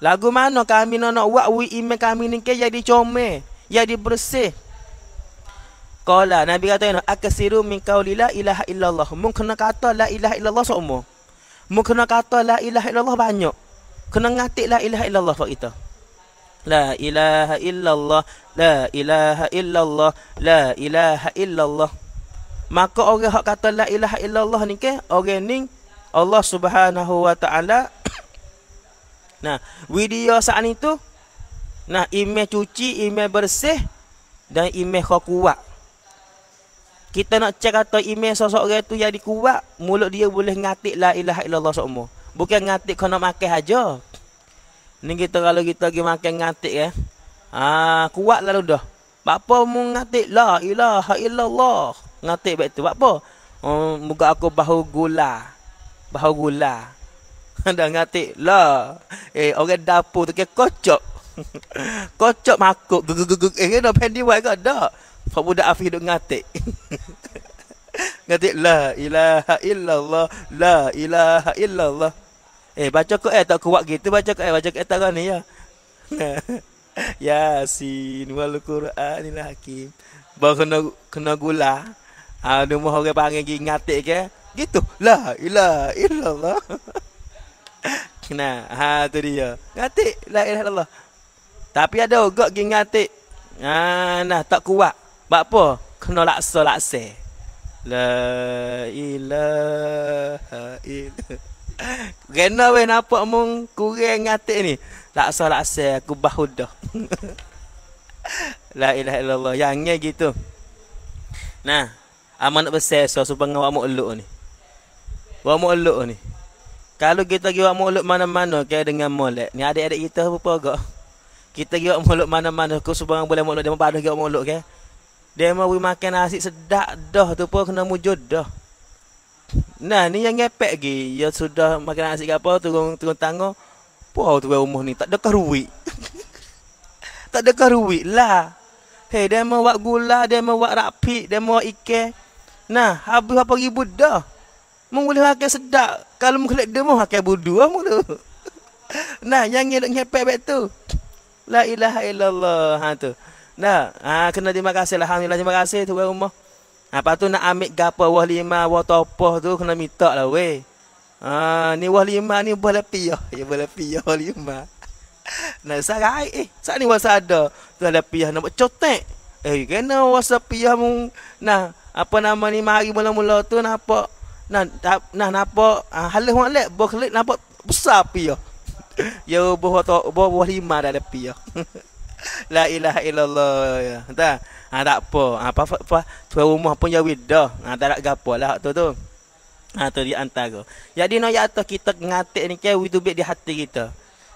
Lagu mana kami nak buat iman kami ni ke jadi comel, jadi bersih? Qala, Nabi kata, akasiru min qauli la ilaha illallah. Mung kena kata la ilaha illallah semua. Mung kena kata la ilaha illallah banyak. Kena ngatik la ilaha illallah buat kita. La ilaha illallah, la ilaha illallah, la ilaha illallah. Maka orang hak kata la ilaha illallah ni ke, orang ni Allah Subhanahu wa taala nah video saat itu nah email cuci, email bersih dan email kuat. Kita nak cek kata email sosok orang tu jadi kuat, mulut dia boleh ngatik la ilaha illallah semua. Bukan ngatik kena makan aja. Ni kita kalau kita pergi makan ngatik ya. Ah kuat lalu dah. Bakpo mu ngatik la ilaha illallah. Ngatik baik tu bakpo? Oh muka aku bahu gula. Bahu gula. Dah ngatik lah. Orang dapur tu ke kocok. Kocok makuk. Dah pendi buat ke? Dah. Pak budak Afif duk ngatik. Ngatik la ilaha illallah. La ilaha illallah. Baca Quran tak kuat gitu. Baca Quran. Baca Quran tak ni ya. Yasin wal Quranil Hakim. Baru kena gula. Ada rumah orang panggil ngatik ke? Gitu. La ilaha illallah. Nah, ha tu dia. Ngatik la ilaha illallah. Tapi ada ogok geng ngatik. Ha nah tak kuat. Bab apa? Kena laksa. La ilaha illallah. Kena weh nampak mung kurang ngatik ni. Laksa aku bahudah. La ilaha illallah. Jangan gitu. Nah, amanat besar supaya ngawak mulut ni. Wak mu'luk ni. Kalau kita pergi wak mu'luk mana-mana ke dengan molek. Ni adik-adik kita apa agak. Kita pergi wak mu'luk mana-mana ke sebarang boleh mu'luk. Dia mau padah pergi wak mu'luk ke. Dia mau makan nasi sedap dah tu pun kena mujud dah. Nah ni yang ngepek lagi. Ya sudah makan nasi ke apa turun tangga. Puh tu rumah ni tak dekah ruik. Tak dekah ruik lah. Hei dia mau wak gula, dia mau wak rapik, dia mau ikan. Nah habis apa ribut dah. Mung boleh makan sedap. Kalau mung kelak demo makan budu ah mulu. Nah, yang nak ngepek baik tu. La ilaha illallah ha tu. Nah, ha kena terima kasih alhamdulillah terima kasih tu orang rumah. Ha patu nak ambil gapo wah lima wah topoh tu kena minta lah weh. Ha ni wah lima ni boleh piyah. Ya boleh piyah wah lima. Nah, sarai sat ni wasa ada. Tu ada piyah nak buat cotek. Kena wasa piyah mung. Nah, apa nama ni mari mula-mula tu nampak Nah nampak halus orang lek bo kelek nampak besar pie. Ya bo buah lima dah ada pie. La ilaha illallah. Entah. Ha tak apa. Apa suara rumah pun jauh dah. Ha tak nak gapolah tu tu. Ha tu di antara. Jadi nak atas kita ngatik ni kewi tu bit di hati kita.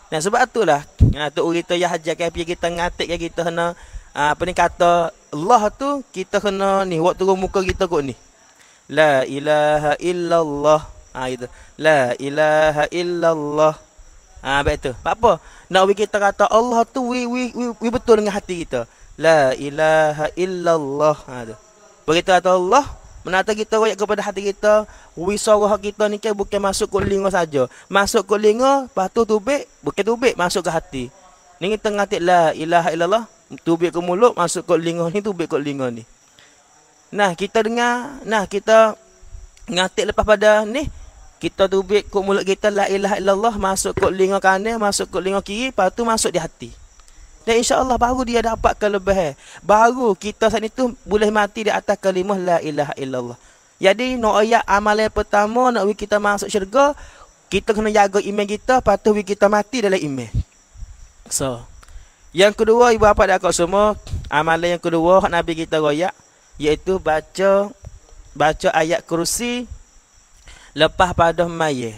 Dan sebab itulah tu urita yang hajar ke kita ngatik ke kita kena apa ni kata Allah tu kita kena ni waktu muka kita kot ni. La ilaha illallah. Ha itu. La ilaha illallah. Ha betul. Apa? Nak we kita kata Allah tu we betul dengan hati kita. La ilaha illallah. Ha tu. Begitu kata Allah, menata kita royak kepada hati kita, we sorah kita ni kan bukan masuk ke lingo saja. Masuk ke lingo, lepas tu tubik, bukan tubik masuk ke hati. Ni kita ngatik la ilaha illallah, tubik ke mulut, masuk ke lingo ni, tubik ke lingo ni. Nah, kita dengar, nah kita ngatik lepas pada ni. Kita tubik kok mulut kita la ilaha illallah masuk kok lingo kanan, masuk kok lingo kiri, lepas tu masuk di hati. Dan insya-Allah baru dia dapat kelebihan. Baru kita saat itu boleh mati di atas kalimah la ilaha illallah. Jadi nak ayat amalan pertama nak kita masuk syurga, kita kena jaga iman kita, lepas tu kita mati dalam iman. So, yang kedua ibu bapa dak kau semua, amalan yang kedua hak Nabi kita royak iaitu baca ayat kursi lepas pada mayat.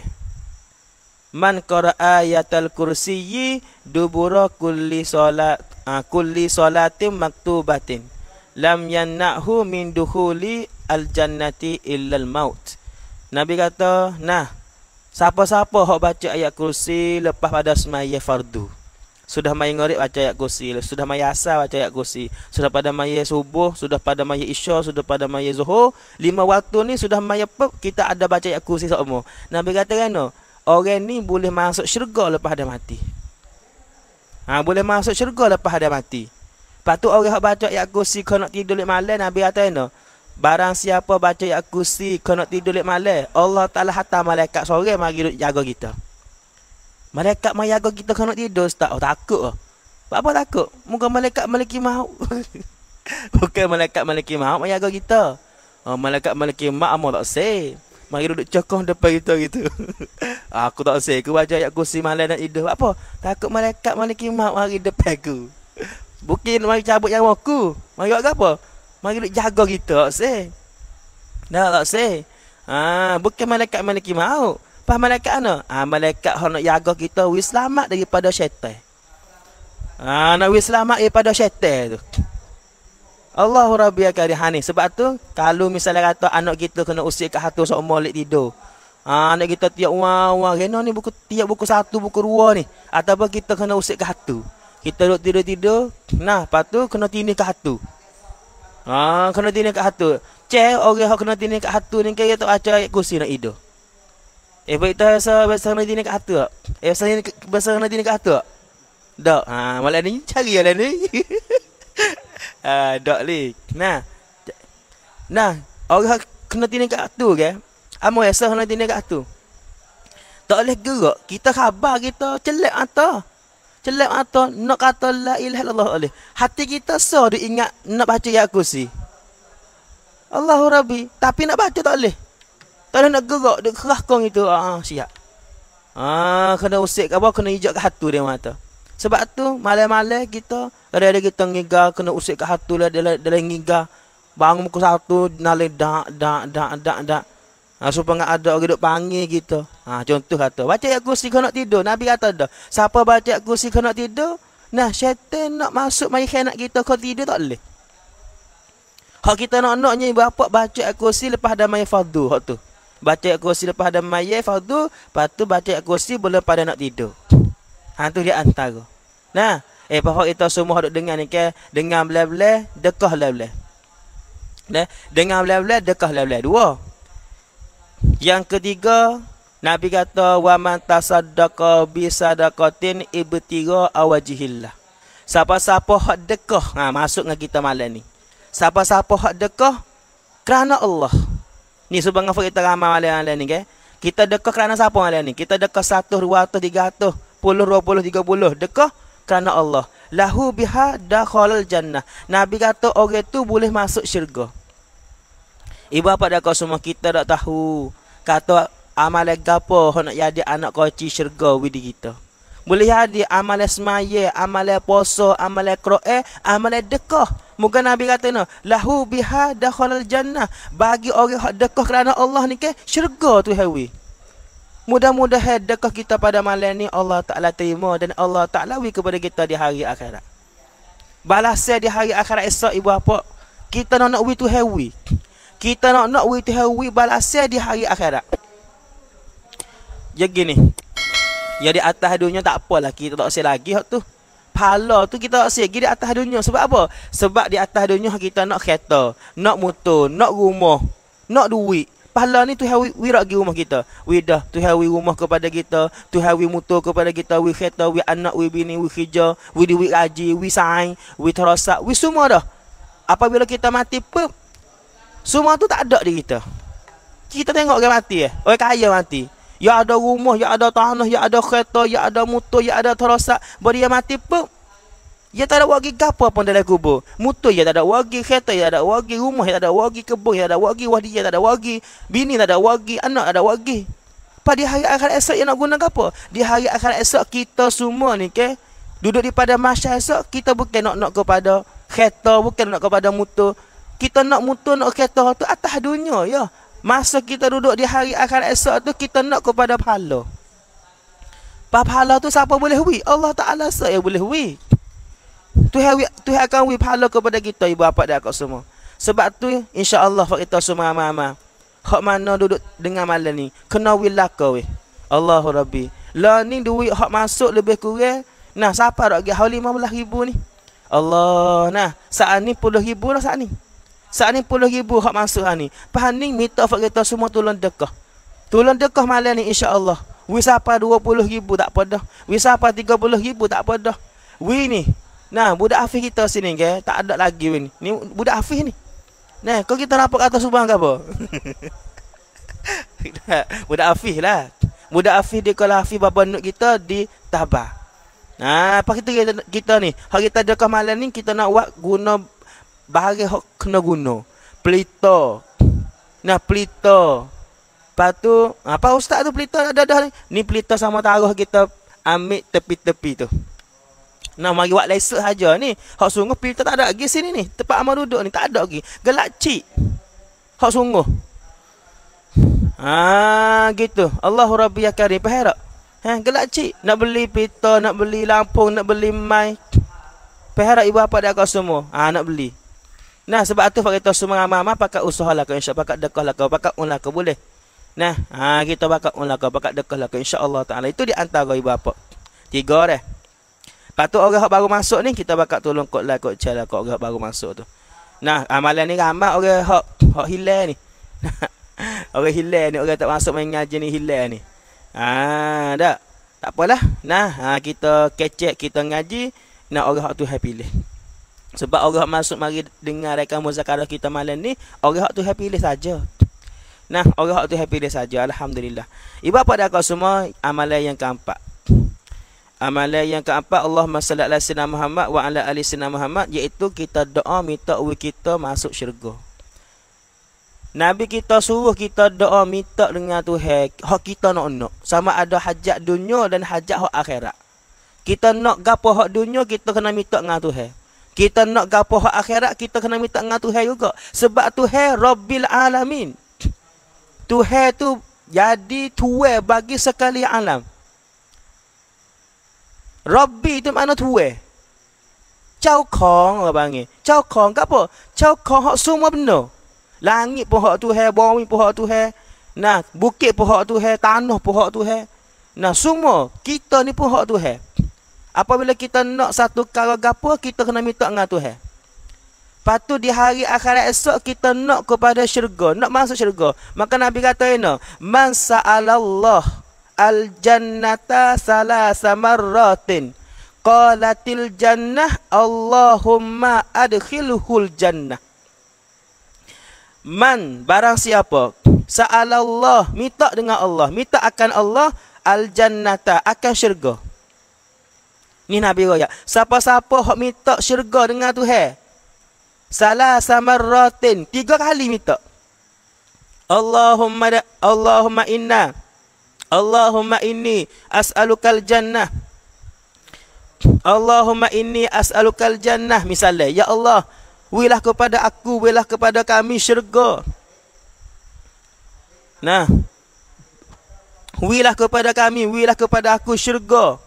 Man qara ayatul kursiyyi dubura kulli salat kulli salatin maktubatin lam yannahu min dukhuli al jannati illal maut. Nabi kata, nah siapa-siapa hok baca ayat kursi lepas pada sembahyang fardu. Sudah mayang ngorek baca ayat kursi, sudah mayang asar baca ayat kursi, sudah pada mayang subuh, sudah pada mayang isya, sudah pada mayang zuhur, 5 waktu ni sudah mayang pep kita ada baca ayat kursi semua. Nabi kata kan, orang ni boleh masuk syurga lepas dia mati. Ha boleh masuk syurga lepas dia mati. Lepas tu orang hok baca ayat kursi kau nak tidur lewat malam, Nabi kata kan, barang siapa baca ayat kursi kau nak tidur lewat malam, Allah Taala hantar malaikat sore mari jaga kita. Malaikat mayaga kita kena tidur tak? Oh, takut. Apa takut? Muka malaikat maliki maut. Bukan malaikat maliki maut mayaga kita. Oh, malaikat maliki maut amo tak say. Mari duduk cokoh depan kita gitu. Aku tak say aku baca ayat kursi malam dan tidur. Apa? Takut malaikat maliki maut mari depan aku. Bukan mari cabut yang aku. Mari buat apa? Mari duduk jaga kita tak say. Dah tak say. Ah, bukan malaikat maliki maut. Pas malaikat ana, malaikat hok nak jaga kita we selamat daripada syaitan. Nak we selamat daripada syaitan tu. Allahu Rabbia karihani. Sebab tu kalau misalnya kata anak kita kena usik kat hatu sok molek tidur. Anak kita tiap wang reno ni buku tiap buku satu buku dua ni ataupun kita kena usik kat hatu. Kita duk tidur-tidur, nah patu kena tindih kat hatu. Kena tindih kat hatu. Cek orang hok kena tindih kat hatu ni kaya tak baca ayat kursi nak tidur. Baik bahasa nanti ni kat hati tak? Bahasa nanti ni kat hati tak? Tak. Malam ni cari lah ni. Tak ni. Nah. Orang kena tini kat hati ke? Amor bahasa kena tini kat hati. Tak boleh gerak. Kita khabar kita celak atas. Celak atas. Nak kata la ilaha illallah oleh. Hati kita so dia ingat nak baca ya kursi. Allahu Rabbi. Tapi nak baca tak boleh. Tak nak gerak dek kerah kong itu siap. Kena usik ke apa kena ijak ke hatu dia mata. Sebab tu malam-malam kita kadang-kadang kita ngiga kena usik ke hatu lah dalam ngiga bangun pukul 1 nalai dak. Supaya ada orang duk panggil kita. Contoh kata baca ayat kursi kau nak tidur. Nabi kata dah. Siapa baca ayat kursi kau nak tidur, nah syaitan nak masuk mai khianat kita kau tidur tak boleh. Hak kita nak-naknya bapak baca ayat kursi lepas dah mai fardu hak tu. Baca ayat kursi lepas ada mayat fardu, lepas tu baca ayat kursi belum pada nak tidur. Tu dia antara. Nah, bahawa kita semua duk dengar ni ke, dengar belah-belah, dekah belah-belah. Dengar belah-belah, dekah belah-belah. Dua. Yang ketiga, Nabi kata wa man tasaddaqa bi sadaqatin ibtira awajihillah. Siapa-siapa hak dekah, masuk dengan kita malam ni. Siapa-siapa hak dekah kerana Allah. Ni sebab ngafak kita ramai malam-malam ni ke. Kita dekah kerana siapa malam ni? Kita dekah 100, 200, 300, 10, 20, 30. Dekah kerana Allah. Lahu biha dakhalal jannah. Nabi kata orang tu boleh masuk syurga. Ibu apa dekah semua kita tak tahu. Kata amalan gapo nak jadi anak koci syurga widi kita. Boleh jadi amalan semaya, amalan puasa, amalan Quran, amalan dekoh. Mungkin Nabi kata no, lahu biha dakhalal jannah. Bagi orang hak dekoh kerana Allah ni ke syurga tu hawi. Mudah-mudahan dekoh kita pada malam ni Allah Taala terima dan Allah Taala wi kepada kita di hari akhirat. Balasnya di hari akhirat esok ibu apa? Kita nak wi tu hawi. Kita nak wi tu hawi balasnya di hari akhirat. Ya gini. Yang di atas dunia tak apalah kita tak usah lagi hak tu. Pahala tu kita tak usah pergi di atas dunia sebab apa? Sebab di atas dunia kita nak kereta, nak motor, nak rumah, nak duit. Pahala ni Tuhan wirak pergi rumah kita. Widah Tuhan wi rumah kepada kita, Tuhan wi motor kepada kita, wi kereta, wi anak, wi bini, wi kerja, wi duit gaji, wi saing, wi terosak, wi semua dah. Apabila kita mati pun semua tu tak ada di kita. Kita tengok orang mati orang kaya mati. Ya ada rumah, ya ada tanah, ya ada kereta, ya ada motor, ya ada terosak. Bila dia mati pun ia tak ada wagi gapo pun dalam kubur. Motor ia tak ada wagi, kereta ia tak ada wagi, rumah ia tak ada wagi, kebun ia tak ada wagi, wadi ia tak ada wagi, bini tak ada wagi, anak tak ada wagi. Pada hari akhirat esok ia nak guna gapo? Di hari akhirat esok kita semua ni ke duduk di pada mahsyar esok kita bukan nak kepada kereta, bukan nak kepada motor. Kita nak motor, nak kereta tu atas dunia ya. Masa kita duduk di hari akhirat esok tu kita nak kepada pahala. Pahala tu siapa boleh wi? Allah Taala saja boleh wi. Tuhan akan beri pahala kepada kita ibu bapa dan akak semua. Sebab tu insya-Allah kita semua mama-mama hak mana duduk dengan malam ni kena wilaka weh. Allahu Rabbi. La ni duit hak masuk lebih kurang nah siapa dak gi hal 15,000 ni. Allah nah saat ni 10,000 dah saat ni. Saat ni 10,000 hak masuk hari ni. Pahan ni minta hak kita semua tolong dekah. Tolong dekah malam ni insya-Allah. Wis apa 20,000 tak apa dah. Wis apa 30,000 tak apa dah. Weh ni nah, budak Hafiz kita sini ke, tak ada lagi weh ni. Ni budak Hafiz ni. Nah, kau kita nampak atas subang ke apa? Budak Hafiz lah. Budak Hafiz dia kalau Hafiz bapa nuk kita di Tabah. Nah, apa kita ni? Hari kita dekat malam ni kita nak buat guna barang hok kena guna. Pelita. Nah, pelita. Lepas tu, apa ustaz tu pelita ada dah ni? Ni pelita sama taruh kita ambil tepi-tepi tu. Nah, mari buat lesuk saja ni. Hak sungguh filter tak ada lagi sini ni. Tempat amal duduk ni tak ada lagi. Gelak cik. Hak sungguh. Ha gitu. Allahu Rabbi ya Karim. Faham tak? Ha gelak cik nak beli filter, nak beli lampung, nak beli mic. Faham tak ibu bapa dah kau semua? Ha nak beli. Nah, sebab tu pak kita semua ramai-ramai pakat usahalah kau insya-Allah pakat dekahlah kau, pakat unlah kau boleh. Nah, ha kita pakat unlah kau, pakat dekahlah kau insya-Allah Taala. Itu di antara ibu bapa. Tiga dah. Lepas tu orang yang baru masuk ni kita bakal tolong kot lah kot cah lah kot orang baru masuk tu. Nah amalan ni ramai orang hak hilang ni. Orang hilang ni orang tak masuk main ngaji ni hilang ni. Ah dak. Tak apalah. Nah kita kecek kita ngaji nak orang hak Tuhan pilih. Sebab orang hak masuk mari dengar reka muzakarah kita malam ni orang hak Tuhan pilih saja. Nah orang hak Tuhan pilih saja alhamdulillah. Ibu bapa dak kau semua amalan yang keempat. Amalan yang keempat Allahumma salli ala sayyidina Muhammad wa ala ali sayyidina Muhammad iaitu kita doa minta uwi kita masuk syurga. Nabi kita suruh kita doa minta dengan Tuhan hak kita nak. Sama ada hajat dunia dan hajat hak akhirat. Kita nak gapo hak dunia kita kena minta dengan Tuhan. Kita nak gapo hak akhirat kita kena minta dengan Tuhan juga. Sebab Tuhan Rabbil Alamin. Tuhan tu jadi tuan bagi sekali alam. Rabbi tu mana tuwe? Cao kong orang panggil. Cao kong ke apa? Cao kong hak semua benda. Langit pun hak Tuhan, bumi pun hak Tuhan. Nah, bukit pun hak Tuhan, tanah pun hak Tuhan. Nah, semua kita ni pun hak Tuhan. Apabila kita nak satu perkara gapo, kita kena minta dengan Tuhan. Patu di hari akhirat esok kita nak kepada syurga, nak masuk syurga. Maka Nabi kata ina, "Man sa'alallah al-jannata salasa marratin qalatil jannah Allahumma adkhilhul jannah." Man barang siapa sa'alallah minta dengan Allah, minta akan Allah al-jannata akan syurga. Ni Nabi royak. Siapa-siapa hok minta syurga dengan Tuhan. Salasa marratin, 3 kali minta. Allahumma inna Allahumma inni as'alukal jannah Allahumma inni as'alukal jannah misalnya, ya Allah, wilah kepada aku, wilah kepada kami syurga. Nah, wilah kepada kami, wilah kepada aku syurga.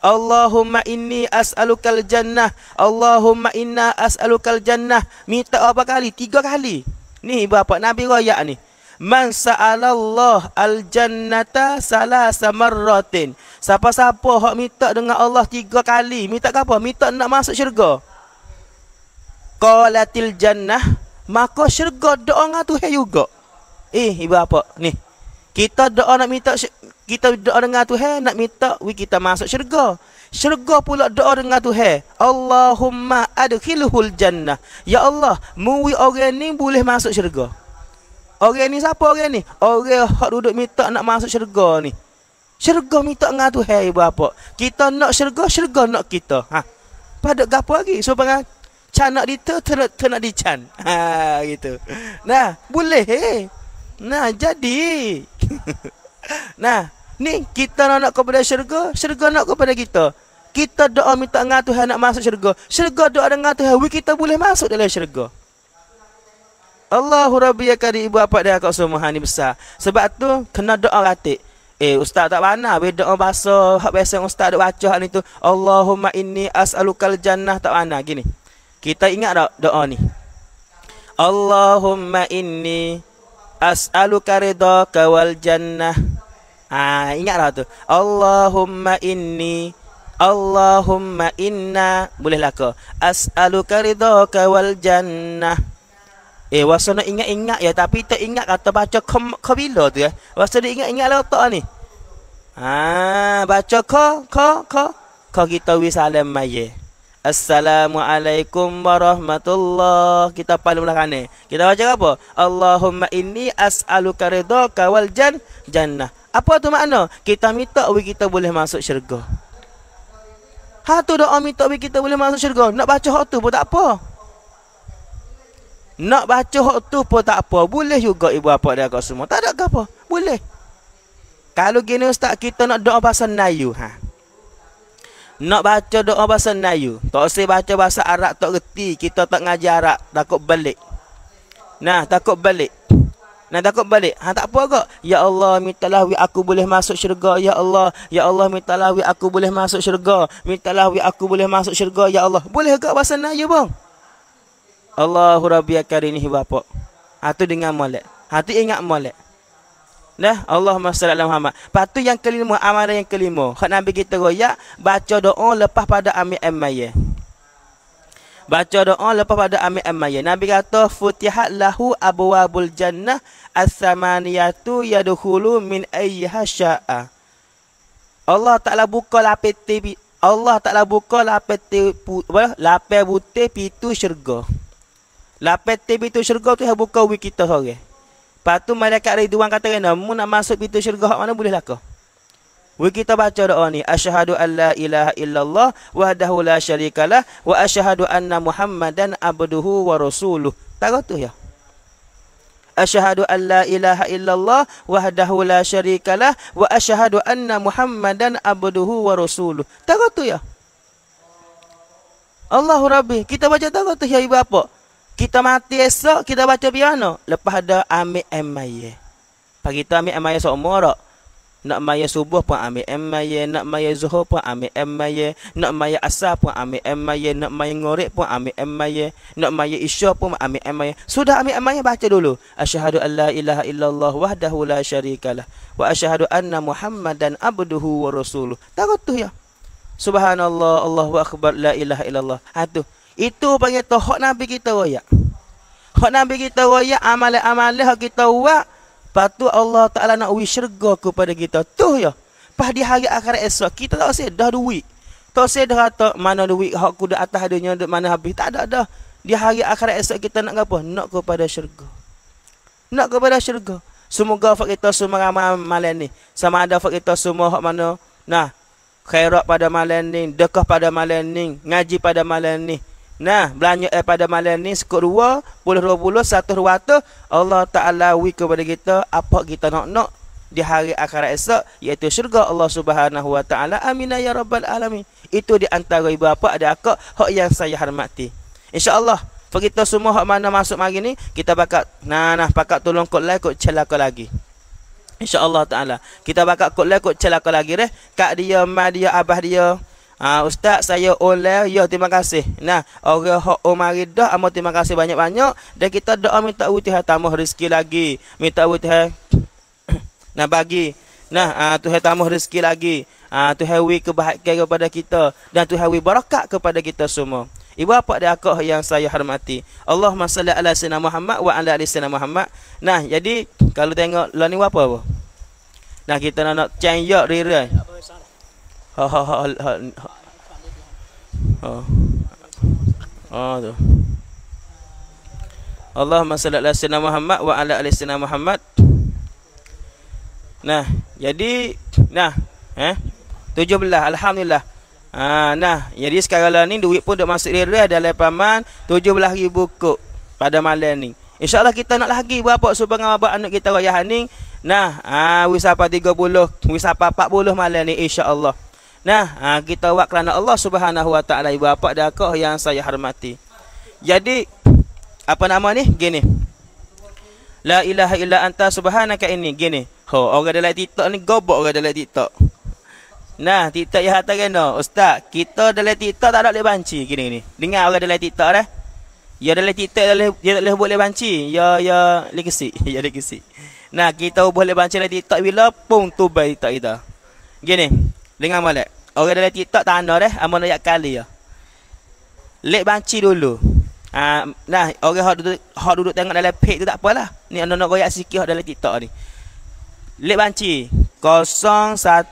Allahumma inni as'alukal jannah, Allahumma inna as'alukal jannah. Minta apa kali? 3 kali. Ni bapa Nabi royak ni. Man sa'alallah al-jannata salasa marratin. Siapa-siapa hak minta dengan Allah 3 kali. Minta ke apa? Minta nak masuk syurga. Qalatil jannah, maka syurga doa dengan Tuhan juga. Ibu apa ni? Kita doa nak minta, kita doa dengan Tuhan nak minta kita masuk syurga. Syurga pula doa dengan Tuhan. Allahumma adkhilhul jannah. Ya Allah, mui orang ni boleh masuk syurga. Orang ni siapa orang ni? Orang hak duduk minta nak masuk syurga ni. Syurga minta dengan Tuhan ibu apa? Kita nak syurga, syurga nak kita. Ha. Padak gapo lagi? So pengen can nak diter, ternak dican. Ha, gitu. Nah, boleh. Nah, jadi. Nah, ni kita nak kepada syurga, syurga nak kepada kita. Kita doa minta dengan Tuhan nak masuk syurga. Syurga doa dengan Tuhan, kita boleh masuk dalam syurga. Allahu Rabbi ya kari ibu apa dia kau semua ni besar. Sebab tu kena doa ratik. Ustaz tak mana doa bahasa hak biasa ustaz dok baca hak ni tu. Allahumma inni as'alukal jannah tak mana gini. Kita ingat tak doa ni? Allahumma inni as'aluka ridhaka wal jannah. Ha, ingat tak tu? Allahumma inna bolehlah ke? As'aluka ridhaka wal jannah. Wasana ingat-ingat ya, tapi tak ingat kata baca ka bila tu ya. Wasana ingat-ingat lah otak ni. Ha, baca ka kita wi salam maye. Assalamualaikum warahmatullahi. Kita paling belah kanan. Kita baca apa? Allahumma inni as'aluka ridhaka wal jannah. Apa tu makna? Kita minta kita boleh masuk syurga. Ha tu doa minta kita boleh masuk syurga. Nak baca hak tu pun tak apa. Nak baca hak tu pun tak apa. Boleh juga ibu bapa dia kau semua. Tak ada apa. Boleh. Kalau gini ustaz kita nak doa pasal nayu. Ha. Nak baca doa bahasa Melayu. Tak usah baca bahasa Arab tak reti. Kita tak ngaji Arab. Takut balik. Nah, takut balik. Nah, takut balik. Ha, tak apa kak. Ya Allah, mintalah aku boleh masuk syurga. Ya Allah. Ya Allah, mintalah aku boleh masuk syurga. Mintalah aku boleh masuk syurga. Ya Allah. Boleh kak bahasa Melayu bang? Allahu Rabbi Karim ni bapak. Ha, tu dengan molek. Ha, tu ingat molek. Nah, Allahumma salli ala Muhammad. Patu yang kelima, amalan yang kelima. Hak Nabi kita royak baca doa lepas pada amir ammaye. Baca doa lepas pada amir ammaye. Nabi kata futihat lahu abwabul jannah as-samaniyatu yadkhulu min ayyiha syaa. Allah Taala buka lapeti, Allah Taala buka lapeti, lapai buta pintu syurga. Lapeti pintu syurga tu hak buka wi kita sorang. Lepas tu malaikat Ridwan kata kena mu nak masuk pintu syurga hak mana bolehlah kau. We kita baca doa ni asyhadu alla ilaha illallah wahdahu la syarikalah wa asyhadu anna muhammadan abduhu wa rasuluh. Tak tu ya. Asyhadu alla ilaha illallah wahdahu la syarikalah wa asyhadu anna muhammadan abduhu wa rasuluh. Tak tu ya. Allahu Rabbi, kita baca tak tu ya ibu bapa. Kita mati esok, kita baca piano. Lepas ada ambil emayah. Pagi tu ambil emayah seumur tak? Nak emayah subuh pun ambil emayah. Nak emayah zuhur pun ambil emayah. Nak emayah asar pun ambil emayah. Nak emayah ngorek pun ambil emayah. Nak emayah isya pun ambil emayah. Sudah ambil emayah, baca dulu. Asyhadu an la ilaha illallah wahdahu la syarikalah. Wa asyhadu anna muhammadan abduhu wa rasuluh. Takut tu ya? Subhanallah, Allahu akbar, la ilaha illallah. Hatuh. Itu panggil tu hak Nabi kita royak. Hak Nabi kita royak amalan-amalan hak kita buat. Lepas tu Allah Ta'ala nak wi syurga kepada kita. Tu ya. Lepas di hari akhirat esok, kita tak usah dah duit. Tak usah dah kata mana duit hak ku dah atas adanya, mana habis. Tak ada dah. Di hari akhirat esok kita nak apa? Nak kepada syurga. Nak kepada syurga. Semoga hak kita semua amalan ni. Sama ada hak kita semua hak mana. Nah, khairat pada malam ni, dekah pada malam ni, ngaji pada malam ni. Nah, belanja pada malam ni sekut 2, 10, 20, 100, 200. Allah Ta'ala wi kepada kita apa kita nak-nak. di hari akhirat esok, iaitu syurga Allah Subhanahu Wa Taala. Amin ya rabbal alamin. Itu di antara ibu bapa ada akak hak yang saya hormati. Insya-Allah bagi kita semua hak mana masuk hari ni kita bakat nah pakat tolong kod like kod celaka lagi. Insya-Allah taala kita bakat kod like kod celaka lagi deh. Kak dia, mak dia, abah dia. Ustaz saya oleh, ya terima kasih. Nah, orang hak Maridah amo terima kasih banyak-banyak dan kita doa minta Tuhan tambah rezeki lagi. Minta Tuhan nah bagi. Nah, Tuhan tambah rezeki lagi. Tuhan beri kebahagiaan kepada kita dan Tuhan beri berkat kepada kita semua. Ibu bapa dan akak yang saya hormati. Allahumma salli ala sayyidina Muhammad wa ala ali sayyidina Muhammad. Nah, jadi kalau tengok lah ni apa? Nah, kita nak change yok rira. Allahumma salli ala sayyidina Muhammad wa ala ali sayyidina Muhammad. Nah, jadi nah, 17 alhamdulillah. Nah, jadi sekarang ni duit pun dak masuk rera dalam paman 17,000 kok pada malam ni. Insya-Allah kita nak lagi bapak subang abang anak kita royah haning. Nah, wisapa 30, wisapa 40 malam ni insya-Allah. Nah, kita buat kerana Allah Subhanahu Wa Taala. Ibu bapa dan akak yang saya hormati. Jadi apa nama ni? Gini. La ilaha illa anta subhanaka inni. Gini. Ho, orang dalam TikTok ni gobok orang dalam TikTok. Nah, TikTok yang hantar kena. Ustaz, kita dalam TikTok tak ada boleh banci gini ni. Dengar orang dalam TikTok dah. Ya dalam TikTok dia tak boleh banci. Ya legacy, ya legacy. Nah, kita boleh banci dalam TikTok bila pun tu baik tak kita. Gini. Dengar molek. Orang dalam TikTok tak ada dah, amon ayat kali ya. Lek banci dulu. Nah, orang hak duduk tengok dalam page tu tak apalah. Ni anda nak royak sikit hak dalam TikTok ni. Lek banci 012 39 25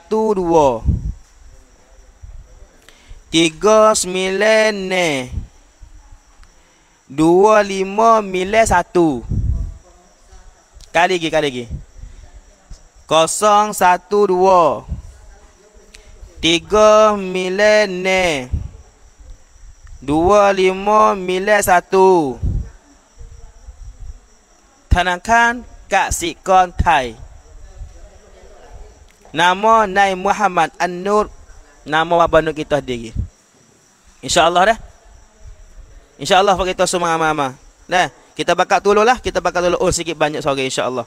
1 kali lagi 012 3 milen 25 milen 1 Tanahkan Kak Sikon Thai. Nama Nai Muhammad An-Nur. Nama abang kita diri. InsyaAllah dah. InsyaAllah bagi kita semua mama. Nah, kita bakal tolong lah. Kita bakal tolong sikit banyak sore insyaAllah.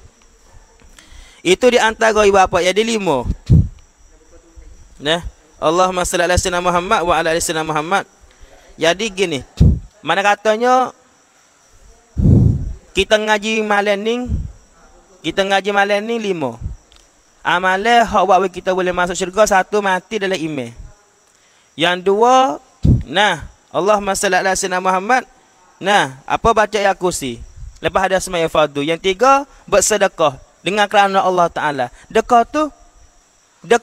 Itu di antara ibu bapa. Jadi 5. Nah, Allahumma salli ala sayyidina Muhammad wa ala ali sayyidina Muhammad. Jadi gini, mana katanya kita ngaji malam ni 5. Amalan hak buat kita boleh masuk syurga. 1 mati dalam iman. Yang 2, nah, Allahumma salli ala sayyidina Muhammad. Nah, apa baca ayat kursi. Lepas ada sembahyang fardu. Yang 3, bersedekah dengan kerana Allah Taala. Sedekah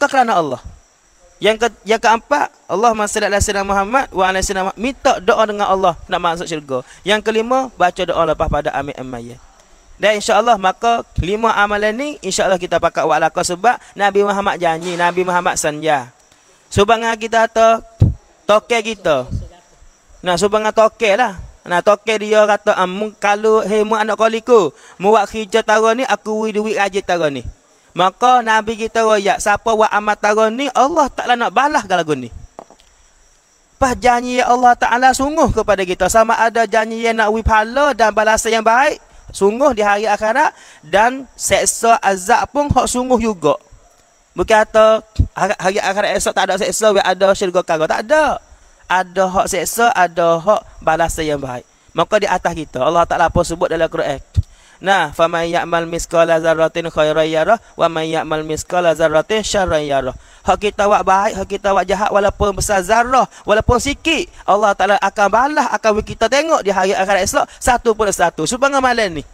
kerana Allah. Yang keempat, Allahumma salli ala sayyidina Muhammad wa ala sayyidina Muhammad. Minta doa dengan Allah nak masuk syurga. Yang kelima, baca doa lepas pada amin amayat. Dan insya-Allah maka 5 amalan ni insya-Allah kita pakat buat laka sebab Nabi Muhammad janji, Nabi Muhammad sanja. Subangan kita atau toke kita. Nah, subangan toke lah. Nah, toke dia kata, kalau hemu anak koliku, mu buat kerja taruh ni aku beri duit rajin taruh ni." Maka Nabi kita royak, siapa buat amal taruh ni, Allah Ta'ala nak balas galagu ni. Pas janji Allah Ta'ala sungguh kepada kita. Sama ada janji yang nak wipala dan balasan yang baik, sungguh di hari akhirat. Dan seksa azab pun hak sungguh juga. Bukan kata hari akhirat esok tak ada seksa, ada syurga kara. Tak ada. Ada hak seksa, ada hak balasan yang baik. Maka di atas kita. Allah Ta'ala apa sebut dalam Quran. Nah, faman ya'mal miskala zarratin khairan yarah wa man ya'mal miskala zarratin syarran yarah. Hak kita buat baik, hak kita buat jahat walaupun besar zarah, walaupun sikit, Allah Taala akan balas, akan kita tengok di hari akhirat esok 1/1. Subangan malam ni.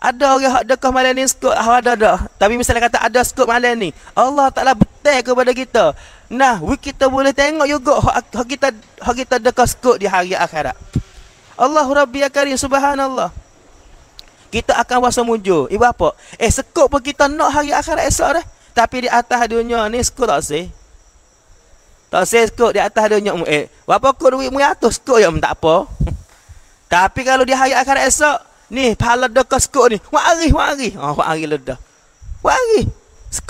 Ada orang hak dekat malam ni skop ada. Tapi misalnya kata ada skop malam ni, Allah Taala betul kepada kita. Nah, kita boleh tengok juga hak kita dekat skop di hari akhirat. Allahu Rabbi ya Karim, subhanallah. Kita akan wasa muncul. Ibu apa? Sekut pun kita nak hari akhirat esok dah. Tapi di atas dunia ni sekut tak sih? Tak sih sekut di atas dunia. Berapa kot duit meratus sekut ya? Tak apa. Tapi kalau di hari akhirat esok, ni pahala dekat sekut ni. Wa'arih. Wa'arih ledah.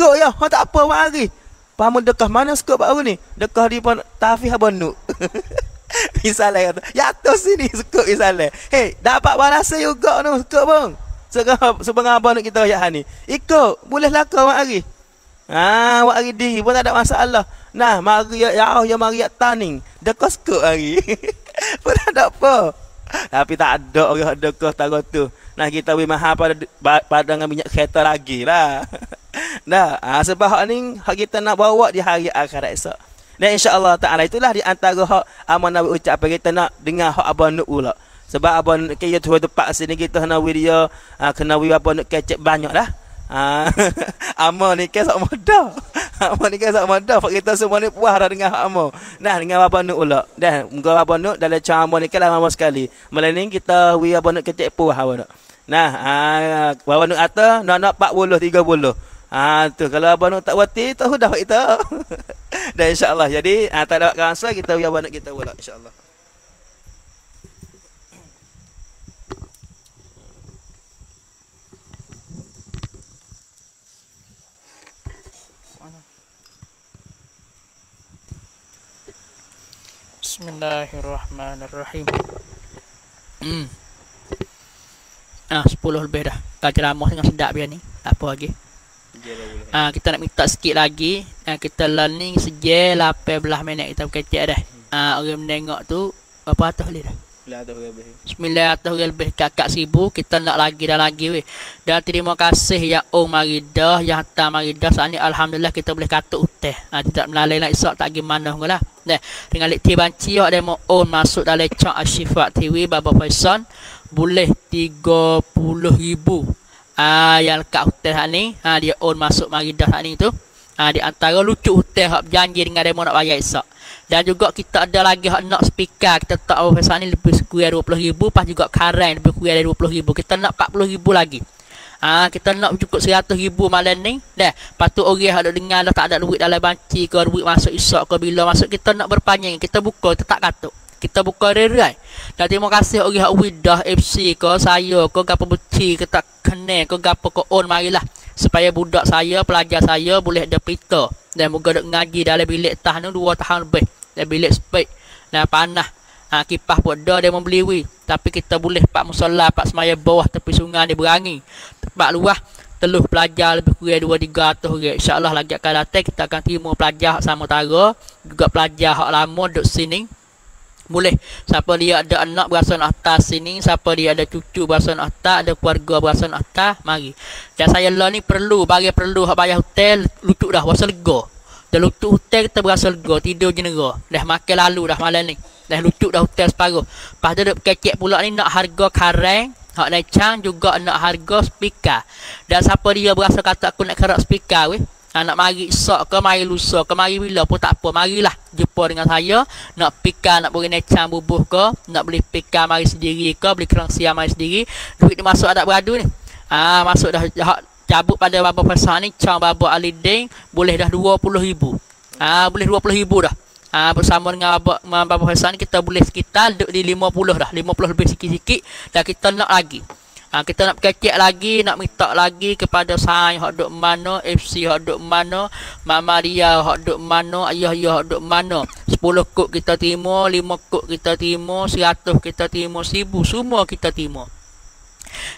Skor ya, hang tak apa buat hari. Pamu dekah mana skor baru ni? Dekah di Tahfiz abang nu. Misalnya kata, ya atas sini skor misalnya. Hei, dapat balasan juga no skor bang. Sebab abang nak kita ayat ni. Ikut, boleh laka buat hari. Ha, buat hari diri pun tak ada masalah. Nah, mari ya Allah ya mari ya Taning. Dekah skor hari. Pun tak ada apa. Tapi tak ada orang dekah taruh tu. Nah, kita beli mahal pada padangan minyak kereta lagi lah. Nah, sebab hak ni hak kita nak bawa di hari akhirat esok. Dan insya-Allah taala itulah di antara hak amanah ucap kita nak dengar hak abang nak ulah. Sebab abang nak ke tu tempat sini kita nak dia kena wi apa nak kecek banyaklah. Amal ni ke sok modal. Amal ni ke sok modal. Pak kita semua ni puas dah dengar hak amal. Nah, dengar abang nak ulah. Dah, moga abang nak dalam ceramah ni ke lama sekali. Malam ni kita wi abang nak kecek puas abang nak. Nah, abang nak atas nak 40 30. Tu kalau abang nak tak wati tahu dah kita. Dan insya-Allah jadi tak ada rasa kita biar abang nak kita pula insya-Allah. Bismillahirrahmanirrahim. 10 lebih dah. Kalau ceramah dengan sedap biar ni. Tak apa lagi. Kita nak minta sikit lagi. Kita learning sejak 18 minit kita berkecek dah. Orang menengok tu berapa atas boleh dah? 900 lebih kakak 1000. Kita nak lagi dan lagi weh. Dan terima kasih ya Maridah, ya hantar Maridah. Saat ni alhamdulillah kita boleh katuk teh. Tidak melalui nak esok tak gimana pula. Nah, dengan lekti banci hok demo masuk dalam cak Syifat TV Baba Faisal boleh 30,000. Yang kat hotel hak ni, dia on masuk Maridah hak ni tu. Di antara lucu hotel hak janji dengan demo nak bayar esok. Dan juga kita ada lagi hak nak speaker, kita tak tahu pasal ni lebih kurang 20,000, pas juga karan lebih kurang dari 20,000. Kita nak 40,000 lagi. Kita nak cukup 100,000 malam ni. Dah, pastu orang hak nak dengar dah tak ada duit dalam banci ke duit masuk esok ke bila masuk kita nak berpanjang, kita buka, kita tak katuk. Kita buka rerai. Dan terima kasih orang hak Widah FC ke saya ke gapo beci ke tak kenal ke gapo ke on marilah supaya budak saya pelajar saya boleh ada pita dan moga dok ngaji dalam bilik tah ni 2 tahun lebih dalam bilik spek dan panah kipas podo dia membeli wi tapi kita boleh pak musalla pak semaya bawah tepi sungai di Berangi tempat luah teluh pelajar lebih kurang 2-300 orang insyaallah lagi akan datang kita akan terima pelajar sama tara juga pelajar hak lama dok sini boleh. Siapa dia ada anak berasa nak atas sini, siapa dia ada cucu berasa nak atas, ada keluarga berasa nak atas, mari. Dan saya lah ni perlu, bagi perlu hak bayar hotel, lutuk dah, berasa lega. Dah lutuk hotel, kita berasa lega, tidur jenera. Dah makan lalu dah malam ni. Dah lutuk dah hotel separuh. Lepas tu duk kecek pula ni nak harga karang, hak necang juga nak harga speaker. Dan siapa dia berasa kata aku nak kerak speaker weh. Nak mari esok ke, mari lusa ke, mari bila pun tak apa. Marilah jumpa dengan saya. Nak pika, nak beri necang bubuh ke, nak beli pika mari sendiri ke, beli kerang siam mari sendiri. Duit ni masuk tak beradu ni. Masuk dah cabut pada Baba Faisal ni, cang Baba Ali Deng boleh dah 20,000. Boleh 20,000 dah. Bersama dengan Baba Faisal ni kita boleh sekitar di 50 dah. 50 lebih sikit-sikit dan kita nak lagi. Kita nak kecek lagi, nak minta lagi kepada saya hak duk mana, FC hak duk mana, Mama Ria hak duk mana, ayah hak duk mana. 10 kod kita terima, 5 kod kita terima, 100 kita terima, 1000 semua kita terima.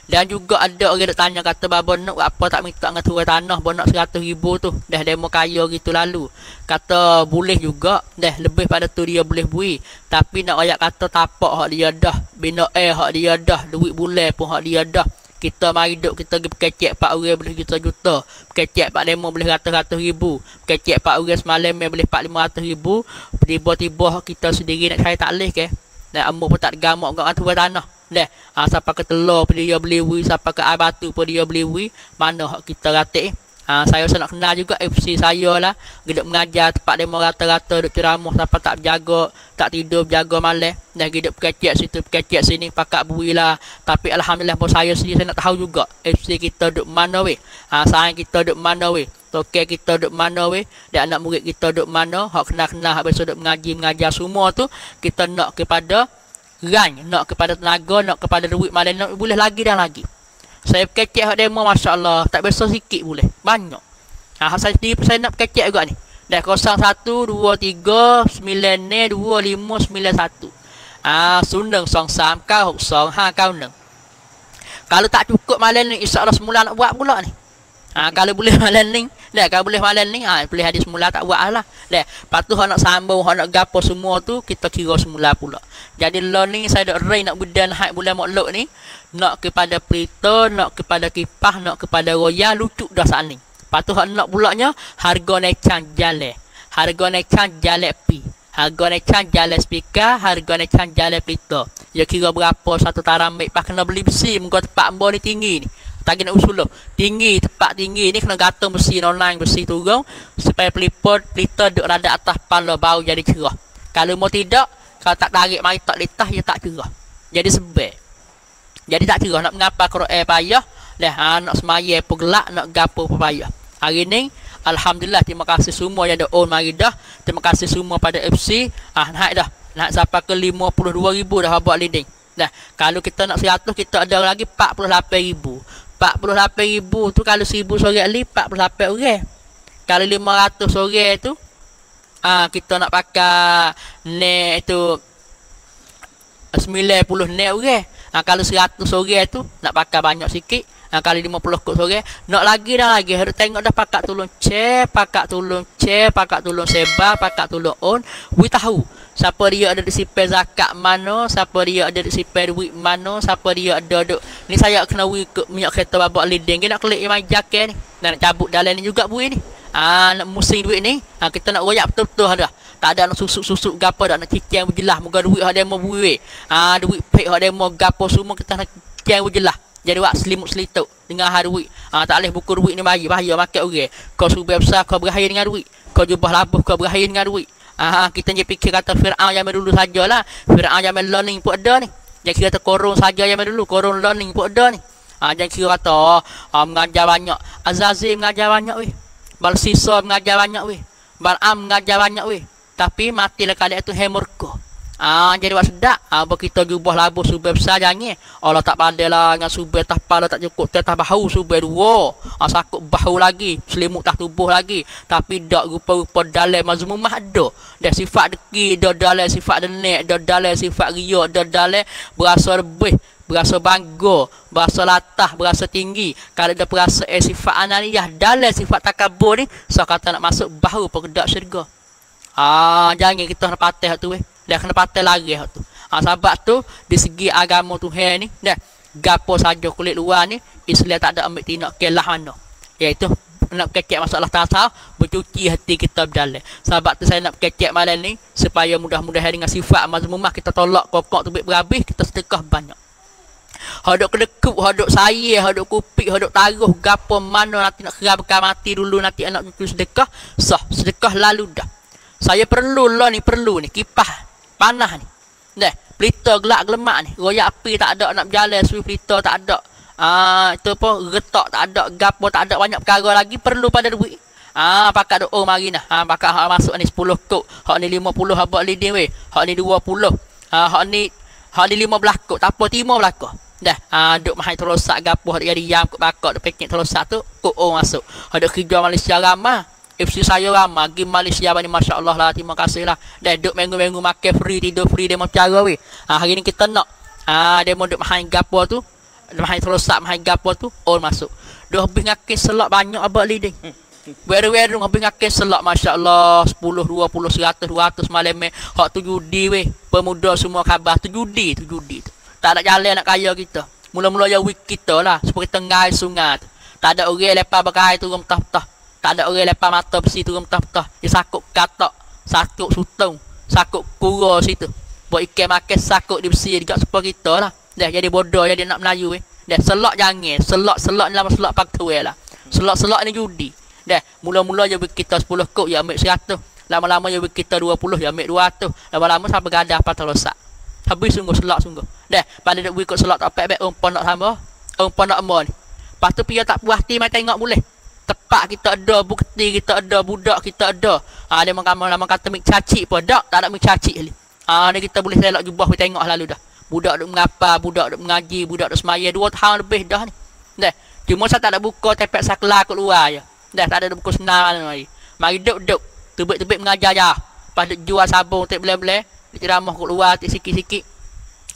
Dan juga ada orang tanya kata Baba nak apa tak minta dengan turun tanah, nak 100,000 tu. Dah demo kaya gitu lalu. Kata boleh juga, dah lebih pada tu dia boleh bui. Tapi nak ayat kata tapak hak dia dah, bina air hak dia dah, duit bulan pun hak dia dah. Kita mari duk kita pergi berkecek pak orang boleh juta-juta. Berkecek pak demo boleh ratus-ratus ribu. Berkecek pak orang semalam boleh 400-500,000. Tiba-tiba kita sendiri nak cari tak leh ke. Dan ambo pun tak gamak kat turun tanah. Dah, siapa ke telur pun dia beli wi, siapa ke air batu pun dia beli wi, mana hak kita ratik. Saya nak kenal juga FC saya lah. Gedok mengajar tempat demo rata-rata duk ceramah siapa tak berjaga, tak tidur berjaga malam. Dah gedok berkecek situ berkecek sini pakak bui lah. Tapi alhamdulillah pun saya sendiri saya nak tahu juga FC kita duk mana weh. Sayang kita duk mana weh. Toke kita duduk mana weh, dan anak murid kita duduk mana, hak kena-kena hak besok duduk mengaji-mengajar semua tu, kita nak kepada rank, nak kepada tenaga, nak kepada duit malam, nak boleh lagi dan lagi. Saya kecek hak demo masya-Allah, tak besar sikit boleh, banyak. Nah, saya nak kecek juga ni. Dah 0123 92591. Ah, sundeng song sam kau song ha kau neng. Kalau tak cukup malam ni insya-Allah semula nak buat pula ni. Ah, kalau boleh malam ni, dah kalau boleh malam ni ah boleh hadis semula tak buat lah. Dah, patu hok nak sambung, hok nak gapo semua tu kita kira semula pula. Jadi lo ni saya dak rei nak budan hak bulan Maulud ni, nak kepada Perita, nak kepada Kipah, nak kepada Royal lucuk dah saat ni. Patu hok nak pulaknya harga naik jale. Harga naik jale pi. Harga naikkan jalan speaker, harga naikkan jalan pelita. Ya kira berapa satu tarambik pas kena beli besi, muka tepat ambo ni tinggi ni. Tak kena usul lo. Tinggi, tepat tinggi ni kena gantung besi online, besi turun supaya pelipot pelita duk rada atas pala bau jadi cerah. Kalau mau tidak, kalau tak tarik mari tak letah dia tak cerah. Jadi sebel. Jadi tak cerah nak mengapa Quran payah, dah nak semaya pegelak, nak gapo payah. Hari ni alhamdulillah terima kasih semua yang ada on Maridah. Terima kasih semua pada FC. Ah naik dah. Naik sampai ke 52,000 dah Baba Ali Deng. Dah kalau kita nak 100 kita ada lagi 48,000. 48,000 tu kalau 1,000 seorang ni 48 orang. Kalau 500 orang tu kita nak pakai net tu 90 net orang. Kalau 100 orang tu nak pakai banyak sikit. Kali 50 kot sore nak lagi dah lagi harus tengok dah pakak tolong cek, pakak tolong cek, pakak tolong sebar, pakak tolong on we tahu siapa dia ada di sipir zakat mana, siapa dia ada di sipir duit mana, siapa dia ada duk ni saya kena we ke minyak kereta Baba Ali Deng nak klik mai jaket ni dan nak cabut dalam ni juga buih ni nak musing duit ni kita nak royak betul-betul dah tak ada nak susuk-susuk gapo dak nak cicang berjelah moga duit hak demo buih duit fake hak demo gapo semua kita nak cicang berjelah. Jadi wak selimut selituk dengan harwik. Tak boleh buku duit ni bahaya, bahaya makan orang. Kau subah besar kau berahaya dengan duit. Kau jubah labuh kau berahaya dengan duit. Kita je fikir kata Firaun zaman dulu sajalah. Firaun zaman learning pun ada ni. Jangan kira kata korong saja zaman dulu, korong learning pun ada ni. Jangan kira kata mengajar banyak. Azazir mengajar banyak weh. Bal Sisa mengajar banyak weh. Bal Am mengajar banyak weh. Tapi matilah kali itu hemurko. Jadi buat sedap. Kita jubah labuh subah besar jangan. Allah tak pandai lah dengan subah tah pala tak cukup tah bahu subah dua. Sakut bahu lagi, selimut tah tubuh lagi. Tapi dak rupa-rupa dalai mazmumah ada. Dah sifat deki, dah dalai sifat denek, dah dalai sifat ria, dah dalai berasa lebih, berasa bangga, berasa latah, berasa tinggi. Kalau dah perasa sifat ananiyah, dalai sifat takabur ni, so kata nak masuk bahu pergedak syurga. Jangan kita nak patah tu weh. Dah kena patah lari hak tu. Sebab tu di segi agama Tuhan ni dah gapo saja kulit luar ni Islam tak ada ambil tindak kelah mana. Iaitu nak kecek masalah tasawuf, bercuci hati kita berdalam. Sebab tu saya nak kecek malam ni supaya mudah-mudahan dengan sifat mazmumah kita tolak kokok tubik berhabis kita sedekah banyak. Hodok kedekup, hodok sayir, hodok kupik, hodok taruh gapo mana nanti nak kerabkan mati dulu nanti anak cucu sedekah, sah sedekah lalu dah. Saya perlu ni kipah panah ni. Dah, pelita gelak gelemak ni. Royak api tak ada nak berjalan, sui pelita tak ada. Itu apa retak tak ada, gapo tak ada banyak perkara lagi perlu pada duit. Pakat doa mari nah. Pakat hak masuk ni 10 kok, hak ni 50 hak buat lidi weh. Hak ni 20. Hak ni 15 kok, tak apa 15 kok. Dah, duk mahai terosak gapo hak jadi yang kok bakok duk paket terosak tu kok masuk. Hak duk kerja Malaysia ramah. FC saya ramai pergi Malaysia ni masya-Allah lah terima kasih lah. Dah duk minggu-minggu makan free tidur free demo cara weh. Hari ni kita nak demo duk main gapo tu. Main terosak main gapo tu all masuk. Dah habis ngakin selok banyak abak leading. Weru-weru habis ngakin selok masya-Allah 10 20 100 200 malam ni. Hak tu judi weh. Pemuda semua khabar tu judi tu judi tu. Tak ada jalan nak kaya kita. Mula-mula ya week kita lah seperti tengah sungai tu. Tak ada orang lepas berkai tu mentah-mentah. Tak ada orang lepas mata besi turun petah-petah. Dia sakut katak, sakut sutung, sakut kura situ. Buat ikan makan sakut di besi dekat sepa kita lah. Dah jadi bodoh jadi nak Melayu weh. Dah selok jangan, selok ni lama selok paktuel lah. Selok ni judi. Dah mula-mula je kita 10 kok dia ambil 100. Lama-lama je kita 20 dia ambil 200. Lama-lama sampai gadah patah rosak. Habis sungguh-sungguh. Dah pada duk ikut selok tak pek-pek nak sama, nak mon. Pastu pia tak puas hati mai tengok boleh. Tepat kita ada, bukti kita ada, budak kita ada. Dia memang kata mik cacik pun dak, tak ada mik cacik ni. Dia kita boleh selok jubah kita tengok lalu dah. Budak duk mengapa, budak duk mengaji, budak duk semaya 2 tahun lebih dah ni. Dah. Cuma saya tak ada buka tepek saklar kat luar je. Dah tak ada buku senaran mari. Mari duduk-duduk, tubik-tubik mengajar dah. Pas duk jual sabung tak boleh-boleh, duk ceramah kat luar tak sikit-sikit.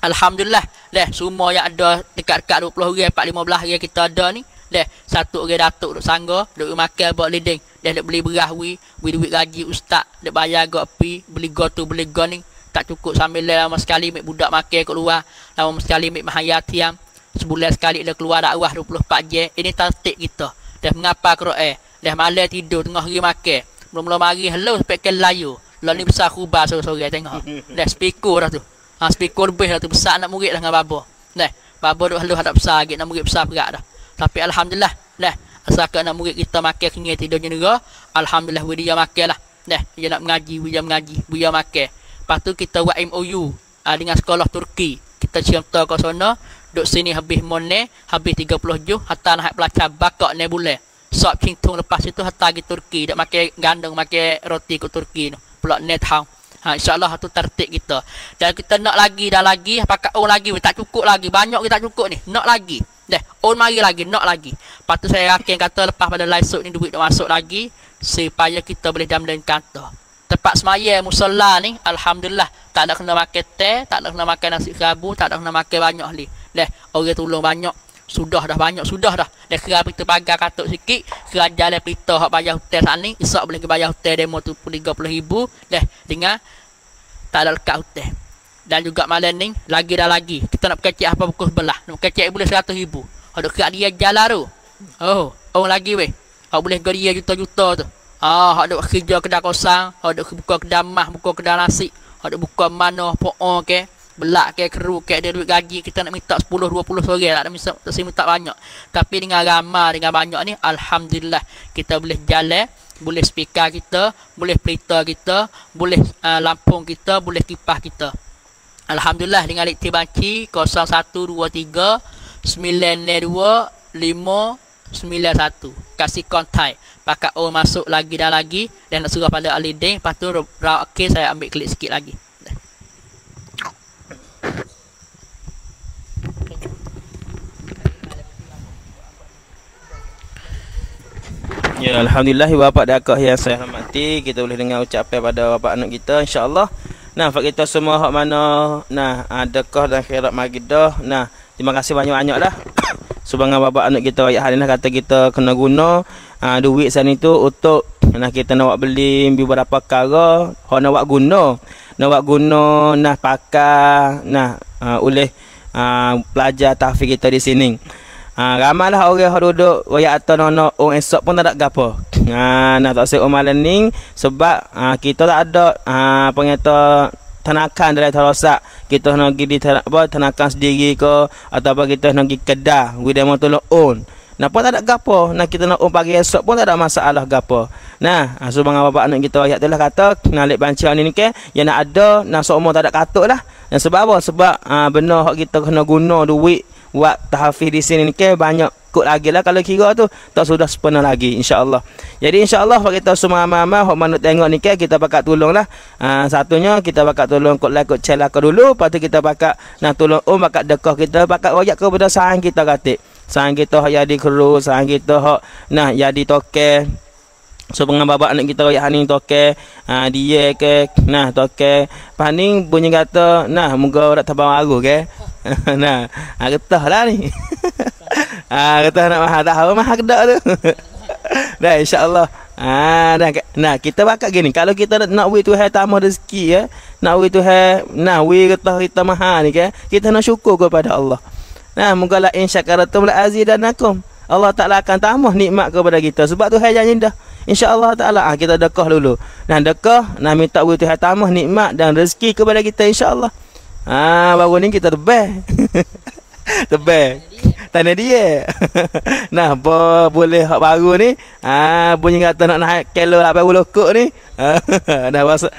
Alhamdulillah, leh semua yang ada dekat-dekat 20 orang, 4 15 orang kita ada ni. Leh satu orang datuk duk sangga, duk makan buat leading. Leh duk beli beras beli duit gaji ustaz, duk bayar got pi, beli got tu, beli got ni. Tak cukup sambil lama sekali ambil budak makan kat luar, lama sekali ambil mahayatiam. Sebulan sekali dia keluar dakwah 24 jam. Ini tertib kita. Dah mengapa Quran. Dah malam tidur tengah hari makan. Mula-mula mari hello spek Layu. Lah ni besar khubah sore-sore tengok. Dah speaker dah tu. Ha speaker base dah tu besar nak murid dah dengan baba. Dah baba duk hello tak besar lagi nak murid besar perak dah. Tapi alhamdulillah dah asalkan nak murid kita makan kenyang tidur jenera, alhamdulillah dia makanlah. Dah dia nak mengaji, dia makan. Lepas tu kita buat MOU dengan sekolah Turki. Kita cerita kat sana. Duk sini habis money, habis 30 juh, hatta nak pelajar Bakok ni boleh. Sop cintung lepas itu hatta pergi Turki, dak makan gandum, makan roti kat Turki tu. Pulak net hang. Ha insya-Allah tu tertib kita. Dan kita nak lagi dah lagi, pakat on lagi tak cukup lagi, banyak kita tak cukup ni. Nak lagi. Dah, on mari lagi, nak lagi. Lepas tu saya yakin kata lepas pada live shoot ni duit dah masuk lagi supaya kita boleh dalam kantor. Tempat semaya musalla ni alhamdulillah tak ada kena makan teh, tak ada kena makan nasi kerabu, tak ada kena makan banyak ni. Dah orang tolong banyak, sudah dah banyak. Dah kerap kita pagar katuk sikit, kerajaan le perintah hak bayar hotel saat ni, esok boleh ke bayar hotel demo tu 30,000. Dah dengar tak ada lekat hotel. Dan juga malam ni lagi dah lagi. Kita nak kecek apa buku sebelah, nak kecek boleh 100,000. Hak kerap dia jalan tu. Oh, orang lagi weh. Hak boleh geria juta-juta tu. Ah, hak duk kerja kedai kosong, hak duk buka kedai mah, buka kedai nasi, hak duk buka manoh po'o ke. Belak ke keru ke ada duit gaji kita nak minta 10 20 orang tak ada minta banyak, tapi dengan ramai dengan banyak ni alhamdulillah kita boleh jalan, boleh speaker kita, boleh pelita kita, boleh lampung kita, boleh kipas kita alhamdulillah dengan likhti banci 0123 92591 kasih kontai pakai O masuk lagi dan lagi dan nak suruh pada Ali Deng lepas tu okey saya ambil klik sikit lagi. Ya, alhamdulillah bapak dan akak yang saya hormati, kita boleh dengar ucapan pada bapak anak kita insya-Allah. Nah, bagi kita semua hak mana nah adakah dan khairat Maridah. Nah, terima kasih banyak-banyak dah. Subangan bapak anak kita ayat hari ni kata kita kena guna duit sana itu untuk nah kita nak beli beberapa perkara, hak nak guna. Nak guna nah pakai nah oleh pelajar tahfiz kita di sini. Ramailah orang yang duduk royak atas nak orang esok pun tak ada gapo. Nah tak saya malam ni sebab kita tak ada pengeta tanakan dari terosak. Kita nak pergi di tanakan sendiri ke atau kita nak pergi Kedah we demo tolong on. Napa tak ada gapo? Nah kita nak on pagi esok pun tak ada masalah gapo. Nah subang bapak anak kita royak telah kata nalik bancang ni ke yang nak ada nak semua tak ada katuk lah. Dan sebab apa? Sebab benar hak kita kena guna duit buat tahfiz di sini ni ke banyak kod lagi lah kalau kira tu tak sudah sepenuh lagi insya-Allah. Jadi insya-Allah bagi kita semua mama hok manut tengok ni ke kita pakat tolonglah. Satunya kita pakat tolong kod like kod share lah dulu, lepas tu kita pakat nak tolong pakat dekoh kita pakat royak kepada sahan kita katik. Sahan kita hok jadi keru, sahan kita hok nah jadi token. So pengen babak anak kita royak haning toke dia ke nah toke paning bunyi kata nah moga orang tabang aku ke nah getahlah ni getah nak mahal dah mahal kedak tu dah insyaallah dah nah kita bakat gini kalau kita nak wei Tuhan tambah rezeki ya nak wei Tuhan nah wei getah kita mahal ni ke kita nak syukur kepada Allah nah moga la in syakaratum la azidanakum Allah Ta'ala akan tambah nikmat kepada kita sebab Tuhan janji dah insya-Allah Ta'ala kita dekah dulu dan dekah nak minta buat Tuhan tambah nikmat dan rezeki kepada kita insya-Allah baru ni kita tebal tebal tanah dia nah boleh hak baru ni bunyi kata nak naik kilo 80 kok ni dah rasa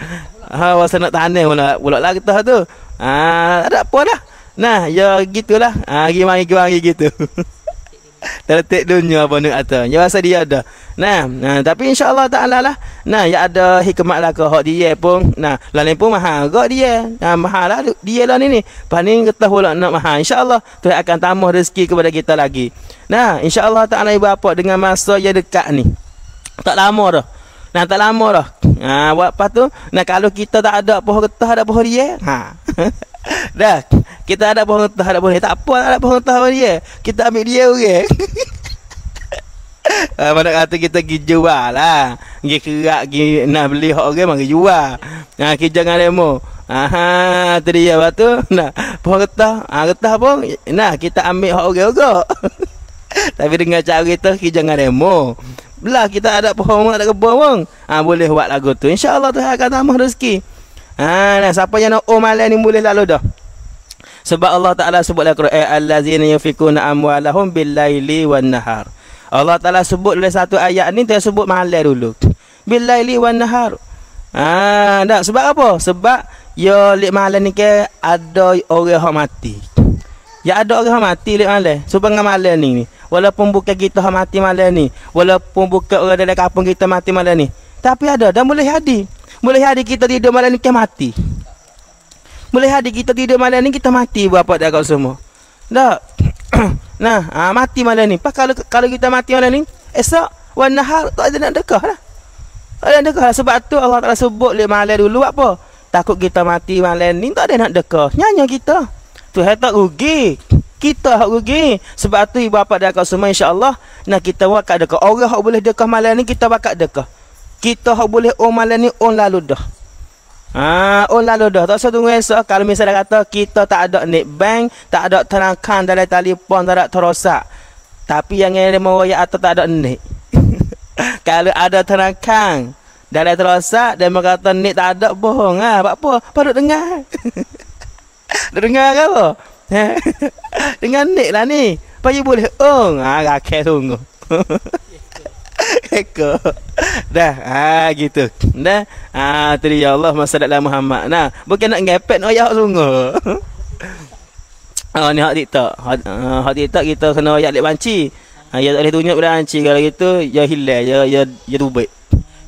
rasa nak tanam pula lah kita tu tak ada apa dah nah ya gitulah gimang gitu tertik dunia apa nak kata dia rasa dia ada nah, tapi insya-Allah Taala lah nah yang ada hikmat lah ke hak dia pun nah lain pun mahal gak dia mahal lah dia lah ni paling getah pula nak mahal insya-Allah Tuhan akan tambah rezeki kepada kita lagi nah insya-Allah Taala ibu bapa dengan masa yang dekat ni Tak lama dah. Nah, tak lama dah. Ha, buat lepas tu, nah kalau kita tak ada pohon getah, ada pohon dia. Ha. Dah, kita ada pohon getah, ada pohon dia. Tak apa ada pohon getah dia. Kita ambil dia orang. Ha, mana kata kita pergi jual lah. Pergi kerak, pergi nak beli hak orang, mari jual. Ha, kita jangan lemo. Aha, tu dia. Lepas tu, nah, pohon getah. Ha, getah pun, nah, kita ambil hak orang juga. Tapi dengan cara kita, kita jangan demo. Belah kita ada pohon, ada kebun pun. Ha, boleh buat lagu tu. InsyaAllah Tuhan akan tambah rezeki. Ha, nah, siapa yang nak malam ni boleh lalu dah. Sebab Allah Ta'ala sebut dalam Quran, Allazina yufikuna amwalahum billaili wan nahar. Allah Ta'ala sebut oleh satu ayat ni, dia sebut malam dulu. Billaili wan nahar. Ha, dah. Sebab apa? Sebab ya lik malam ni ke ada orang yang mati. Ya ada orang yang mati lik malam. Sebab dengan malam ni. Walaupun bukan kita mati malam ni, walaupun bukan orang dari kampung kita mati malam ni, tapi ada. Dan boleh jadi, boleh jadi kita tidur malam ni kita mati. Boleh jadi kita tidur malam ni kita mati. Bapak dan kau semua tak. Nah, ha, mati malam ni. Pas kalau kita mati malam ni, esok wan nahar tak ada nak dekah lah. Tak ada nak dekah lah. Sebab tu Allah Ta'ala sebut lewat malam dulu. Buat apa? Takut kita mati malam ni tak ada nak dekah. Nyanyi kita Tuhan tak rugi, kita hak rugi. Sebab tu ibu bapa dan kau semua, insya-Allah nak kita wakak dekat orang hak boleh dekat malam ni, kita wakak dekat. Kita hak boleh malam ni on lalu dah. Ha, on lalu dah. Tak usah tunggu esok. Kalau misalnya kata kita tak ada net bank, tak ada tanakan dalam telefon, tak ada terosak. Tapi yang ni meroyak atau tak ada net. Kalau ada tanakan dalam terosak dan kata net tak ada, bohong ah. Ha. Apa? Paduk dengar. Dengar apa? Dengan nek lah ni pagi boleh ong. Ha, rakyat sungguh. Eko. Dah. Ha, gitu. Dah. Ha, tu dia. Allah masalah Muhammad. Nah, bukan nak ngepet oyak sungguh. Oh, ni hak TikTok. Hak TikTok kita kena oyak lek banci. Ha, ya tak boleh tunjuk pada banci. Kalau gitu ya hilal, ya rubik.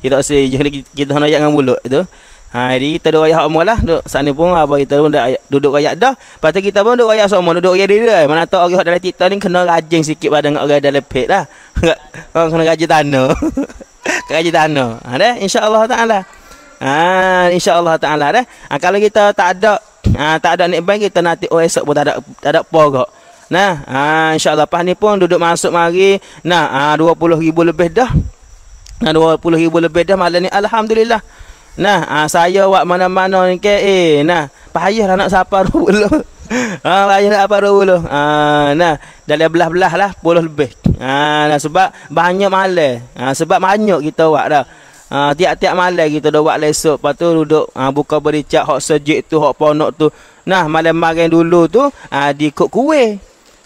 Kita usah kita kena oyak dengan mulut tu. Ha, jadi kita duduk ayat semua lah. Duduk sana pun apa kita pun duduk ayat dah. Lepas tu kita pun duduk ayat semua. Duduk ayat dia. Mana tahu orang dalam TikTok ni kena rajin sikit pada orang dalam pet lah. Orang kena rajin tanah. Rajin tanah. Ha, dah. InsyaAllah Ta'ala. Ha, InsyaAllah Ta'ala dah. Ha, kalau kita tak ada, ha, tak ada net bank, kita nanti esok pun tak ada porok. Nah, ha, InsyaAllah pas ni pun duduk masuk mari. Nah, ha, 20,000 lebih dah. Nah, 20,000 lebih dah malam ni. Alhamdulillah. Nah, ha, saya buat mana-mana ni ke, nah, payahlah nak sapa dulu. Ha, payah nak apa dulu. Ha, nah, dari belah-belah lah 10 lebih. Ha, nah, sebab banyak malam. Ha, sebab banyak kita buat dah. Ha, tiap-tiap malam kita dah buat lesok. Lepas tu duduk, ha, buka bericak hak sejik tu, hak ponok tu. Nah, malam-malam dulu tu, ha, diikut kuih.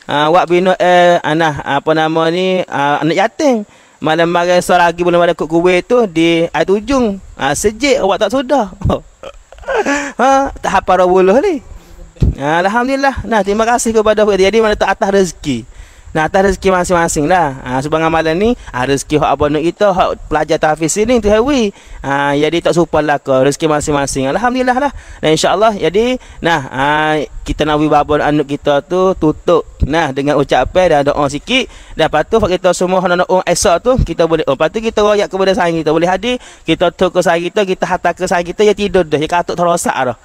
Ha, buat bina anak apa nama ni, anak yatim. Malam-malam seorang lagi belum ada kut kuih tu di air tujung. Ha, sejik awak tak sudah. Ha, tak hafal buluh ni. Ha, Alhamdulillah. Nah, terima kasih kepada Allah. Jadi mana tu atas rezeki. Nah, atas rezeki masing-masing lah. Ha, sebab malam ni, ha, rezeki hak abang kita, hak pelajar tahfiz ni tu hawi. Ha, jadi tak supel lah ke rezeki masing-masing. Alhamdulillah lah. Dan insya-Allah jadi nah, ha, kita nawi babon anak kita tu tutup. Nah, dengan ucapan dan doa sikit. Dah patu kita semua nak esok tu kita boleh. Oh, patu kita royak kepada sayang kita. Boleh hadir, kita tok ke sayang kita, kita hantar ke sayang kita, dia tidur dah, dia katuk terosak dah.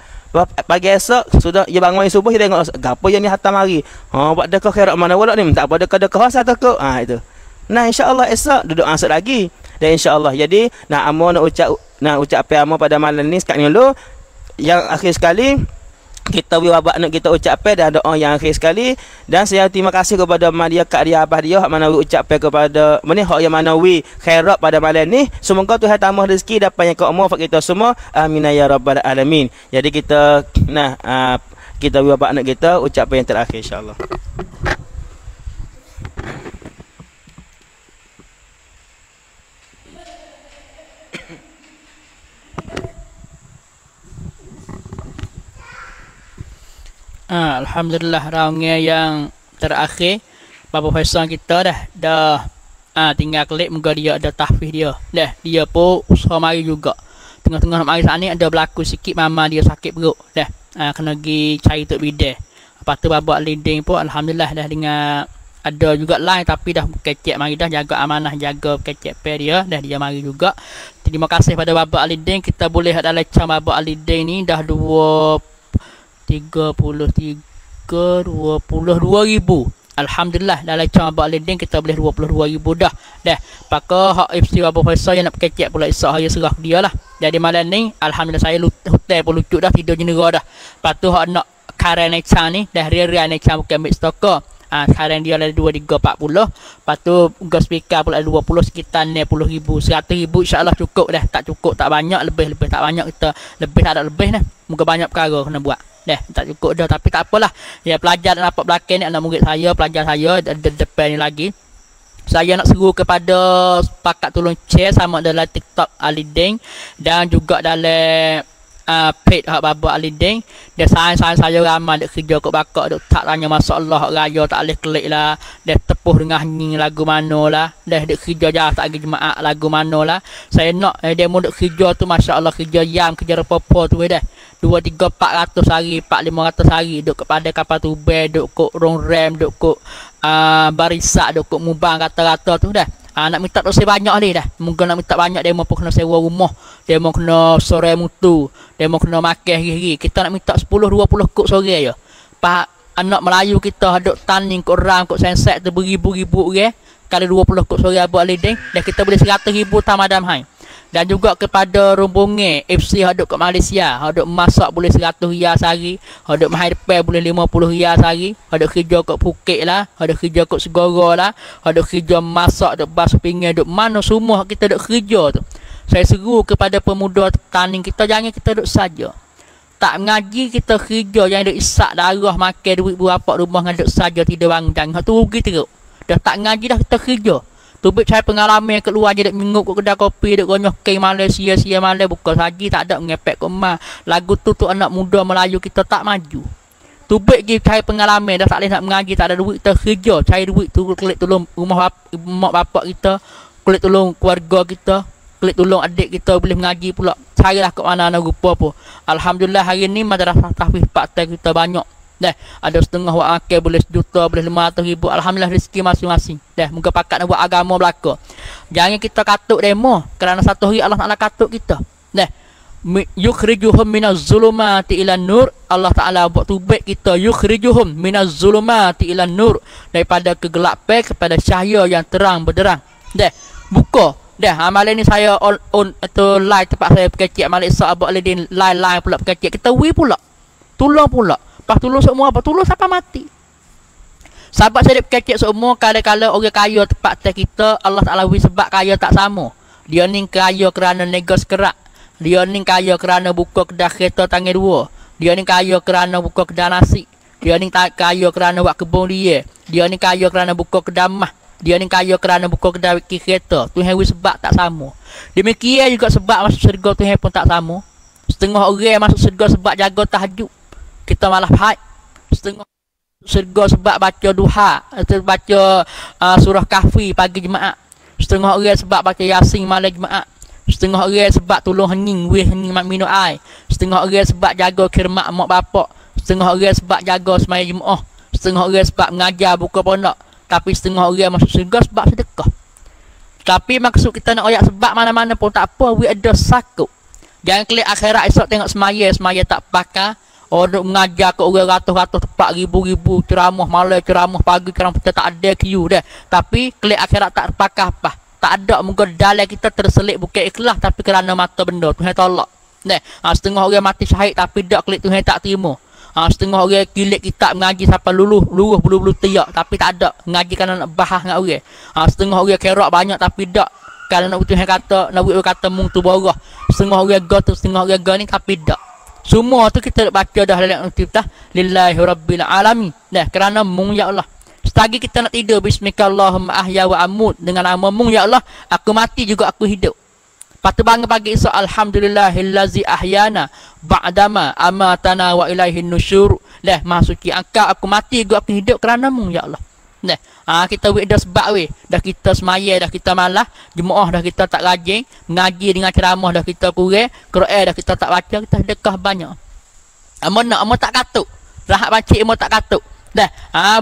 Pagi esok sudah dia bangun subuh, dia tengok gapo yang ni hantar mari. Ha, buat dekah kerak mana walak ni, tak apa dekah-dekah satu kok. Ha, itu. Nah, insya-Allah esok duduk asal lagi. Dan insya-Allah jadi nah amo nak ucap, nah ucapan amo pada malam ni sekat ni dulu. Yang akhir sekali kita wabak nak kita ucapkan dan doa yang akhir sekali. Dan saya terima kasih kepada Maridah, Kak Dia, Abah Dia hak mana ucapkan kepada mana hak yang mana we khairat pada malam ni. Semoga Tuhan tambah rezeki dapat yang kau umur kita semua. Amin ya rabbal alamin. Jadi kita nah kita wabak nak kita ucapkan yang terakhir insya-Allah. Alhamdulillah raungnya yang terakhir Baba Faisal kita dah tinggal klik moga dia ada tahfiz dia. Dah dia pun usaha mari juga. Tengah-tengah mari saat ni ada berlaku sikit mama dia sakit perut. Dah kena pergi cari tok bidan. Lepas tu Baba Ali Deng pun alhamdulillah dah dengan ada juga live tapi dah kecek Maridah jaga amanah, jaga kecek Pie dia, dah dia mari juga. Terima kasih pada Baba Ali Deng. Kita boleh ada lecah Baba Ali Deng ni dah 22,000. Alhamdulillah dah lecah Baba Ali Deng kita boleh 22,000 dah. Dah pakah hak FC Baba Faisal yang nak kecek pula esok saya serah ke dia lah. Jadi malam ni alhamdulillah saya hotel pun lucu dah, tidur jenera dah. Patu hak nak karen lecah ni dah ria-ria lecah bukan mid stoker. Sekarang dia ada 2,340. Lepas tu gas speaker pula 20 sekitar 90,000, 100,000 insyaAllah cukup dah. Tak cukup tak banyak, lebih-lebih tak banyak kita. Lebih tak ada lebih dah. Muka banyak perkara kena buat. Dah tak cukup dah tapi tak apalah. Ya pelajar dan rapat belakang ni anak murid saya, pelajar saya ada depan ni lagi. Saya nak seru kepada sepakat tolong share sama dalam TikTok Ali Deng dan juga dalam page hak Baba Ali Deng. Dia sayang-sayang saya ramai duk kerja kat Bakok duk tak tanya masalah hak raya tak boleh klik lah. Dia tepuh dengan nyanyi lagu mana lah. Dia duk kerja jahat tak pergi jemaah lagu mana lah. Saya nak dia mau duk kerja tu masya-Allah kerja yam kerja repopo tu dah. 2-3-400 hari, 4-500 hari duduk kepada kapal tubai, duduk kok rong rem, duduk kok barisak, duduk kok mubang rata-rata tu dah. Nak minta dosa banyak ni dah. Mungkin nak minta banyak demo pun kena sewa rumah, demo kena sore mutu, demo kena makan hari-hari. Kita nak minta 10-20 kok sore je. Pak anak Melayu kita duduk Taning kok ram kok senset tu beribu-ribu orang. Kali 20 kok sore Abang Ali Deng, dah kita boleh 100,000 tamadam hai. Dan juga kepada rombongan FC haduk kat Malaysia, haduk masak boleh 100 ria sehari, haduk mahal depan boleh 50 ria sehari, haduk kerja kat Phuket lah, haduk kerja kat Segoro lah, haduk kerja masak, haduk basuh pinggan, haduk mana semua kita haduk kerja tu. Saya seru kepada pemuda Taning kita jangan kita duduk saja. Tak mengaji kita kerja jangan duduk isak darah makan duit berapak rumah dengan duduk saja tidak bangun jangan tu rugi teruk. Dah tak ngaji dah kita kerja. Tubik saya pengalaman keluar je dek minggu ke kedai kopi dek gonyoh ke Malaysia sia Malaysia bukan saji tak ada ngepek ke emas. Lagu tu tu anak muda Melayu kita tak maju. Tubik je saya pengalaman dah tak boleh nak mengaji tak ada duit kita kerja. Cari duit tu klik tolong rumah mak bapak kita, klik tolong keluarga kita, klik tolong adik kita boleh mengaji pula. Carilah kat mana-mana rupa pun. Alhamdulillah hari ni madrasah tahfiz pakta kita banyak. Dah, ada setengah wak akil boleh 1 juta, boleh 500,000. Alhamdulillah rezeki masing-masing. Dah, moga pakat nak buat agama belaka. Jangan kita katuk demo kerana satu hari Allah Taala katuk kita. Dah. Yukhrijuhum minaz zulumati ilan nur. Allah Taala buat tubik kita yukhrijuhum minaz zulumati ilan nur daripada kegelapan kepada cahaya yang terang benderang. Dah, buka. Dah, malam ni saya on atau live tempat saya berkecik Malaysia Abang Ledin live pula berkecik. Kita we pula. Tolong pula. Lepas tolong semua apa? Tolong sampai mati. Sahabat saya kecek semua kadang-kadang orang kaya tempat kita Allah Ta'ala wih sebab kaya tak sama. Dia ni kaya kerana negos kerak. Dia ni kaya kerana buka kedai kereta tangan dua. Dia ni kaya kerana buka kedai nasi. Dia ni kaya kerana buat kebun dia. Dia ni kaya kerana buka kedai mah. Dia ni kaya kerana buka kedai kereta. Tuhan wih sebab tak sama. Demikian juga sebab masuk syurga Tuhan pun tak sama. Setengah orang masuk syurga sebab jaga tahajud. Kita malah haid. Setengah syurga sebab baca duha atau baca surah kahfi pagi jemaah. Setengah orang sebab baca yasin malam jemaah. Setengah orang sebab tolong hening weh hening mak minum air. Setengah orang sebab jaga khidmat mak bapak. Setengah orang sebab jaga sembahyang jemaah. Setengah orang sebab mengajar buka pondok. Tapi setengah orang masuk syurga sebab sedekah. Tapi maksud kita nak oyak sebab mana-mana pun tak apa, we ada sakup. Jangan klik akhirat esok tengok semaya tak pakar. Orang mengajar ke orang ratus-ratus tempat ribu-ribu ceramah malam, ceramah pagi, ceramah kita tak ada kiu dah. Tapi klik akhirat tak terpakai apa. Tak ada mungkin dalam kita terselit bukan ikhlas tapi kerana mata benda Tuhan tolak. Nah, setengah orang mati syahid tapi dak klik Tuhan tak terima. Setengah orang kilit kitab mengaji sampai luluh bulu-bulu tiak tapi tak ada mengaji kerana nak bahas dengan orang. Setengah orang kerak banyak tapi dak kalau nak Tuhan kata, nak orang kata mung tu borah. Setengah orang gotu, setengah orang gani tapi dak. Semua tu kita baca dah dalam aktivitas lillahi rabbil alamin. Dah kerana mung ya Allah. Setagi kita nak tidur bismillahirrahmanirrahim ahya wa amut dengan nama mung ya Allah, aku mati juga aku hidup. Patu bangun pagi esok alhamdulillahillazi ahyana ba'dama amatana wa ilaihin nusyur. Dah masuki angka aku mati juga aku hidup kerana mung ya Allah. Dah kita weh dah sebab weh dah kita semaya dah kita malah jemaah dah kita tak rajin mengaji dengan ceramah dah kita kurang Quran dah kita tak baca kita sedekah banyak. Amo nak amo tak katuk. Rahat baca amo tak katuk. Dah,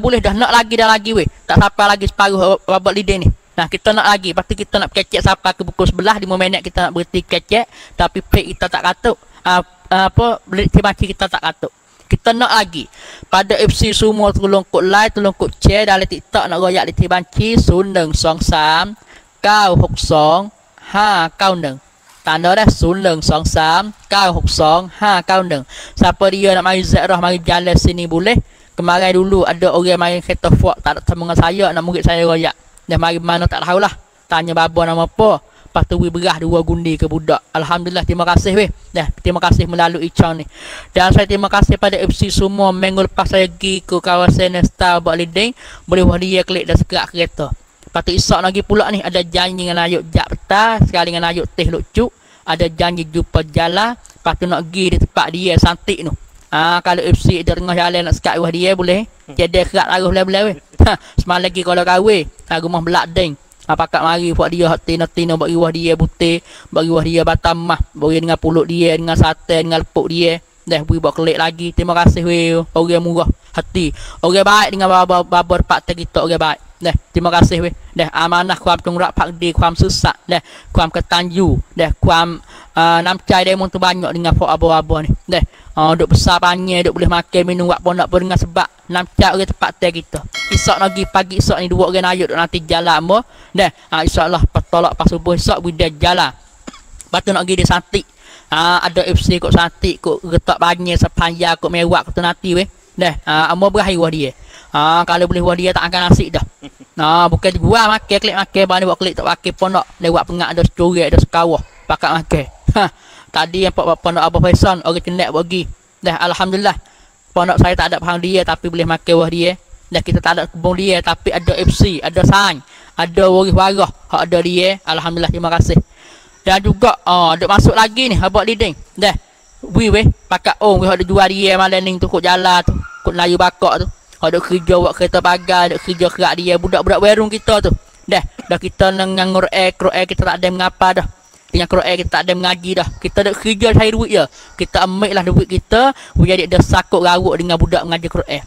boleh dah, nak lagi dah lagi weh. Tak sampai lagi separuh Baba Ali Deng ni. Nah, kita nak lagi, lepas tu kita nak kecek sampai ke pukul 11, 5 minit kita nak berhenti kecek, tapi pek kita tak katuk. Apa, cemaci kita tak katuk. Kita nak lagi. Pada FC semua tolong kod like, tolong kod share dalam TikTok nak royak di banci sundeng song sam kau hok song ha kau neng. Tanda dah sundeng song sam kau hok song ha kau neng. Siapa dia nak mari ziarah mari jalan sini boleh. Kemarin dulu ada orang main kereta Ford tak ada sama dengan saya nak murid saya royak. Dah mari mana tak tahulah. Tanya baba nama apa. Lepas tu we berah dua gundi ke budak. Alhamdulillah, terima kasih weh. Dah, terima kasih melalui Ichan ni. Dan saya terima kasih pada FC semua. Minggu lepas saya pergi ke kawasan Star Baba Ali Deng, boleh buat dia klik dan segerak kereta. Lepas tu esok lagi pula ni ada janji dengan ayuk jak petang, sekali dengan ayuk teh lucuk, ada janji jumpa jalan. Lepas tu nak pergi di tempat dia Santik tu. Kalau FC di tengah jalan nak sekat buat dia boleh. Jadi kerat arus belah-belah weh. Semalam lagi kalau kahwin, rumah belak Deng. Pakat mari buat dia hot tina-tina buat riwah dia butir, buat riwah dia batamah, buat dengan pulut dia, dengan sate, dengan lepuk dia. Dah bui buat kelik lagi. Terima kasih weh, orang murah hati. Orang baik dengan baba pak kita orang baik. Dah, terima kasih weh. Dah amanah kuam tungrak pak di kuam susah. Dah kuam ke Tanjung. Dah kuam namcai dia montu banyak dengan pak abah-abah ni. Dah duk besar banyak, duk boleh makan minum buat pondok pun dengan sebab namcai orang tempat kita. Esok lagi pagi esok ni dua orang ayut nanti jalan mo. Dah insyaallah petolak pas subuh esok budak jalan. Batu nak pergi di Santik. Ada FC kok Santik kok getak banyak sepanjang kok mewah kok nanti weh. Dah amo berahi wah dia. Kalau boleh wah dia tak akan nasi dah. Bukan gua makan klik makan bani buat klik tak pakai pondok lewat pengak ada secorak ada sekawah pakat makan. Tadi yang pondok Baba Faisal orang kenek bagi. Dah alhamdulillah. Pondok saya tak ada paham dia tapi boleh makan wah dia. Dah kita tak ada kebun dia tapi ada FC, ada sang, ada waris-warah hak ada dia. Alhamdulillah, terima kasih. Dan juga ada masuk lagi ni Baba Ali Deng. Dah. Weh pakat weh hak jual dia malam ni tu kok jalan tu, kok Melayu Bakok tu. Hak duk kerja buat kereta pagar, duk kerja kerak dia budak-budak warung kita tu. Dah, dah kita nang Quran kita tak ada mengapa dah. Dengan Quran kita tak ada mengaji dah. Kita duk kerja cari duit je. Kita ambil lah duit kita, we jadi dah sakut garuk dengan budak mengaji Quran.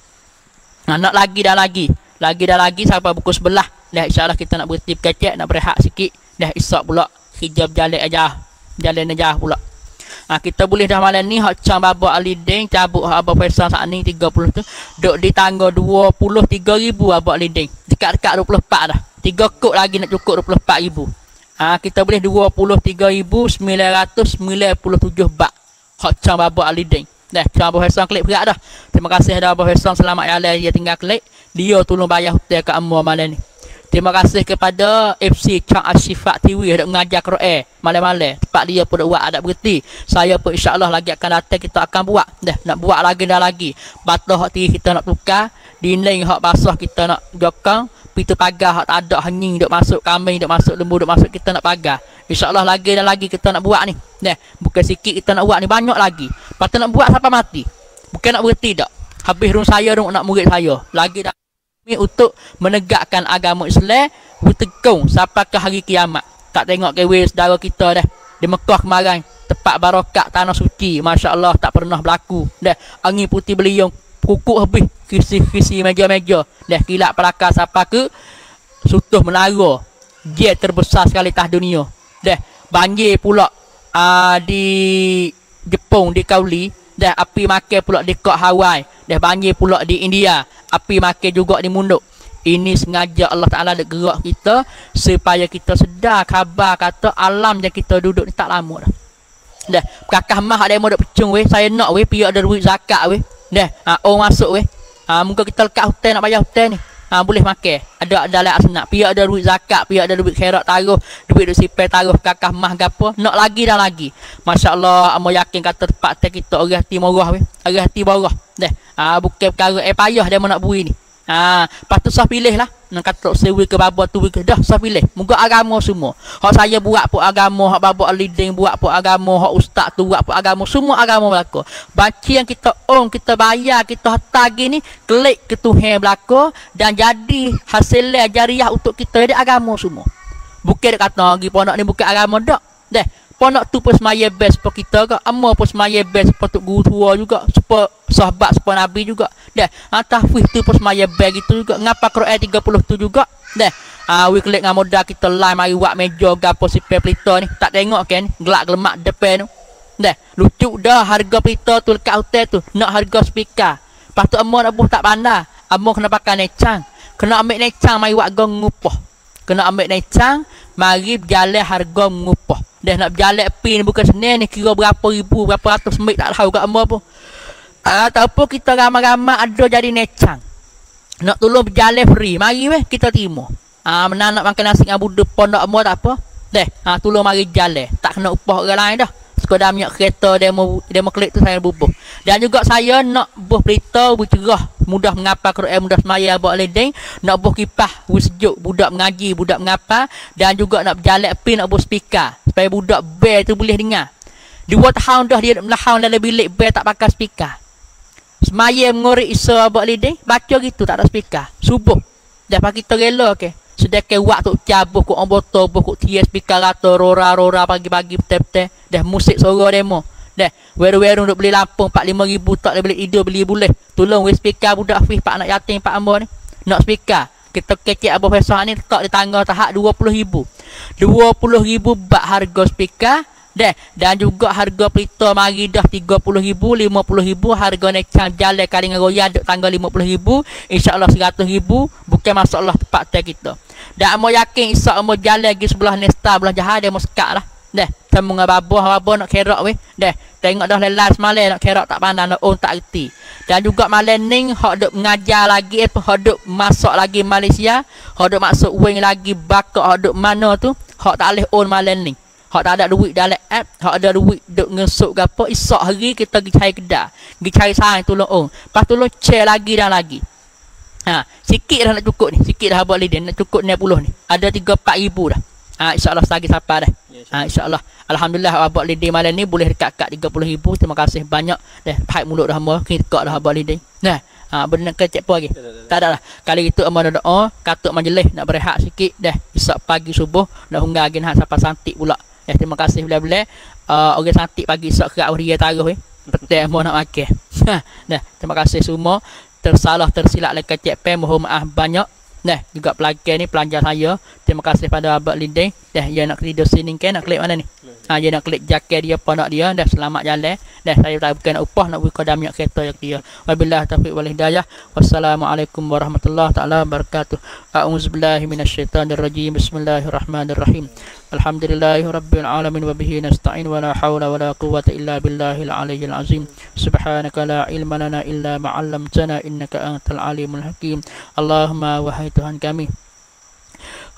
Nak lagi dah lagi sampai pukul 11. Dah insyaAllah kita nak berhenti kecek, nak berehat sikit. Dah esok pula hijab jalan aja pula. Kita boleh dah malam ni hak cang Baba Ali Deng cabut hak Baba Faisal saat ni 30 tu duk di tangga 23,000 Baba Ali Deng. Dekat-dekat 24 dah. 3 kok lagi nak cukup 24,000. Kita boleh 23,997 bak hak cang Baba Ali Deng. Dah, Abah Faisal klik berat dah. Terima kasih dah Abah Faisal selamat jalan dia tinggal klik. Dia tolong bayar hutang kat ammo malam ni. Terima kasih kepada FC Chang Asyifa TV yang mengajar Quran malam-malam. Tempat dia pun buat ada berhenti. Saya pun insya-Allah lagi akan datang kita akan buat. Dah, nak buat lagi dah lagi. Batu hak tinggi kita nak tukar, dinding hak basah kita nak jokang, pintu pagar hak tak ada hening duk masuk kambing, duk masuk lembu, duk masuk kita nak pagar. InsyaAllah lagi dan lagi kita nak buat ni. Dah, bukan sikit kita nak buat ni, banyak lagi. Patut nak buat sampai mati. Bukan nak berhenti tak. Habis rung saya, rung nak murid saya. Lagi dah untuk menegakkan agama Islam, bertekung sampai ke hari kiamat. Tak tengok kewe saudara kita dah. Di Mekah kemarin, tempat barokat tanah suci. Masya Allah tak pernah berlaku. Dah, angin putih beliung, kukuk habis. Kisi-kisi meja-meja. Dah, kilat pelakar sampai ke Sutuh Menara. Dia terbesar sekali tah dunia. Dah banjir pula di Jepun di Kauli, dah api makan pula di Kok Hawaii, dah banjir pula di India, api makan juga di Munduk. Ini sengaja Allah Taala dak gerak kita supaya kita sedar khabar kata alam yang kita duduk ni tak lama dah. Dah kakak mah ada modok pecung weh, saya nak weh piak ada duit zakat weh. Dah orang masuk weh. Muka kita lekat hutang nak bayar hutang ni. Boleh makan. Ada dalam asnaf. Pihak ada duit zakat, pihak ada duit khairat taruh, duit sipai taruh kakah mah gapo. Nak lagi dah lagi. Masya-Allah, amo yakin kata tempat kita orang hati murah weh. Orang hati murah. Dah. Bukan perkara payah dia nak bui ni. Patut sah pilih lah. Nak kata sewi ke baba tu ke dah sah pilih. Moga agama semua. Hak saya buat pun agama, hak Baba Ali Deng buat pun agama, hak ustaz tu buat pun agama. Semua agama berlaku. Baci yang kita kita bayar, kita hantar gini, klik ke Tuhan berlaku dan jadi hasil jariah untuk kita, jadi agama semua. Bukan dia kata pergi pondok ni bukan agama dak. Dah. Ponak tu pun semaya best pun kita ke. Amma pun semaya best pun Tok Guru Tua juga. Sepa sahabat, sepa Nabi juga. Dah, tahfiz tu pun semaya best gitu juga. Ngapa Quran 30 tu juga. Dah, we klik dengan modal kita live mari buat meja gapo sipai pelita ni. Tak tengok kan gelak gelemak depan tu. Dah, lucu dah harga pelita tu dekat hotel tu. Nak harga speaker. Lepas tu amma nak buh tak pandai. Amma kena pakai necang. Kena ambil necang mari buat gong ngupoh. Kena ambil necang mari berjalan harga ngupoh. Dah nak berjalan pin bukan senang ni kira berapa ribu, berapa ratus mik tak tahu kat ambo pun. Ataupun kita ramai-ramai ada jadi necang. Nak tolong berjalan free, mari weh kita terima. Nak makan nasi dengan budak pondok ambo tak apa. Dah, tolong mari jalan, tak kena upah orang lain dah. Sekadar minyak kereta demo klik tu saya bubuh. Dan juga saya nak buh berita bercerah, mudah mengapa Quran, mudah semaya Baba Ali Deng, nak buh kipah sejuk budak mengaji, budak mengapa, dan juga nak berjalan pin, nak buh speaker supaya budak bel tu boleh dengar. 2 tahun dah dia nak melahau dalam bilik bel tak pakai speaker. Semaya mengorik Isa Baba Ali Deng baca gitu tak ada speaker. Subuh dah pagi kita rela ke. Sedekah waktu cabuh ku amboto buku tias speaker atau rora-rora pagi-pagi betul-betul dah musik suara demo. Dah, weru-weru duk beli lampung 45,000 tak boleh beli tidur beli boleh. Tolong weh speaker budak Hafiz pak anak yatim pak ambo ni. Nak speaker. Kita kecek Abah Faisal ni letak di tangga tahap 20,000. 20,000 bak harga speaker. Dah, dan juga harga pelita Maridah 30,000, 50,000, harga necang jalan kali dengan royal duk tangga 50,000, insya-Allah 100,000 bukan masalah tempat kita. Dan ambo yakin esok ambo jalan pergi sebelah Nesta, belah Jahar dia mau sekatlah. Dah, temu dengan babah nak kerak weh. Dah, tengok dah lelas malam nak kerak tak pandai, nak on tak erti. Dan juga malam ni hok duk mengajar lagi, hok duk masuk lagi Malaysia, hok duk masuk wing lagi Bakok, hok duk mana tu, hok tak boleh on malam ni. Hok tak ada duit dalam app, hok ada duit duk ngesuk ke apa, esok hari kita pergi cari Kedah, pergi cari sarang tolong on. Pas tolong share lagi dan lagi. Sikit dah nak cukup ni, sikit dah Baba Ali Deng nak cukup 90 ni. Ada 3-4 ribu dah. InsyaAllah selagi sampai dah. InsyaAllah. Alhamdulillah Baba Ali Deng malam ni boleh dekat-dekat 30,000. Terima kasih banyak. Dah paik mulut dah hamba. Kita dekat dah Baba Ali Deng. Nah, benar ke cek apa lagi? Tak ada lah. Kali itu hamba dah doa, katuk majlis nak berehat sikit dah. Esok pagi subuh dah hungga lagi nak sampai Santik pula. Ya, terima kasih bila-bila. Orang Santik pagi esok kerak dia taruh petai hamba nak makan. Nah, terima kasih semua. Tersalah tersilap lek cek pen, mohon maaf banyak. Nah, juga pelanggan ni pelanjar saya. Terima kasih pada Baba Ali Deng. Dah dia nak klik sini kan, nak klik mana ni? Dia nak klik jaket dia, ponak dia. Dah selamat jalan. Dah saya tak bukan nak upah, nak buka dah minyak kereta yang dia. Wabillahi taufiq wal hidayah. Wassalamualaikum warahmatullahi taala wabarakatuh. A'udzubillahi minasyaitonir rajim. Bismillahirrahmanirrahim. Alhamdulillahirabbil alamin wa bihi nasta'in wa la haula wa la quwwata illa billahil aliyyil azim. Subhanaka la ilma lana illa ma 'allamtana innaka antal alimul hakim. Allahumma wa hai Tuhan kami,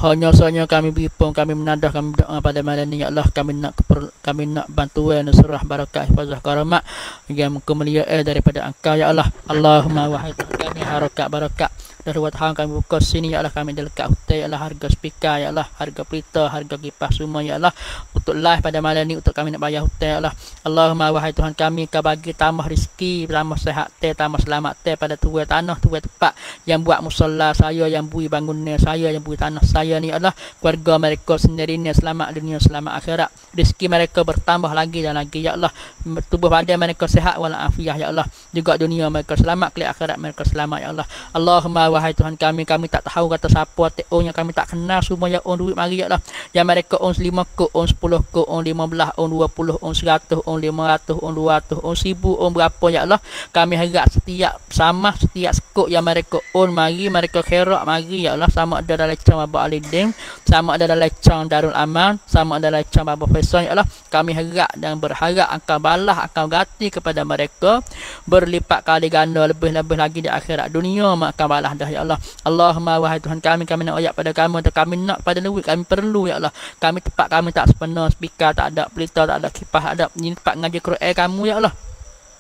hanya sahaja kami berhimpun, kami menadah, kami berdoa pada malam ini. Ya Allah, kami nak bantuan, surah, barakah, hifazah, karamat yang kemuliaan daripada Engkau. Ya Allah, Allahumma wahai Tuhan kami, harakat, barakah dari watahang kami buka sini. Ya Allah, kami dekat hotel. Ya Allah, harga speaker. Ya Allah, harga pelita, harga kipas semua. Ya Allah, untuk live pada malam ini, untuk kami nak bayar hotel. Ya Allah, Allahumma wahai Tuhan kami, kau bagi tambah rezeki, tambah sehat, tambah selamat pada tuan tanah, tuan tempat yang buat musola saya, yang bui bangunan saya, yang bui tanah saya ni. Ya Allah, keluarga mereka sendiri ni selamat dunia, selamat akhirat, rezeki mereka bertambah lagi dan lagi. Ya Allah, tubuh badan mereka sehat walafiat. Ya Allah, juga dunia mereka selamat, akhirat mereka selamat. Ya Allah, Allahumma wahai Tuhan kami, kami tak tahu kata siapa TO yang kami tak kenal semua yang on duit mari. Ya Allah, yang mereka on 5 kod, on 10 kod, on 15, on 20, on 100, on 500, on 200, on 1000, on berapa. Ya Allah, kami harap setiap sama, setiap skod yang mereka on mari, mereka kerak mari. Ya Allah, sama ada dalam lecang Baba Ali Deng, sama ada dalam lecang Darul Aman, sama ada dalam lecang Baba Faisal. Ya Allah, kami harap dan berharap akan balas, akan ganti kepada mereka berlipat kali ganda, lebih-lebih lagi di akhirat dunia akan balas. Ya Allah, Allahumma wahai Tuhan kami, kami nak ayat pada kamu, kami nak pada duit kami perlu. Ya Allah, kami tempat kami tak sepenuh, speaker tak ada, pelita tak ada, kipas tak ada, ini tempat ngaji Quran kamu. Ya Allah,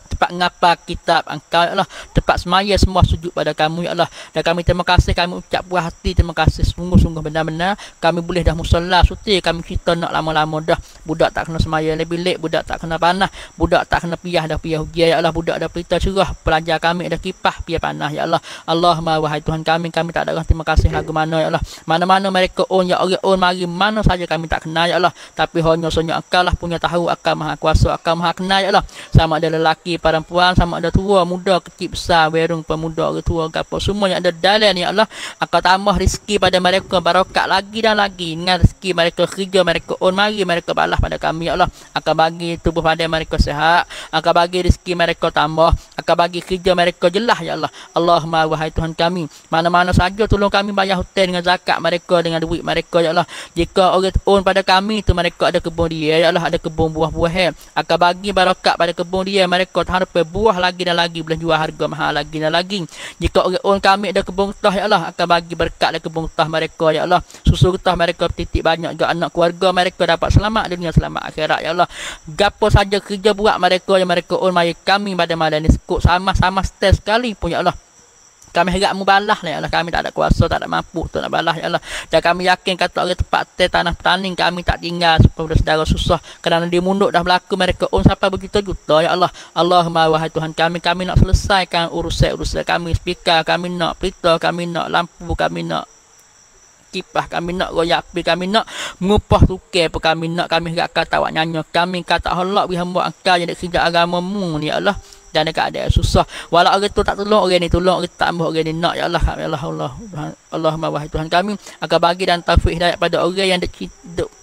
tempat ngapa kitab engkau, ya Allah. Tempat semaya semua sujud pada kamu, ya Allah. Dan kami terima kasih, kami ucap puas hati terima kasih sungguh-sungguh benar-benar. Kami boleh dah musalla suti, kami cerita nak lama-lama dah. Budak tak kena semaya lebih lek, budak tak kena panah, budak tak kena piyah dah piyah hujan, ya Allah. Budak dah pelita cerah, pelajar kami dah kipah piyah panah, ya Allah. Allahumma wahai Tuhan kami, kami tak ada terima kasih lagu mana, ya Allah. Mana-mana mereka on, ya orang on mari mana saja kami tak kenal, ya Allah. Tapi hanya sunyak engkau lah punya tahu, engkau maha kuasa, engkau maha kenal, ya Allah. Sama ada lelaki perempuan, sama ada tua muda kecil besar werung pemuda ke tua ke apa, semua yang ada dalam, ya Allah. Engkau tambah rezeki pada mereka barokat lagi dan lagi dengan rezeki mereka kerja mereka on mari mereka balas pada kami, ya Allah. Engkau bagi tubuh pada mereka sehat, engkau bagi rezeki mereka tambah, engkau bagi kerja mereka jelas, ya Allah. Allahumma wahai Tuhan kami, mana-mana saja tolong kami bayar hutang dengan zakat mereka, dengan duit mereka, ya Allah. Jika orang on pada kami tu mereka ada kebun dia, ya Allah, ada kebun buah-buahan, engkau bagi barokat pada kebun dia, mereka harap buah lagi dan lagi, boleh jual harga mahal lagi dan lagi. Jika orang kami ada kebun getah, ya Allah, akan bagi berkat dari kebun getah mereka, ya Allah. Susu getah mereka titik banyak, juga anak keluarga mereka dapat selamat dunia, selamat akhirat, ya Allah. Gapo saja kerja buat mereka yang mereka on mari kami pada malam ni sekut sama-sama stres sekali pun, ya Allah. Kami harap mubalah, ya Allah. Kami tak ada kuasa, tak ada mampu untuk nak balah, ya Allah. Dan kami yakin kata orang tempat tanah Taning kami tak tinggal supaya saudara susah, kerana dia munduk dah berlaku mereka on sampai begitu juta, ya Allah. Allahumma wahai Tuhan kami, kami nak selesaikan urusan-urusan kami, speaker kami nak, pelita kami nak, lampu kami nak, kipah kami nak, royak api kami nak, mengupah tukar pun kami nak. Kami harap kata awak nyanyi kami, kata Allah biar hamba engkau yang nak kerja agamamu ni, ya Allah. Dan keadaan susah, walau orang tu tak tolong orang ni tolong, orang tak ambil orang ni nak, ya Allah. Ya Allah, Allahumma wahai Tuhan kami, akan bagi dan taufik hidayat pada orang yang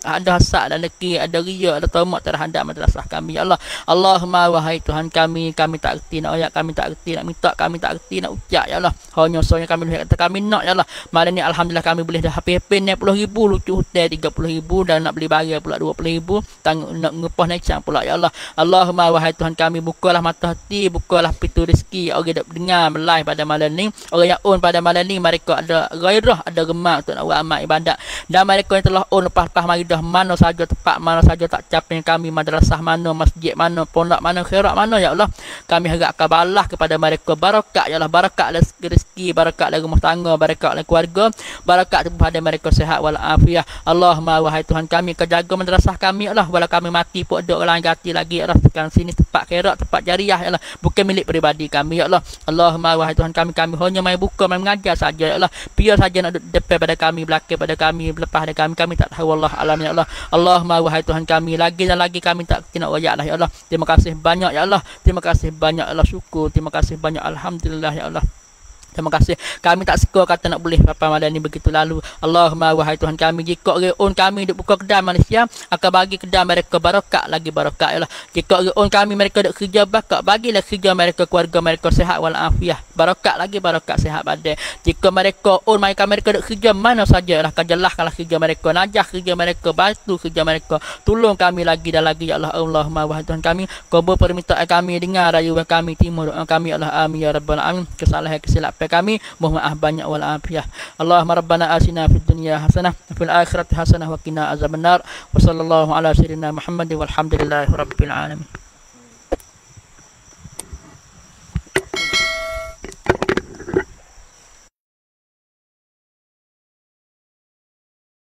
ada hasad dan dengki, ada riya, ada tamak terhadap madrasah kami, ya Allah. Allahumma wahai Tuhan kami, kami tak erti nak ayat, kami tak erti nak minta, kami tak erti nak ucap, ya Allah. Hanya soalnya kami boleh kata kami nak, ya Allah. Malam ni alhamdulillah kami boleh dah happy-happy RM60,000, lucu hutang RM30,000, dan nak beli barang pula RM20,000, nak ngepah necang pula, ya Allah. Allahumma wahai Tuhan kami, bukalah mata hati, bukalah pintu rezeki. Orang yang dengar live pada malam ni, orang yang on pada malam ni, mereka ada gairah, ada gemar untuk nak buat amal ibadat. Dan mereka yang telah on lepas-lepas Maridah, mana saja tempat, mana saja tak capaian kami, madrasah mana, masjid mana, pondok mana, khairat mana, ya Allah. Kami harap kabalah kepada mereka barakat, ya Allah. Barakat rezeki, barakat rumah tangga, barakat keluarga, barakat kepada mereka sehat wal afiah. Allahumma wahai Tuhan kami, kejaga madrasah kami, ya Allah. Walau kami mati pun ada orang ganti lagi, ya Allah. Sekarang sini tempat khairat, tempat jariah, ya Allah, bukan milik peribadi kami, ya Allah. Allahumma wahai Tuhan kami, kami hanya main buka, main mengajar saja, ya Allah. Biar saja nak duduk depan pada kami, belakang pada kami, lepas pada kami, kami tak tahu, wallah alam, ya Allah. Allahumma wahai Tuhan kami, lagi dan lagi kami tak nak wayak lah, ya Allah. Terima kasih banyak, ya Allah. Terima kasih banyak, ya Allah. Syukur, terima kasih banyak, alhamdulillah, ya Allah. Terima kasih. Kami tak suka kata nak boleh papa malam ni begitu lalu. Allahumma wahai Tuhan kami, jika orang on kami duk buka kedai Malaysia, akan bagi kedai mereka barakat lagi barakat, ya Allah. Jika orang on kami mereka duk kerja bakak, bagilah kerja mereka, keluarga mereka sehat wal afiah, barakat lagi barakat sehat badan. Jika mereka on mereka duk kerja mana sajalah, kajalahkanlah kerja mereka, najah kerja mereka, bantu kerja mereka, tolong kami lagi dan lagi, ya Allah. Allahumma wahai Tuhan kami, kabul permintaan kami, dengar rayuan kami, timur doa kami, ya Allah. Amin ya rabbal alamin. Kesalahan kesilapan kami mohon maaf banyak wal afiyah. Allahumma rabbana atina fid dunya hasanah wa fil akhirati hasanah wa qina azabannar. Wassallallahu ala sayyidina Muhammadin walhamdulillahi rabbil alamin.